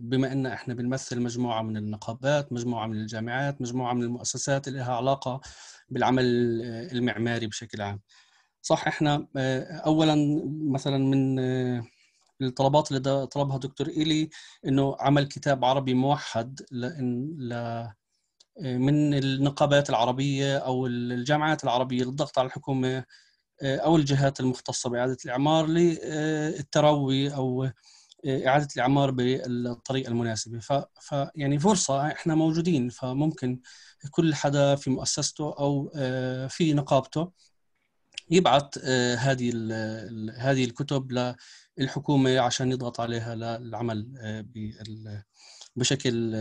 بما أن إحنا بنمثل مجموعة من النقابات، مجموعة من الجامعات، مجموعة من المؤسسات اللي لها علاقة بالعمل المعماري بشكل عام. صح، إحنا أولا مثلا من الطلبات اللي طلبها دكتور إيلي إنه عمل كتاب عربي موحد لإن ل من النقابات العربية أو الجامعات العربية للضغط على الحكومة أو الجهات المختصة بإعادة الإعمار للتروي أو إعادة الإعمار بالطريقة المناسبة. ف... ف يعني فرصة، إحنا موجودين، فممكن كل حدا في مؤسسته أو في نقابته يبعث هذه ال... هذه الكتب للحكومة عشان يضغط عليها للعمل بال بشكل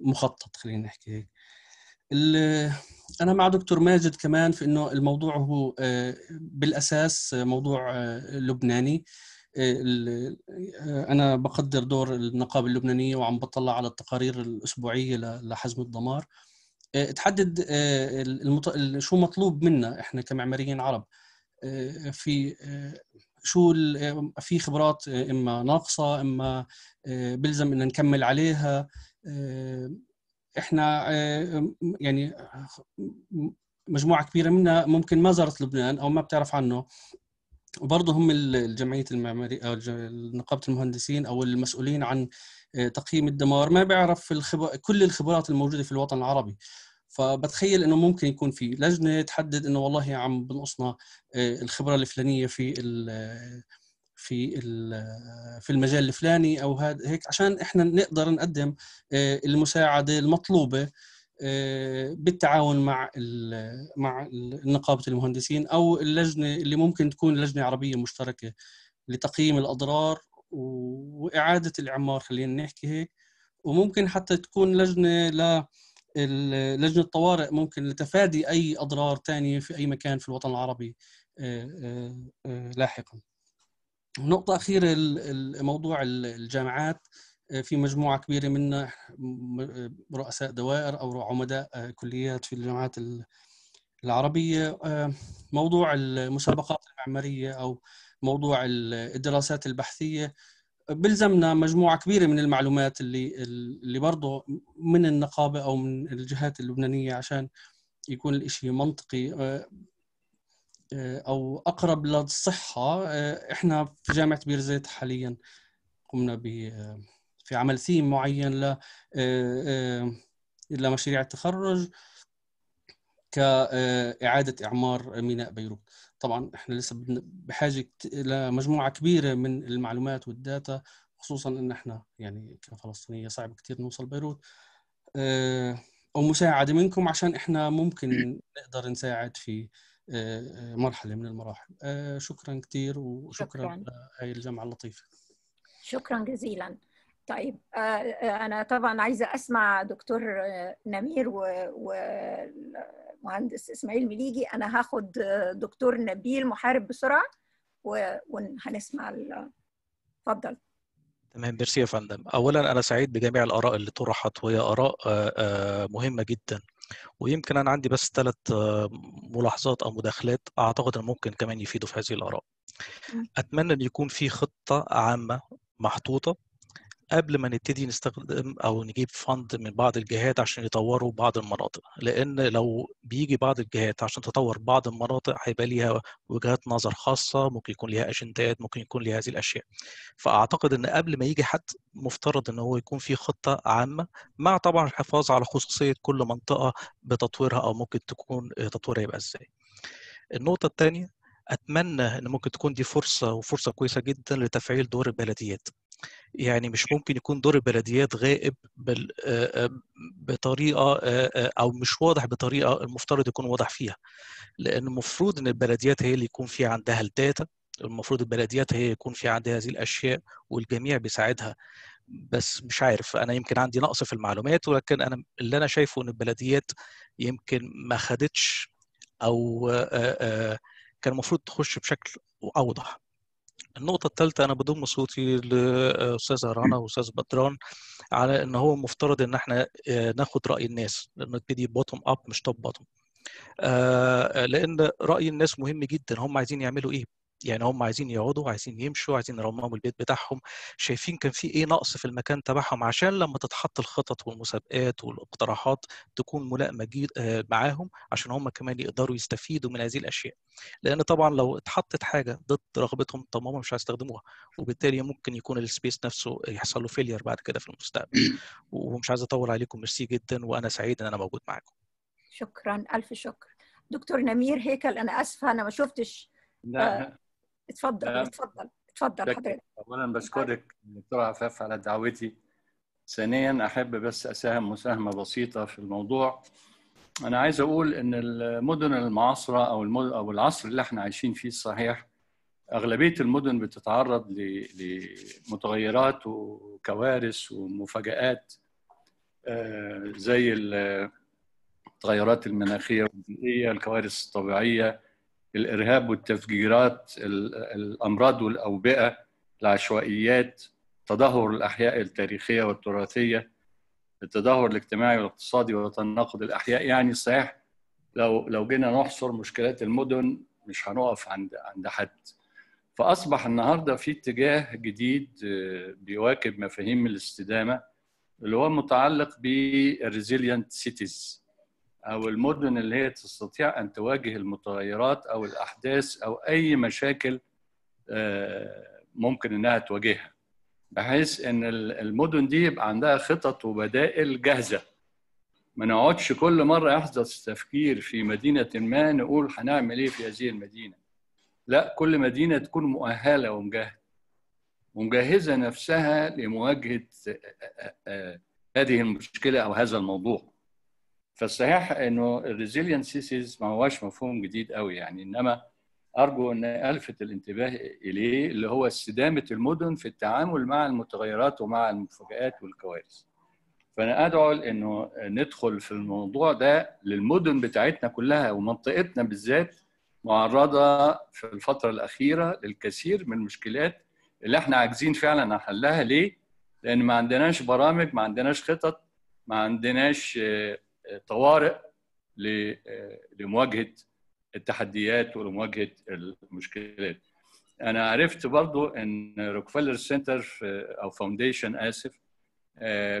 مخطط، خلينا نحكي هيك. أنا مع دكتور ماجد كمان في إنه الموضوع هو بالأساس موضوع لبناني. أنا بقدر دور النقابة اللبنانية وعم بطلع على التقارير الأسبوعية لحزم الدمار تحدد المط... شو مطلوب منا إحنا كمعماريين عرب، في شو في خبرات إما ناقصة إما بلزم إن نكمل عليها. إحنا يعني مجموعة كبيرة منا ممكن ما زارت لبنان أو ما بتعرف عنه، وبرضه هم الجمعية المعمارية أو نقابة المهندسين أو المسؤولين عن تقييم الدمار ما بيعرف الخبر... كل الخبرات الموجودة في الوطن العربي. فبتخيل انه ممكن يكون في لجنه تحدد انه والله عم بنقصنا الخبره الفلانيه في ال في ال في المجال الفلاني او هذا هيك، عشان احنا نقدر نقدم المساعده المطلوبه بالتعاون مع مع نقابه المهندسين او اللجنه اللي ممكن تكون لجنه عربيه مشتركه لتقييم الاضرار واعاده الاعمار، خلينا نحكي هيك. وممكن حتى تكون لجنه ل لجنة الطوارئ ممكن لتفادي أي أضرار تانية في أي مكان في الوطن العربي لاحقا. نقطة أخيرة، موضوع الجامعات، في مجموعة كبيرة منا رؤساء دوائر أو عمداء كليات في الجامعات العربية، موضوع المسابقات المعمارية أو موضوع الدراسات البحثية بلزمنا مجموعة كبيرة من المعلومات اللي اللي برضه من النقابة أو من الجهات اللبنانية عشان يكون الإشي منطقي أو أقرب للصحة. إحنا في جامعة بيرزيت حالياً قمنا ب في عمل ثيم معين ل لمشاريع التخرج كإعادة إعمار ميناء بيروت. طبعا احنا لسه بحاجه لمجموعه كبيره من المعلومات والداتا، خصوصا ان احنا يعني كفلسطينيه صعب كثير نوصل بيروت، او مساعده منكم عشان احنا ممكن نقدر نساعد في مرحله من المراحل. شكرا كثير وشكرا لهي الجمعه اللطيفه. شكرا جزيلا. طيب انا طبعا عايزه اسمع دكتور نمير و, و... مهندس اسماعيل مليجي. انا هاخد دكتور نبيل محارب بسرعه وهنسمع ال... اتفضل. تمام، ميرسي يا فندم. اولا انا سعيد بجميع الاراء اللي طرحت، وهي اراء مهمه جدا، ويمكن انا عندي بس ثلاث ملاحظات او مداخلات اعتقد ان ممكن كمان يفيدوا في هذه الاراء. اتمنى ان يكون في خطه عامه محطوطه قبل ما نبتدي نستخدم او نجيب فند من بعض الجهات عشان يطوروا بعض المناطق، لان لو بيجي بعض الجهات عشان تطور بعض المناطق هيبقى ليها وجهات نظر خاصه، ممكن يكون ليها اجندات، ممكن يكون ليها هذه الاشياء. فاعتقد ان قبل ما يجي حد مفترض ان هو يكون في خطه عامه، مع طبعا الحفاظ على خصوصيه كل منطقه بتطويرها او ممكن تكون تطويرها يبقى ازاي. النقطه الثانيه، اتمنى ان ممكن تكون دي فرصه وفرصه كويسه جدا لتفعيل دور البلديات. يعني مش ممكن يكون دور البلديات غائب بطريقه او مش واضح بطريقه المفترض يكون واضح فيها، لان المفروض ان البلديات هي اللي يكون في عندها الداتا، المفروض البلديات هي يكون في عندها هذه الاشياء والجميع بيساعدها. بس مش عارف، انا يمكن عندي نقص في المعلومات، ولكن انا اللي انا شايفه ان البلديات يمكن ما خدتش او كان المفروض تخش بشكل اوضح. النقطة الثالثة، أنا بضم صوتي لأستاذ رنا وأستاذ بدران على إن هو مفترض إن إحنا ناخد رأي الناس، لأن نبتدي بوتوم أب مش توب بوتوم. لأن رأي الناس مهم جدا، هم عايزين يعملوا إيه؟ يعني هم عايزين يقعدوا، عايزين يمشوا، عايزين يرمموا البيت بتاعهم، شايفين كان في إيه نقص في المكان تبعهم، عشان لما تتحط الخطط والمسابقات والاقتراحات تكون ملائمة معاهم، عشان هم كمان يقدروا يستفيدوا من هذه الأشياء. لأن طبعا لو اتحطت حاجة ضد رغبتهم تماما مش هيستخدموها، وبالتالي ممكن يكون السبيس نفسه يحصل له فيلير بعد كده في المستقبل. ومش عايز أطول عليكم، ميرسي جدا، وأنا سعيد إن أنا موجود معاكم. شكرا، ألف شكر. دكتور نمير هيكل، أنا آسفة أنا ما شفتش. لا اتفضل أه اتفضل اتفضل حضرتك. اولا بشكرك دكتور عفاف على دعوتي. ثانيا احب بس اساهم مساهمه بسيطه في الموضوع. انا عايز اقول ان المدن المعاصره او المدن او العصر اللي احنا عايشين فيه الصحيح، اغلبيه المدن بتتعرض لمتغيرات وكوارث ومفاجآت زي التغيرات المناخيه والبيئيه، الكوارث الطبيعيه، الإرهاب والتفجيرات، الأمراض والأوبئة، العشوائيات، تدهور الأحياء التاريخية والتراثية، التدهور الاجتماعي والاقتصادي وتناقض الأحياء. يعني صحيح لو لو جينا نحصر مشكلات المدن مش هنقف عند عند حد. فأصبح النهارده في اتجاه جديد بيواكب مفاهيم الاستدامة اللي هو متعلق بالريزيليانت سيتيز، أو المدن اللي هي تستطيع أن تواجه المتغيرات أو الأحداث أو أي مشاكل ممكن إنها تواجهها، بحيث إن المدن دي يبقى عندها خطط وبدائل جاهزة. ما نقعدش كل مرة يحدث تفكير في مدينة ما نقول هنعمل إيه في هذه المدينة. لا، كل مدينة تكون مؤهلة ومجهزة ومجهزة نفسها لمواجهة هذه المشكلة أو هذا الموضوع. فالصحيح انه الريزيلينس سيسيز ما هواش مفهوم جديد قوي يعني، انما ارجو ان الفت الانتباه اليه، اللي هو استدامه المدن في التعامل مع المتغيرات ومع المفاجآت والكوارث. فانا ادعو انه ندخل في الموضوع ده للمدن بتاعتنا كلها، ومنطقتنا بالذات معرضه في الفتره الاخيره للكثير من المشكلات اللي احنا عاجزين فعلا عن حلها. ليه؟ لان ما عندناش برامج، ما عندناش خطط، ما عندناش طوارئ لمواجهه التحديات ولمواجهه المشكلات. انا عرفت برضو ان روكفيلر سنتر او فاونديشن اسف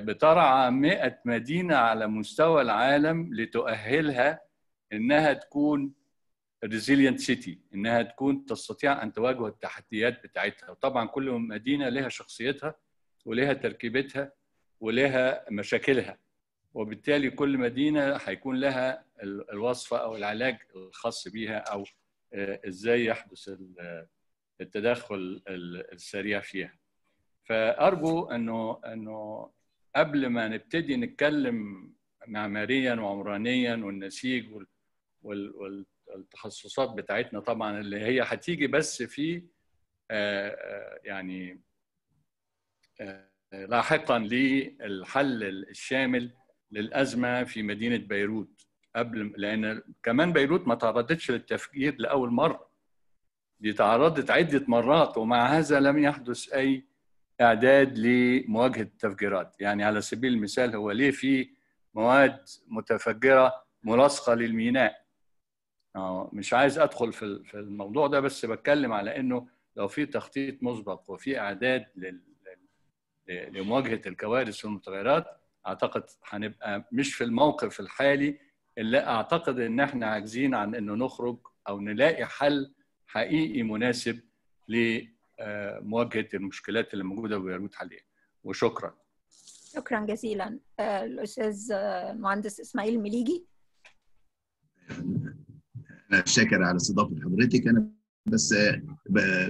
بترعى مئة مدينه على مستوى العالم لتؤهلها انها تكون ريزيليانت سيتي، انها تكون تستطيع ان تواجه التحديات بتاعتها. وطبعا كل مدينه لها شخصيتها ولها تركيبتها ولها مشاكلها، وبالتالي كل مدينة هيكون لها الوصفة أو العلاج الخاص بيها، أو إزاي يحدث التدخل السريع فيها. فأرجو أنه أنه قبل ما نبتدي نتكلم معمارياً وعمرانياً والنسيج والتخصصات بتاعتنا طبعاً اللي هي هتيجي بس في يعني لاحقاً للحل الشامل للأزمة في مدينة بيروت، قبل لأن كمان بيروت ما تعرضتش للتفجير لأول مرة، دي تعرضت عدة مرات، ومع هذا لم يحدث أي إعداد لمواجهة التفجيرات. يعني على سبيل المثال، هو ليه في مواد متفجرة ملاصقة للميناء؟ مش عايز أدخل في الموضوع ده، بس بتكلم على إنه لو في تخطيط مسبق وفي إعداد لمواجهة الكوارث والمتغيرات، اعتقد هنبقى مش في الموقف الحالي اللي اعتقد ان احنا عاجزين عن انه نخرج او نلاقي حل حقيقي مناسب لمواجهه المشكلات اللي موجوده في بيروت حاليا. وشكرا. شكرا جزيلا. الاستاذ المهندس اسماعيل مليجي. انا شاكر على استضافه حضرتك. انا بس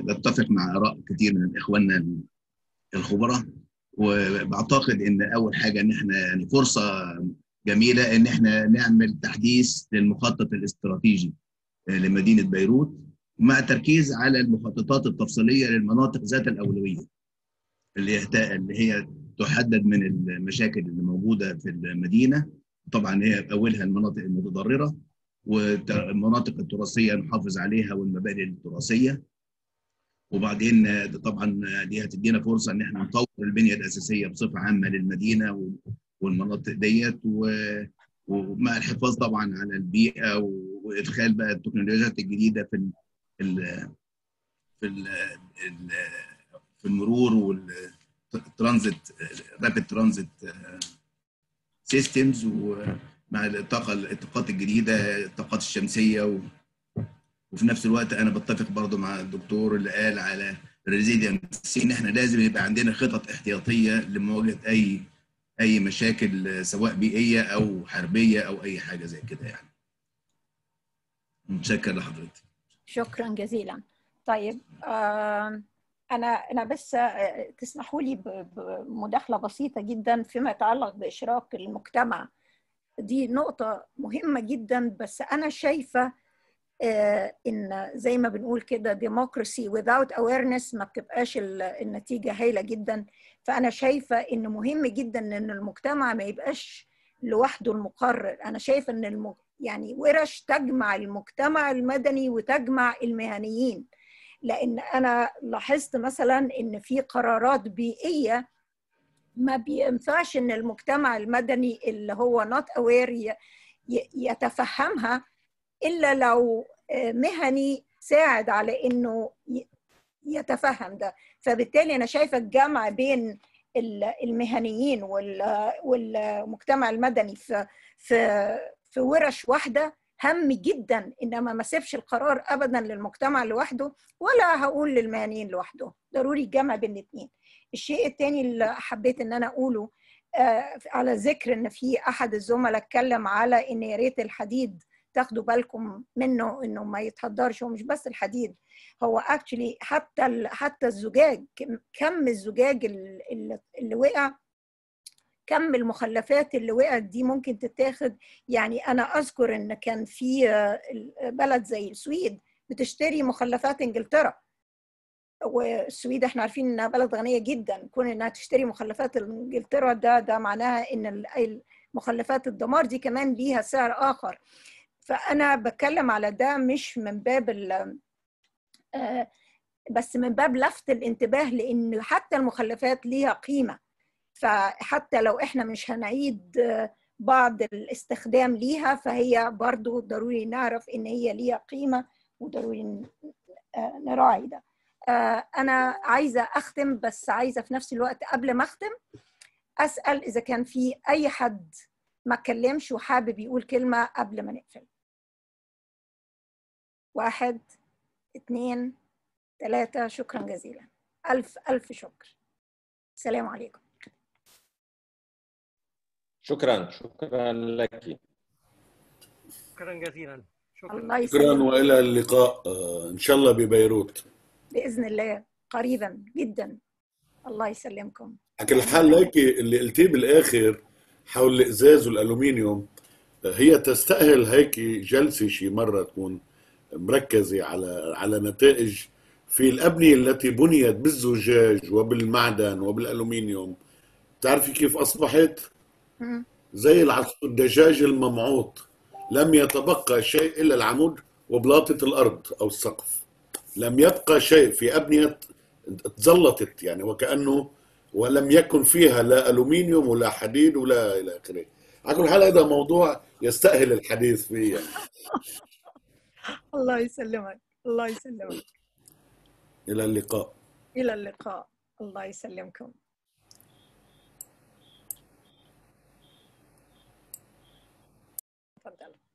بتفق مع اراء كتير من اخواننا الخبراء. وبعتقد ان اول حاجه ان احنا يعني فرصه جميله ان احنا نعمل تحديث للمخطط الاستراتيجي لمدينه بيروت مع تركيز على المخططات التفصيليه للمناطق ذات الاولويه اللي هي تحدد من المشاكل اللي موجوده في المدينه. طبعا هي اولها المناطق المتضرره والمناطق التراثيه نحافظ عليها والمباني التراثيه. وبعدين طبعا دي هتدينا فرصه ان احنا نطور البنيه الاساسيه بصفه عامه للمدينه والمناطق ديت، ومع الحفاظ طبعا على البيئه وادخال بقى التكنولوجيات الجديده في ال في ال في المرور والترانزيت رابيد ترانزيت سيستمز، ومع الطاقه الطاقات الجديده الطاقات الشمسيه و وفي نفس الوقت انا بتفق برضو مع الدكتور اللي قال على الريزيدنسي ان احنا لازم يبقى عندنا خطط احتياطيه لمواجهه اي اي مشاكل سواء بيئيه او حربيه او اي حاجه زي كده يعني. متشكر لحضرتك. شكرا جزيلا. طيب آه انا انا بس تسمحوا لي بمداخله بسيطه جدا فيما يتعلق باشراك المجتمع. دي نقطه مهمه جدا، بس انا شايفه إن زي ما بنقول كده democracy without awareness ما بتبقاش النتيجة هايلة جدا. فأنا شايفة إن مهم جدا إن المجتمع ما يبقاش لوحده المقرر. أنا شايفة إن الم... يعني ورش تجمع المجتمع المدني وتجمع المهنيين، لأن أنا لاحظت مثلا إن في قرارات بيئية ما بينفعش إن المجتمع المدني اللي هو not aware يتفهمها إلا لو مهني ساعد على إنه يتفهم ده. فبالتالي أنا شايفة الجمع بين المهنيين والمجتمع المدني في في في ورش واحدة هام جدا، إنما ما سيبش القرار أبدا للمجتمع لوحده ولا هقول للمهنيين لوحده، ضروري الجمع بين الاتنين. الشيء التاني اللي حبيت إن أنا أقوله على ذكر إن في أحد الزملاء اتكلم على إن يا ريت الحديد تاخدوا بالكم منه انه ما يتهدرش، ومش بس الحديد، هو اكشلي حتى حتى الزجاج، كم الزجاج اللي وقع، كم المخلفات اللي وقعت دي ممكن تتاخد. يعني انا اذكر ان كان في بلد زي السويد بتشتري مخلفات انجلترا، والسويد احنا عارفين انها بلد غنيه جدا، كون انها تشتري مخلفات انجلترا ده ده معناها ان المخلفات الدمار دي كمان ليها سعر اخر. فأنا بتكلم على ده مش من باب ال بس من باب لفت الانتباه، لأن حتى المخلفات ليها قيمة، فحتى لو إحنا مش هنعيد بعض الاستخدام ليها فهي برضو ضروري نعرف إن هي ليها قيمة وضروري نراعي ده. أنا عايزة أختم، بس عايزة في نفس الوقت قبل ما أختم أسأل إذا كان في أي حد ما اتكلمش وحابب يقول كلمة قبل ما نقفل. واحد، اتنين، تلاتة. شكرا جزيلا، ألف ألف شكر. السلام عليكم. شكرا شكرا لك. شكرا جزيلا. شكرا شكرا وإلى اللقاء إن شاء الله ببيروت بإذن الله قريبا جدا. الله يسلمكم. لكن الحال لك اللي قلتيه بالآخر حول الإزاز والألومنيوم هي تستأهل هيك جلسة شي مرة تكون مركزة على على نتائج في الأبنية التي بنيت بالزجاج وبالمعدن وبالألومنيوم. تعرفي كيف أصبحت؟ زي الدجاج الممعوط، لم يتبقى شيء إلا العمود وبلاطة الأرض أو السقف، لم يبقى شيء في أبنية تزلطت يعني وكأنه ولم يكن فيها لا ألومنيوم ولا حديد ولا إلى آخره. على كل حال هذا موضوع يستأهل الحديث فيه. الله يسلمك. الله يسلمك. إلى اللقاء. إلى اللقاء. الله يسلمكم. تفضل.